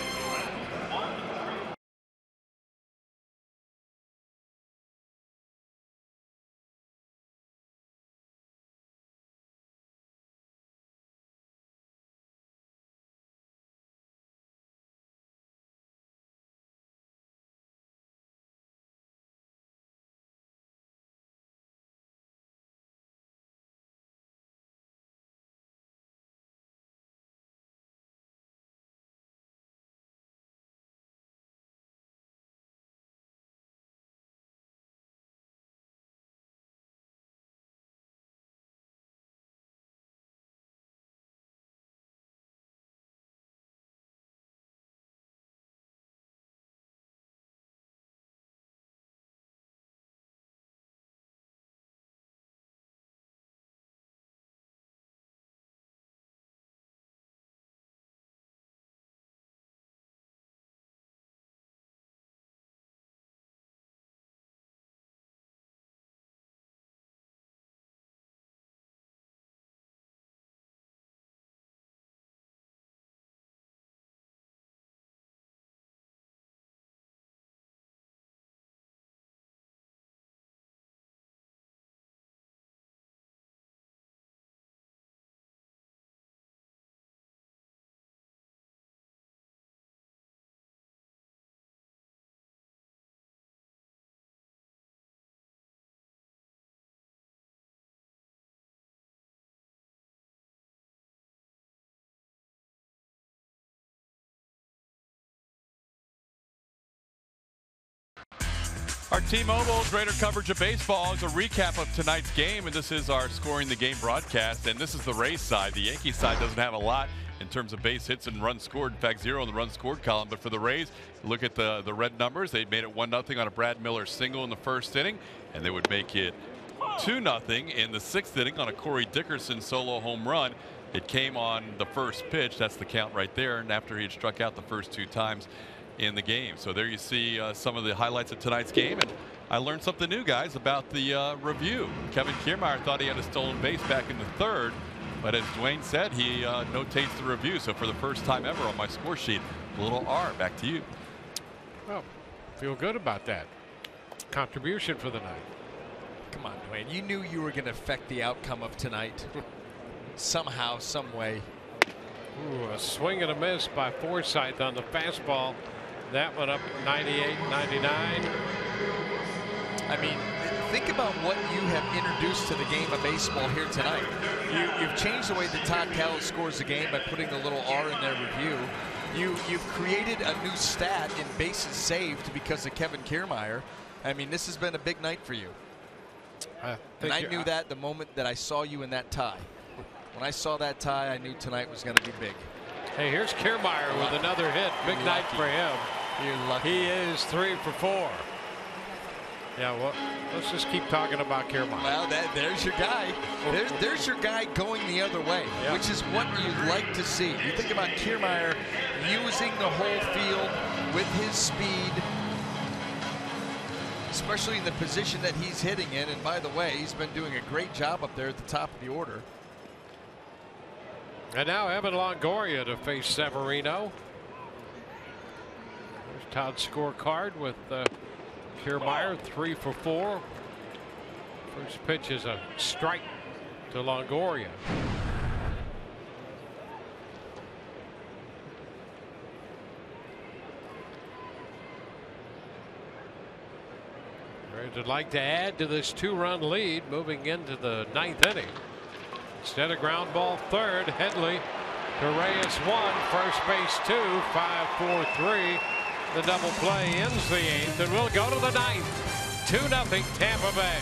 Our T-Mobile's Raider coverage of baseball is a recap of tonight's game, and this is our Scoring the Game broadcast, and this is the Rays side. The Yankees side doesn't have a lot in terms of base hits and runs scored. In fact, zero in the runs scored column. But for the Rays, look at the, the red numbers. They made it one nothing on a Brad Miller single in the first inning, and they would make it two nothing in the sixth inning on a Corey Dickerson solo home run. It came on the first pitch. That's the count right there, and after he had struck out the first two times in the game. So there you see uh, some of the highlights of tonight's game. And I learned something new, guys, about the uh, review. Kevin Kiermaier thought he had a stolen base back in the third, but as Dwayne said, he uh, notates the review. So for the first time ever on my score sheet, a little R. Back to you. Well, feel good about that contribution for the night. Come on, Dwayne. You knew you were going to affect the outcome of tonight somehow, some way. Ooh, a swing and a miss by Forsythe on the fastball. That went up ninety-eight ninety-nine. I mean, think about what you have introduced to the game of baseball here tonight. You, you've changed the way that Todd Kalas scores the game by putting the little R in their review. You, you've created a new stat in bases saved because of Kevin Kiermaier. I mean, this has been a big night for you. I and I knew I, that the moment that I saw you in that tie. When I saw that tie, I knew tonight was going to be big. Hey, here's Kiermaier with another hit. Big night for him. You're lucky. He is three for four. Yeah, well, let's just keep talking about Kiermaier. Well, that, there's your guy. There's, there's your guy going the other way, yeah, which is what you'd like to see. You think about Kiermaier using the whole field with his speed, especially in the position that he's hitting in. And by the way, he's been doing a great job up there at the top of the order. And now Evan Longoria to face Severino. There's Todd's scorecard with uh, Kiermaier, three for four. First pitch is a strike to Longoria. They'd like to add to this two-run lead moving into the ninth inning. Instead of ground ball third, Headley to Reyes one, first base two, five, four, three. The double play ends the eighth, and we'll go to the ninth. two nothing Tampa Bay.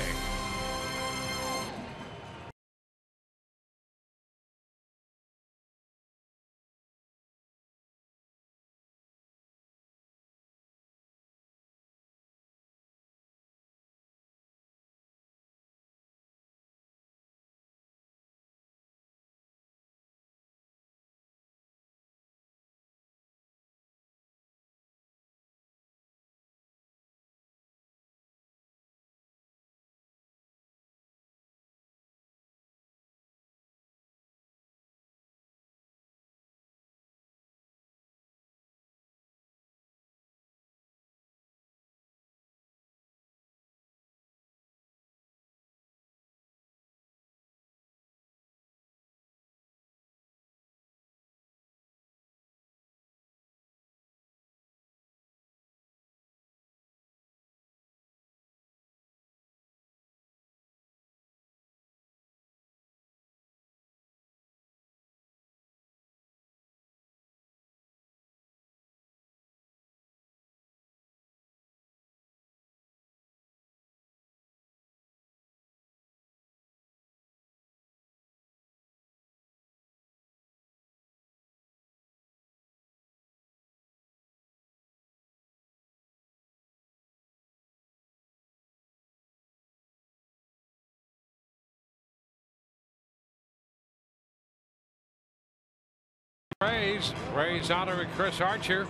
Rays, Rays honoring Chris Archer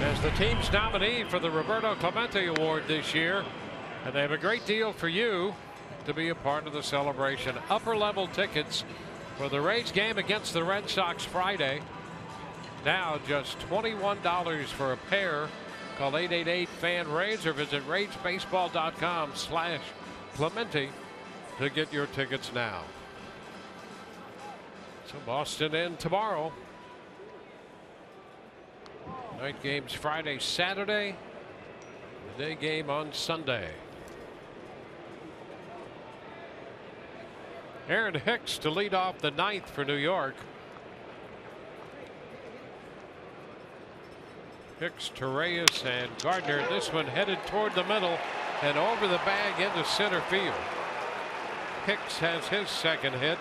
as the team's nominee for the Roberto Clemente Award this year, and they have a great deal for you to be a part of the celebration. Upper level tickets for the Rays game against the Red Sox Friday, now just twenty-one dollars for a pair. Call eight eight eight FAN RAYS or visit rays baseball dot com slash Clemente to get your tickets now. So Boston in tomorrow. Night games Friday, Saturday, the day game on Sunday. Aaron Hicks to lead off the ninth for New York. Hicks to Reyes and Gardner. This one headed toward the middle and over the bag into center field. Hicks has his second hit.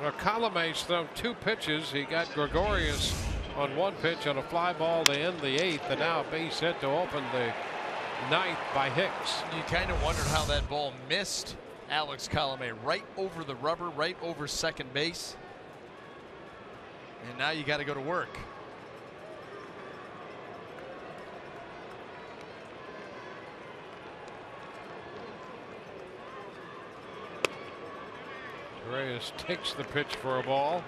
Well, Colomé's thrown two pitches. He got Gregorius on one pitch on a fly ball to end the eighth, and now a base hit to open the ninth by Hicks. You kind of wondered how that ball missed Alex Colomé, right over the rubber, right over second base. And now you got to go to work. Reyes takes the pitch for a ball.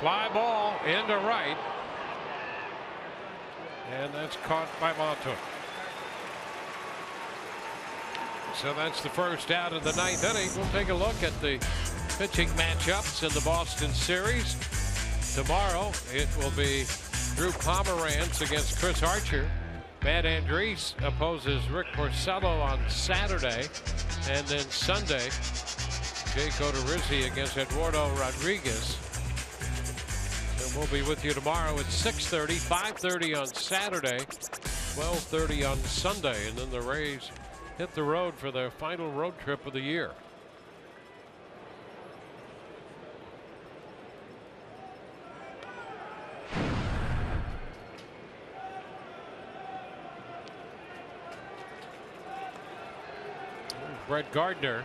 Fly ball into right. And that's caught by Mahtook. So that's the first out of the ninth inning. We'll take a look at the pitching matchups in the Boston series. Tomorrow it will be Drew Pomeranz against Chris Archer. Matt Andrees opposes Rick Porcello on Saturday. And then Sunday, Jake Odorizzi against Eduardo Rodriguez. We'll be with you tomorrow at six thirty, five thirty on Saturday, twelve thirty on Sunday, and then the Rays hit the road for their final road trip of the year. Brett Gardner.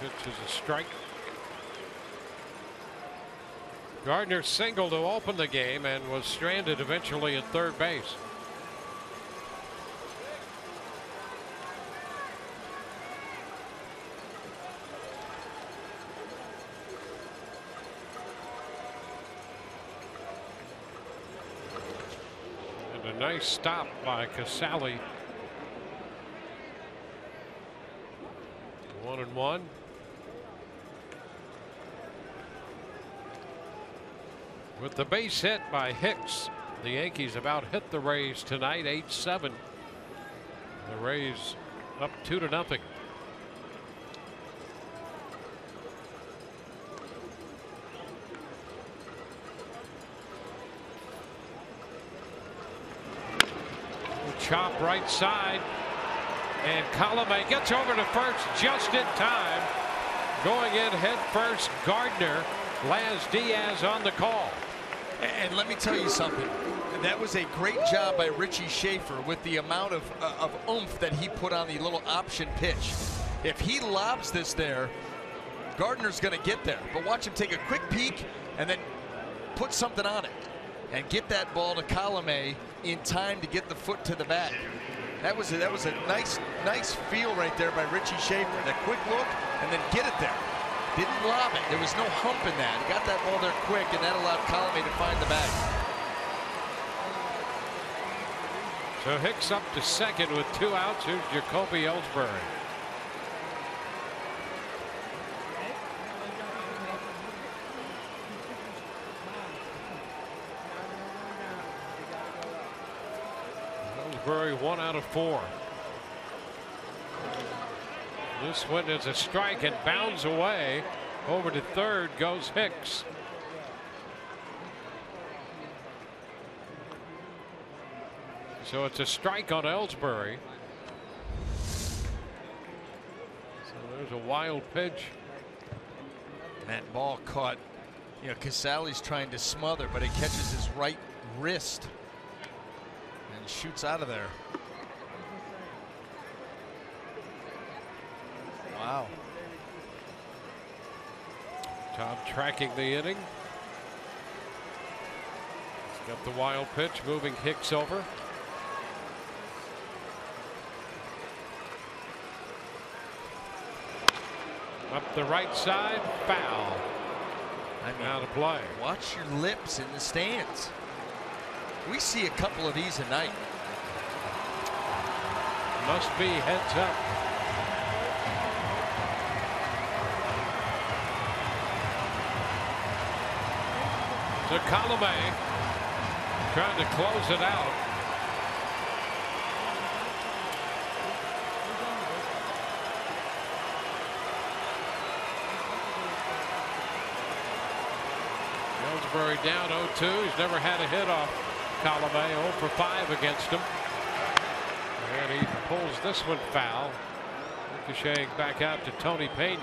Pitch is a strike. Gardner singled to open the game and was stranded eventually at third base. And a nice stop by Casali. One and one. With the base hit by Hicks, the Yankees have out hit the Rays tonight, eight seven. The Rays up two to nothing. Chop right side, and Colomé gets over to first just in time. Going in head first, Gardner. Laz Diaz on the call. And let me tell you something. That was a great job by Richie Schaefer with the amount of, uh, of oomph that he put on the little option pitch. If he lobs this there, Gardner's going to get there. But watch him take a quick peek and then put something on it and get that ball to Colomé in time to get the foot to the bat. That was a, that was a nice, nice feel right there by Richie Schaefer. That quick look and then get it there. Didn't lob it. There was no hump in that. He got that ball there quick, and that allowed Colomé to find the bag. So Hicks up to second with two outs. Here's Jacoby Ellsbury. Ellsbury one out of four. This one is a strike and bounds away. Over to third goes Hicks. So it's a strike on Ellsbury. So there's a wild pitch. That ball caught, you know, Casali's trying to smother, but it catches his right wrist and shoots out of there. Wow. Tom tracking the inning. He's got the wild pitch, moving Hicks over. Up the right side, foul. I mean, out of play. Watch your lips in the stands. We see a couple of these a night. Must be heads up. To Colomé, trying to close it out. Ellsbury down oh two. He's never had a hit off Colomé. oh for five against him. And he pulls this one foul, ricocheting back out to Tony Pena.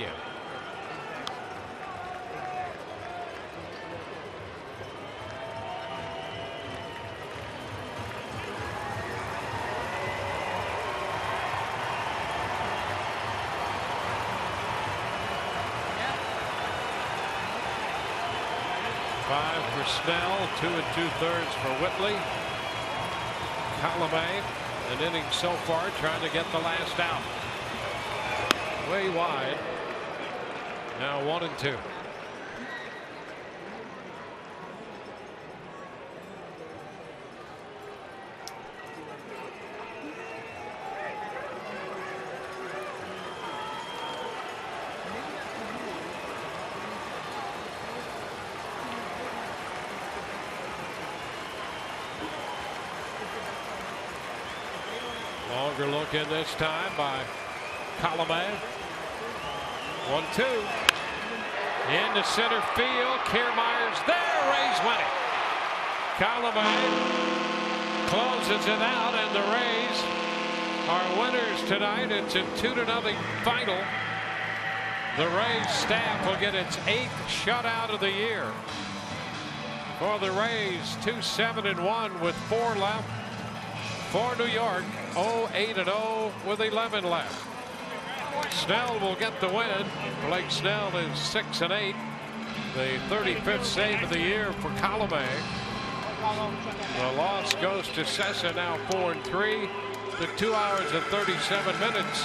Five for Snell, two and two thirds for Whitley. Colomé, an inning so far, trying to get the last out. Way wide. Now one and two. Longer look in this time by Colomé. one two. Into center field. Kiermaier's there. Rays winning. Colomé closes it out, and the Rays are winners tonight. It's a two to nothing final. The Rays staff will get its eighth shutout of the year. For the Rays, two seven and one with four left. For New York, oh eight and oh with eleven left. Snell will get the win. Blake Snell is six and eight. The thirty-fifth save of the year for Colomé. The loss goes to Cessa, now four and three. The two hours and thirty-seven minutes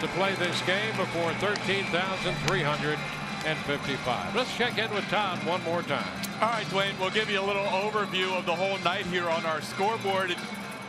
to play this game before thirteen thousand three hundred fifty-five. Let's check in with Todd one more time. All right, Dwayne, we'll give you a little overview of the whole night here on our scoreboard.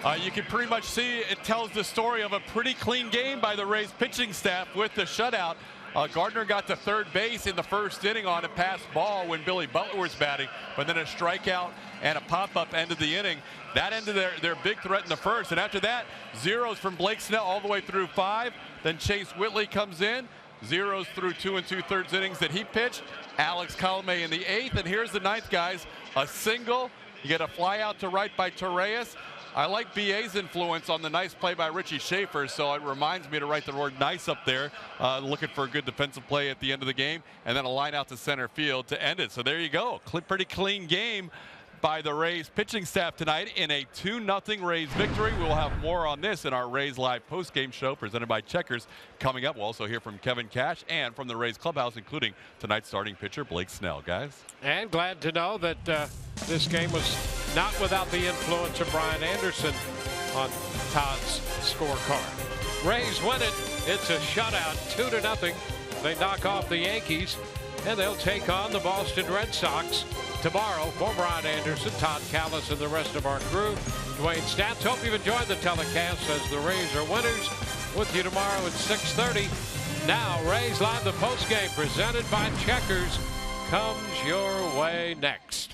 Uh, you can pretty much see it tells the story of a pretty clean game by the Rays pitching staff with the shutout. Uh, Gardner got to third base in the first inning on a passed ball when Billy Butler was batting, but then a strikeout and a pop-up ended the inning. That ended their, their big threat in the first, and after that, zeros from Blake Snell all the way through five. Then Chase Whitley comes in, zeros through two and two-thirds innings that he pitched. Alex Colomé in the eighth, and here's the ninth, guys. A single. You get a fly out to right by Torreyes. I like B A's influence on the nice play by Richie Schaefer, so it reminds me to write the word nice up there, uh, looking for a good defensive play at the end of the game, and then a line out to center field to end it. So there you go. Cle- pretty clean game by the Rays pitching staff tonight in a two nothing Rays victory. We'll have more on this in our Rays Live postgame show presented by Checkers coming up. We'll also hear from Kevin Cash and from the Rays clubhouse, including tonight's starting pitcher Blake Snell, guys. And glad to know that uh, this game was not without the influence of Brian Anderson on Todd's scorecard. Rays win it. It's a shutout, two to nothing. They knock off the Yankees, and they'll take on the Boston Red Sox tomorrow. For Brian Anderson, Todd Kalas, and the rest of our crew, Dwayne Stats, hope you've enjoyed the telecast as the Rays are winners. With you tomorrow at six thirty. Now, Rays Live, the postgame presented by Checkers, comes your way next.